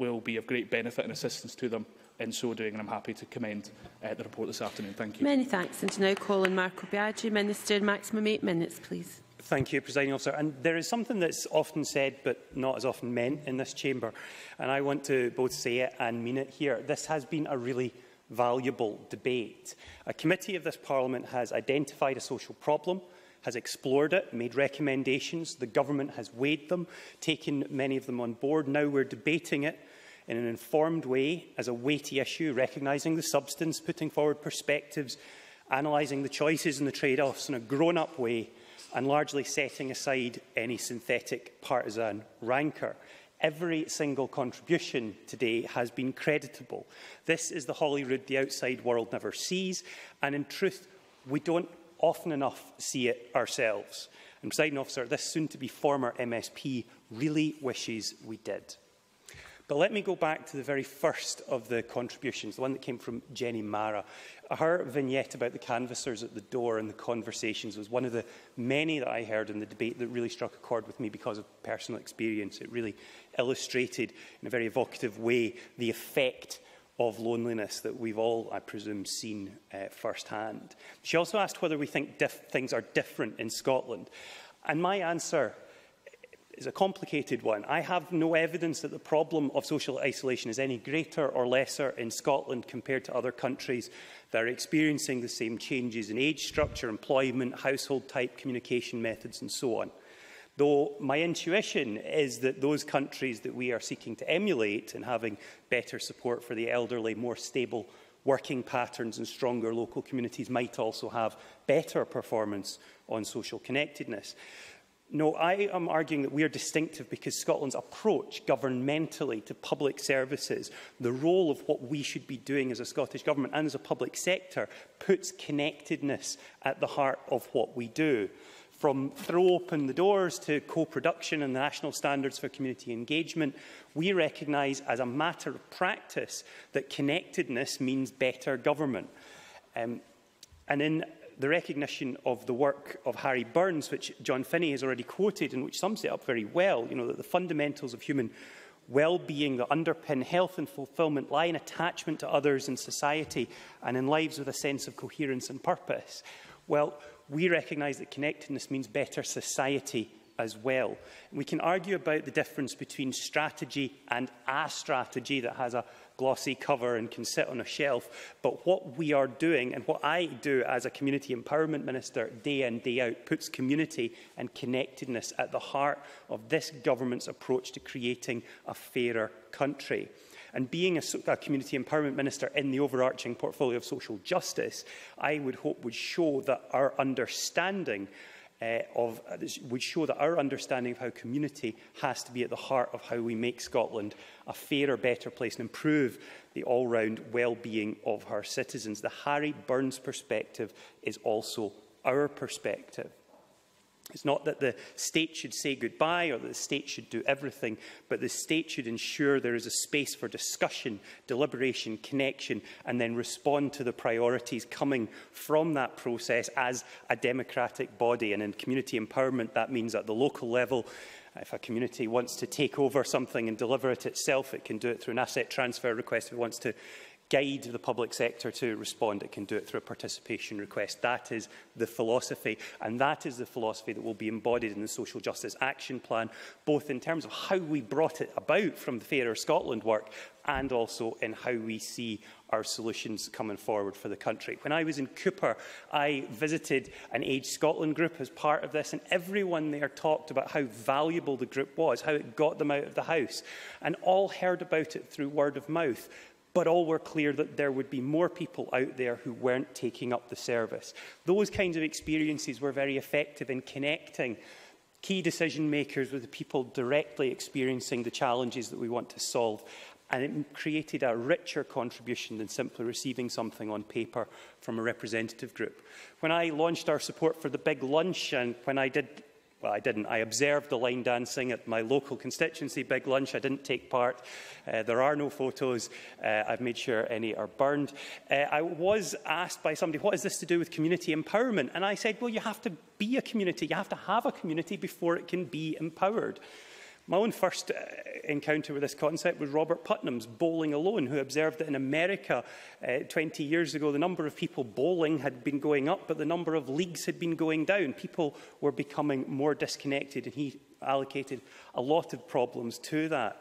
will be of great benefit and assistance to them in so doing, and I'm happy to commend the report this afternoon. Thank you. Many thanks. And to now call on Marco Biagi, Minister, maximum 8 minutes, please. Thank you, Presiding Officer. And there is something that's often said but not as often meant in this chamber, and I want to both say it and mean it here. This has been a really valuable debate. A committee of this Parliament has identified a social problem, has explored it, made recommendations, the government has weighed them, taken many of them on board. Now we're debating it in an informed way as a weighty issue, recognising the substance, putting forward perspectives, analysing the choices and the trade-offs in a grown-up way, and largely setting aside any synthetic partisan rancour. Every single contribution today has been creditable. This is the Holyrood the outside world never sees, and in truth, we don't often enough see it ourselves. And, Presiding Officer, this soon-to-be former MSP really wishes we did. But let me go back to the very first of the contributions, the one that came from Jenny Marra. Her vignette about the canvassers at the door and the conversations was one of the many that I heard in the debate that really struck a chord with me because of personal experience. It really illustrated in a very evocative way the effect of loneliness that we've all, I presume, seen firsthand. She also asked whether we think things are different in Scotland. And my answer is a complicated one. I have no evidence that the problem of social isolation is any greater or lesser in Scotland compared to other countries that are experiencing the same changes in age structure, employment, household type, communication methods and so on. Though my intuition is that those countries that we are seeking to emulate in having better support for the elderly, more stable working patterns and stronger local communities might also have better performance on social connectedness. No, I am arguing that we are distinctive because Scotland's approach governmentally to public services, the role of what we should be doing as a Scottish Government and as a public sector, puts connectedness at the heart of what we do. From throw open the doors to co-production and the national standards for community engagement, we recognise as a matter of practice that connectedness means better government. And in the recognition of the work of Harry Burns, which John Finnie has already quoted and which sums it up very well, you know, that the fundamentals of human well-being that underpin health and fulfilment lie in attachment to others in society and in lives with a sense of coherence and purpose. Well, we recognise that connectedness means better society as well. We can argue about the difference between strategy and a strategy that has a glossy cover and can sit on a shelf, but what we are doing and what I do as a community empowerment minister day in, day out puts community and connectedness at the heart of this government's approach to creating a fairer country. And being a community empowerment minister in the overarching portfolio of social justice, I would hope would show that our understanding of how community has to be at the heart of how we make Scotland a fairer, better place and improve the all-round well-being of our citizens. The Harry Burns perspective is also our perspective. It's not that the state should say goodbye or that the state should do everything, but the state should ensure there is a space for discussion, deliberation, connection, and then respond to the priorities coming from that process as a democratic body. And in community empowerment, that means at the local level, if a community wants to take over something and deliver it itself, it can do it through an asset transfer request. If it wants to guide the public sector to respond, it can do it through a participation request. That is the philosophy, and that is the philosophy that will be embodied in the Social Justice Action Plan, both in terms of how we brought it about from the Fairer Scotland work and also in how we see our solutions coming forward for the country. When I was in Cooper, I visited an Age Scotland group as part of this, and everyone there talked about how valuable the group was, how it got them out of the house, and all heard about it through word of mouth. But all were clear that there would be more people out there who weren't taking up the service. Those kinds of experiences were very effective in connecting key decision makers with the people directly experiencing the challenges that we want to solve. And it created a richer contribution than simply receiving something on paper from a representative group. When I launched our support for the big lunch, and when I did, well, I didn't. I observed the line dancing at my local constituency big lunch. I didn't take part. There are no photos. I've made sure any are burned. I was asked by somebody, what is this to do with community empowerment? And I said, well, you have to be a community. You have to have a community before it can be empowered. My own first encounter with this concept was Robert Putnam's Bowling Alone, who observed that in America 20 years ago, the number of people bowling had been going up, but the number of leagues had been going down. People were becoming more disconnected, and he allocated a lot of problems to that.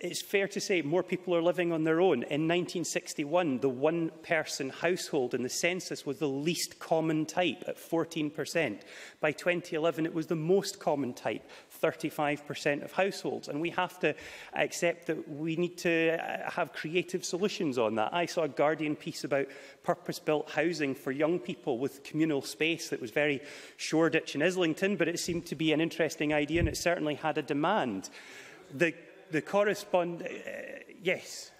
It's fair to say more people are living on their own. In 1961, the one-person household in the census was the least common type at 14%. By 2011, it was the most common type, 35% of households. And we have to accept that we need to have creative solutions on that. I saw a Guardian piece about purpose-built housing for young people with communal space that was very Shoreditch and Islington, but it seemed to be an interesting idea, and it certainly had a demand. The correspondent, yes.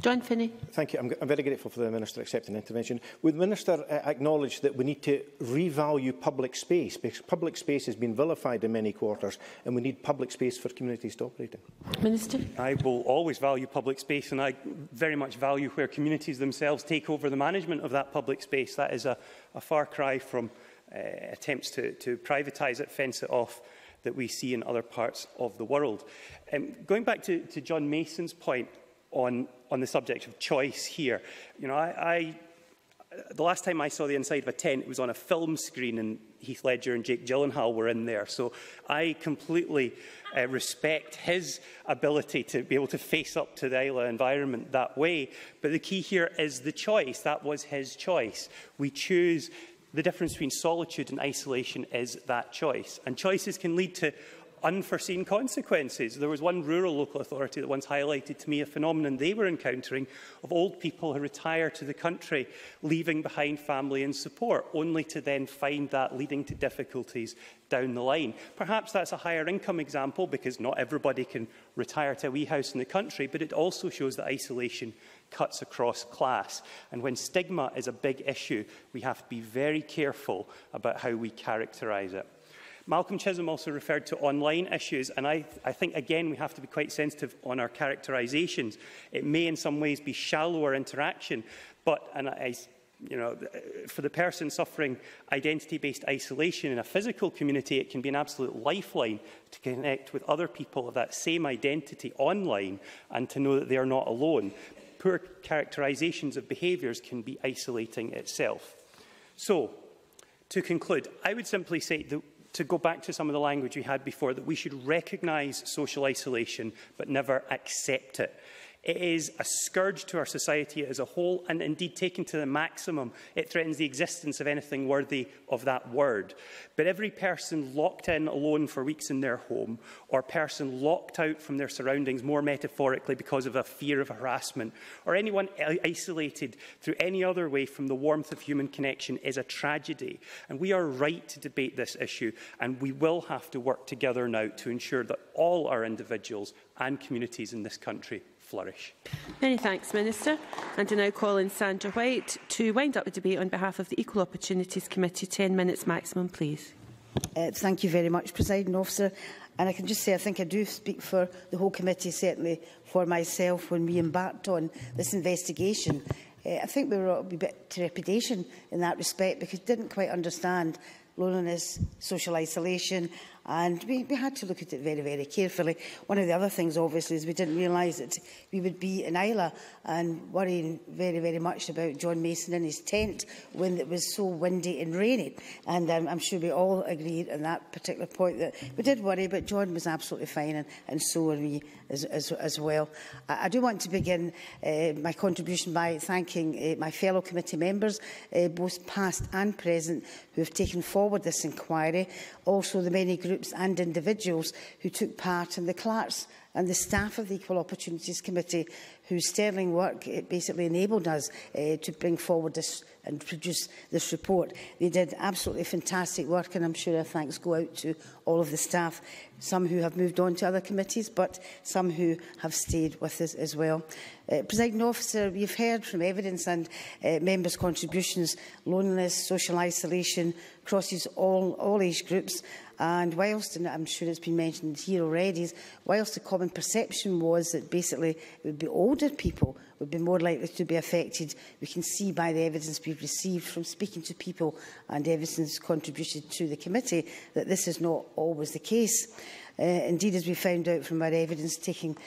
John Finnie. Thank you. I'm very grateful for the Minister accepting intervention. Would the Minister acknowledge that we need to revalue public space, because public space has been vilified in many quarters, and we need public space for communities to operate in? Minister. I will always value public space, and I very much value where communities themselves take over the management of that public space. That is a far cry from attempts to privatise it, fence it off, that we see in other parts of the world. Going back to John Mason's point on the subject of choice here, you know, the last time I saw the inside of a tent, it was on a film screen, and Heath Ledger and Jake Gyllenhaal were in there. So I completely respect his ability to be able to face up to the Isla environment that way. But the key here is the choice. That was his choice. We choose. The difference between solitude and isolation is that choice. And choices can lead to unforeseen consequences. There was one rural local authority that once highlighted to me a phenomenon they were encountering of old people who retire to the country, leaving behind family and support, only to then find that leading to difficulties down the line. Perhaps that's a higher income example, because not everybody can retire to a wee house in the country, but it also shows that isolation cuts across class. And when stigma is a big issue, we have to be very careful about how we characterise it. Malcolm Chisholm also referred to online issues, and I think, again, we have to be quite sensitive on our characterisations. It may in some ways be shallower interaction, but, and you know, for the person suffering identity-based isolation in a physical community, it can be an absolute lifeline to connect with other people of that same identity online and to know that they are not alone. Poor characterisations of behaviours can be isolating itself. So, to conclude, I would simply say that to go back to some of the language we had before, that we should recognise social isolation but never accept it. It is a scourge to our society as a whole, and indeed, taken to the maximum, it threatens the existence of anything worthy of that word. But every person locked in alone for weeks in their home, or person locked out from their surroundings, more metaphorically, because of a fear of harassment, or anyone isolated through any other way from the warmth of human connection, is a tragedy. And we are right to debate this issue, and we will have to work together now to ensure that all our individuals and communities in this country flourish. Many thanks, Minister. And I now call in Sandra White to wind up the debate on behalf of the Equal Opportunities Committee. 10 minutes maximum, please. Thank you very much, Presiding Officer. And I can just say I think I do speak for the whole committee, certainly for myself, when we embarked on this investigation. I think we were a bit trepidation in that respect, because we didn't quite understand loneliness, social isolation, and we had to look at it very, very carefully. One of the other things, obviously, is we didn't realise that we would be in Islay and worrying very, very much about John Mason in his tent when it was so windy and rainy. And I'm sure we all agreed on that particular point that we did worry, but John was absolutely fine, and so were we as well. I do want to begin my contribution by thanking my fellow committee members, both past and present, who have taken forward this inquiry, also the many groups and individuals who took part in the clerks and the staff of the Equal Opportunities Committee, whose sterling work basically enabled us to bring forward this and produce this report. They did absolutely fantastic work, and I'm sure our thanks go out to all of the staff, some who have moved on to other committees, but some who have stayed with us as well. Presiding Officer, we've heard from evidence and members' contributions, loneliness, social isolation crosses all age groups. And whilst, and I'm sure it's been mentioned here already, whilst the common perception was that basically it would be older people would be more likely to be affected, we can see by the evidence we've received from speaking to people and evidence contributed to the committee that this is not always the case. Indeed, as we found out from our evidence-taking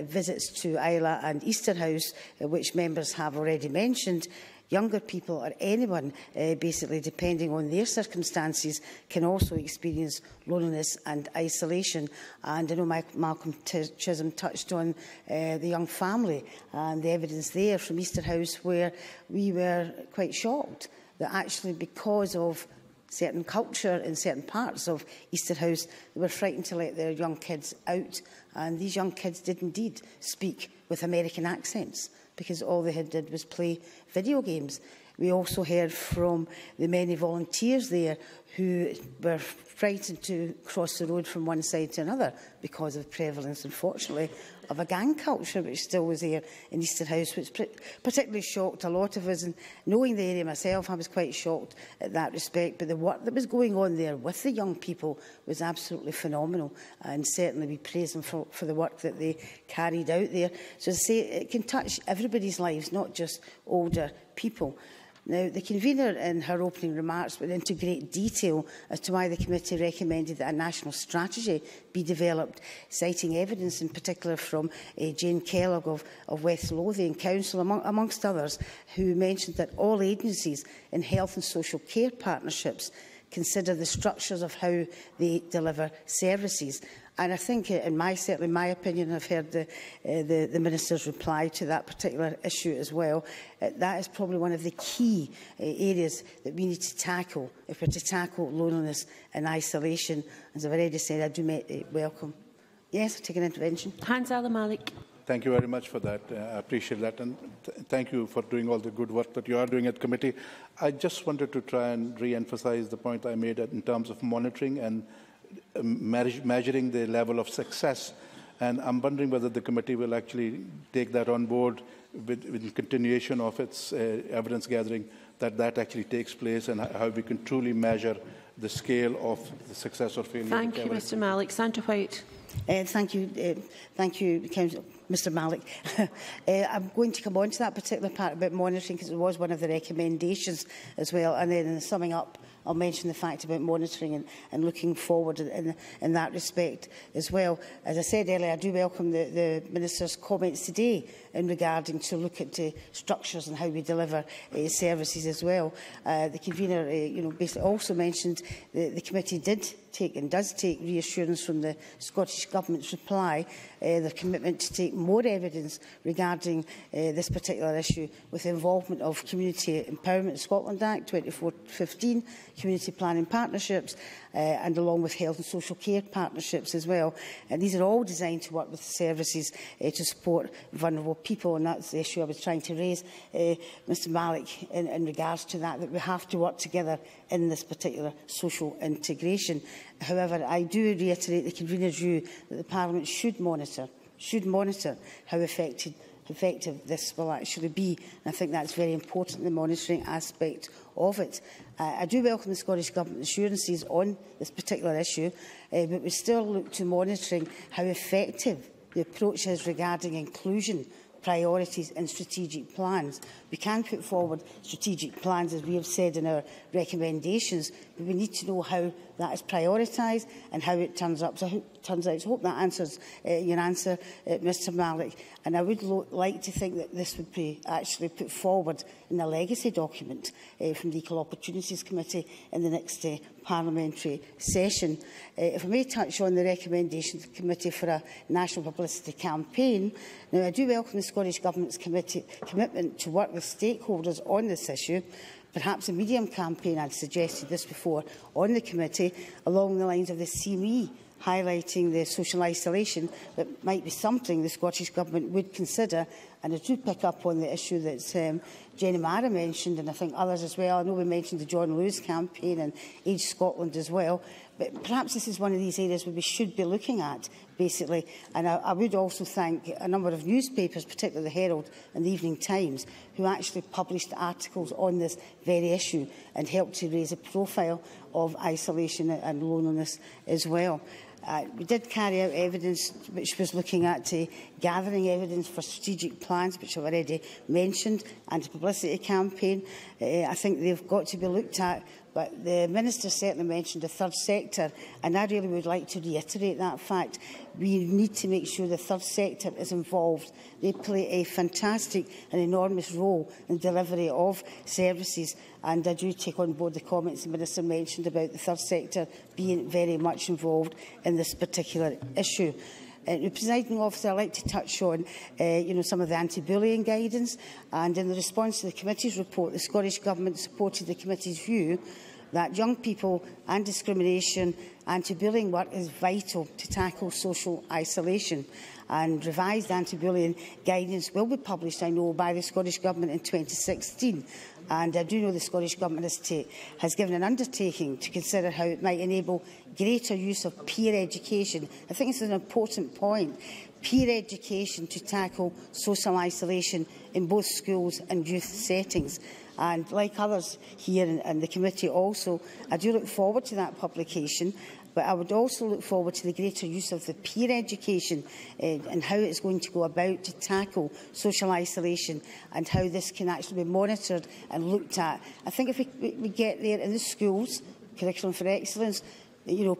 visits to Islay and Easterhouse, which members have already mentioned, younger people or anyone, basically, depending on their circumstances, can also experience loneliness and isolation. And I know Malcolm Chisholm touched on the young family and the evidence there from Easterhouse, where we were quite shocked that actually, because of certain culture in certain parts of Easterhouse, they were frightened to let their young kids out. And these young kids did indeed speak with American accents, because all they had did was play video games. We also heard from the many volunteers there who were frightened to cross the road from one side to another because of prevalence, unfortunately, of a gang culture which still was there in Easterhouse, which particularly shocked a lot of us. And knowing the area myself, I was quite shocked at that respect. But the work that was going on there with the young people was absolutely phenomenal, and certainly we praise them for the work that they carried out there. So, as I say, it can touch everybody's lives, not just older people. Now, the convener in her opening remarks went into great detail as to why the committee recommended that a national strategy be developed, citing evidence in particular from Jane Kellock of West Lothian Council, amongst others, who mentioned that all agencies in health and social care partnerships consider the structures of how they deliver services. And I think, in certainly my opinion, I've heard the Minister's reply to that particular issue as well, that is probably one of the key areas that we need to tackle if we're to tackle loneliness and isolation. As I've already said, I do welcome. Yes, I'll take an intervention. Hanzala Malik. Thank you very much for that. I appreciate that. And thank you for doing all the good work that you are doing at committee. I just wanted to try and re-emphasize the point I made in terms of monitoring and measuring the level of success. And I'm wondering whether the committee will actually take that on board with continuation of its evidence gathering, that actually takes place, and how we can truly measure the scale of the success or failure. Thank you, Mr. Malik. Sandra White. Thank you, Mr. Malik. I'm going to come on to that particular part about monitoring, because it was one of the recommendations as well. And then in the summing up, I'll mention the fact about monitoring and looking forward in that respect as well. As I said earlier, I do welcome the Minister's comments today in regarding to look at structures and how we deliver services as well. The convener, basically also mentioned the committee did take and does take reassurance from the Scottish Government's reply, their commitment to take more evidence regarding this particular issue with the involvement of Community Empowerment Scotland Act 2015, community planning partnerships, and along with health and social care partnerships as well. And these are all designed to work with services to support vulnerable people, and that's the issue I was trying to raise, Mr Malik, in regards to that we have to work together in this particular social integration. However, I do reiterate the convener's view that the Parliament should monitor how effective this will actually be. And I think that's very important, the monitoring aspect of it. I do welcome the Scottish Government assurances on this particular issue, but we still look to monitoring how effective the approach is regarding inclusion, priorities and strategic plans. We can put forward strategic plans, as we have said in our recommendations, but we need to know how that is prioritised and how it turns up. So I hope, I hope that answers your answer, Mr Malik. And I would like to think that this would be actually put forward in a legacy document from the Equal Opportunities Committee in the next parliamentary session. If I may touch on the recommendation to the Committee for a national publicity campaign. Now, I do welcome the Scottish Government's commitment to work with stakeholders on this issue. Perhaps a medium campaign, I'd suggested this before on the committee, along the lines of the See Me, highlighting the social isolation, that might be something the Scottish Government would consider. And I do pick up on the issue that Jenny Marra mentioned, and I think others as well. I know we mentioned the John Lewis campaign and Age Scotland as well. But perhaps this is one of these areas where we should be looking at, basically. And I would also thank a number of newspapers, particularly the Herald and the Evening Times, who actually published articles on this very issue and helped to raise a profile of isolation and loneliness as well. We did carry out evidence which was looking at gathering evidence for strategic plans, which I've already mentioned, and a publicity campaign. I think they've got to be looked at, but the Minister certainly mentioned the third sector, and I really would like to reiterate that fact. We need to make sure the third sector is involved. They play a fantastic and enormous role in the delivery of services, and I do take on board the comments the Minister mentioned about the third sector being very much involved in this particular issue. Presiding Officer, I'd like to touch on some of the anti-bullying guidance, and in the response to the committee's report, the Scottish Government supported the committee's view that young people and discrimination, anti-bullying work is vital to tackle social isolation. And revised anti-bullying guidance will be published, I know, by the Scottish Government in 2016. And I do know the Scottish Government has given an undertaking to consider how it might enable greater use of peer education. I think this is an important point. Peer education to tackle social isolation in both schools and youth settings. And like others here and the committee also, I do look forward to that publication. But I would also look forward to the greater use of the peer education and how it's going to go about to tackle social isolation and how this can actually be monitored and looked at. I think if we get there in the schools, curriculum for excellence,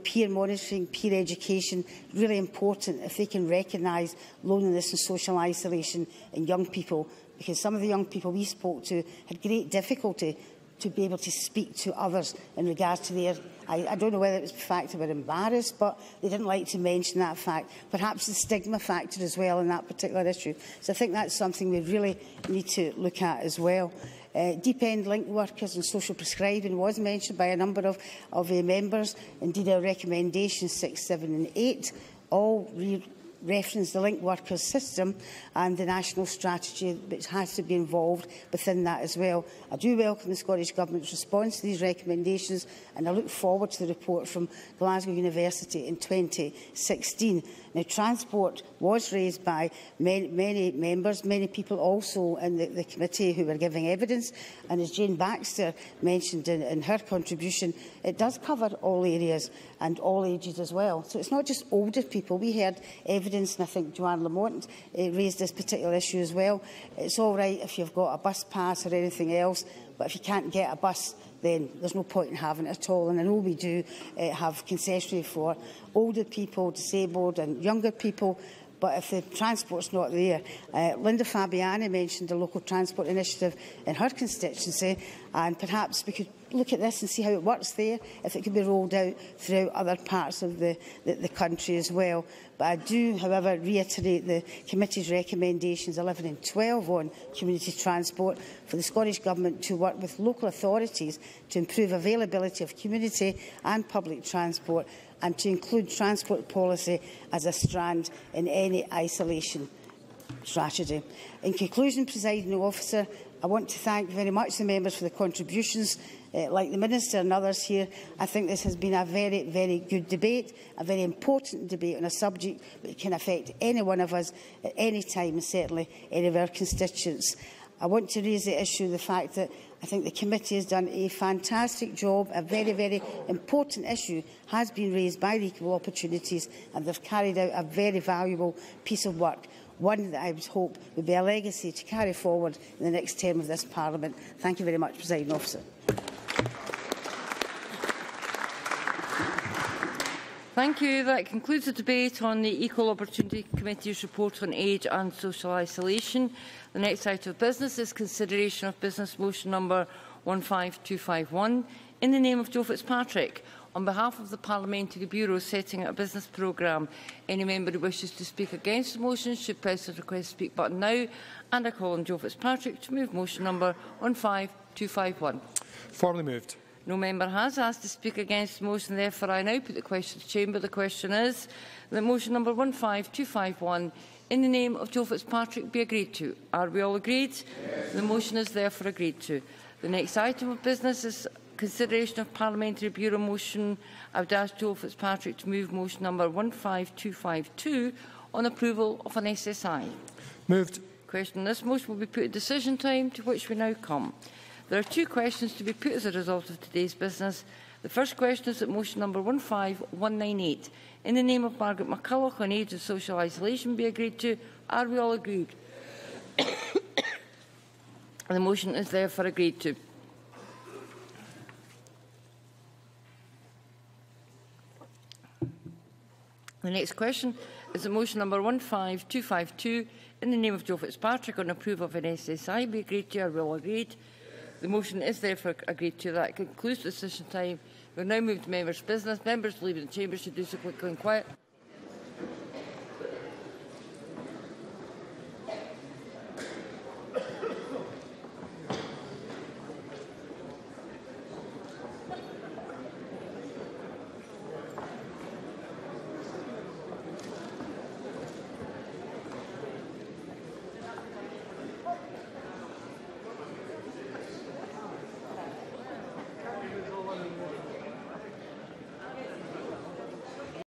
peer monitoring, peer education, really important if they can recognise loneliness and social isolation in young people, because some of the young people we spoke to had great difficulty to be able to speak to others in regards to their... I don't know whether it was the fact they were embarrassed, but they didn't like to mention that fact. Perhaps the stigma factor as well in that particular issue. So I think that's something we really need to look at as well. Deep-end link workers and social prescribing was mentioned by a number of members. Indeed, our recommendations 6, 7 and 8 all reference the link workers system and the national strategy which has to be involved within that as well. I do welcome the Scottish Government's response to these recommendations, and I look forward to the report from Glasgow University in 2016. Now, transport was raised by many members, many people also in the committee who were giving evidence, and as Jane Baxter mentioned in her contribution, it does cover all areas and all ages as well. So it's not just older people. We heard evidence, and I think Joanne Lamont raised this particular issue as well. It's all right if you've got a bus pass or anything else, but if you can't get a bus, then there's no point in having it at all. And I know we do have concessionary for older people, disabled and younger people, But if the transport's not there, Linda Fabiani mentioned the local transport initiative in her constituency, and perhaps we could look at this and see how it works there, if it could be rolled out throughout other parts of the country as well. But I do, however, reiterate the committee's recommendations 11 and 12 on community transport for the Scottish Government to work with local authorities to improve availability of community and public transport, and to include transport policy as a strand in any isolation strategy. In conclusion, Presiding Officer, I want to thank very much the members for the contributions. Like the Minister and others here, I think this has been a very, very good debate, a very important debate on a subject that can affect any one of us at any time, and certainly any of our constituents. I want to raise the issue of the fact that I think the committee has done a fantastic job. A very, very important issue has been raised by the Equal Opportunities, and they've carried out a very valuable piece of work, one that I would hope would be a legacy to carry forward in the next term of this Parliament. Thank you very much, Presiding Officer. Thank you. That concludes the debate on the Equal Opportunity Committee's report on age and social isolation. The next item of business is consideration of business motion number 15251 in the name of Joe Fitzpatrick on behalf of the Parliamentary Bureau setting out a business programme. Any member who wishes to speak against the motion should press the request to speak button now, and I call on Joe Fitzpatrick to move motion number 15251. Formally moved. No member has asked to speak against the motion, therefore I now put the question to the Chamber. The question is that motion number 15251 in the name of Joe Fitzpatrick be agreed to. Are we all agreed? Yes. The motion is therefore agreed to. The next item of business is consideration of Parliamentary Bureau motion. I would ask Joe Fitzpatrick to move motion number 15252 on approval of an SSI. Moved. Question on this motion will be put at decision time, to which we now come. There are two questions to be put as a result of today's business. The first question is at motion number 15198, in the name of Margaret McCulloch, on age and social isolation be agreed to. Are we all agreed? The motion is therefore agreed to. The next question is at motion number 15252, in the name of Joe Fitzpatrick, on approval of an SSI be agreed to. Are we all agreed? The motion is therefore agreed to. That concludes the session time. We will now move to members' business. Members leaving the chamber should do so quickly and quiet.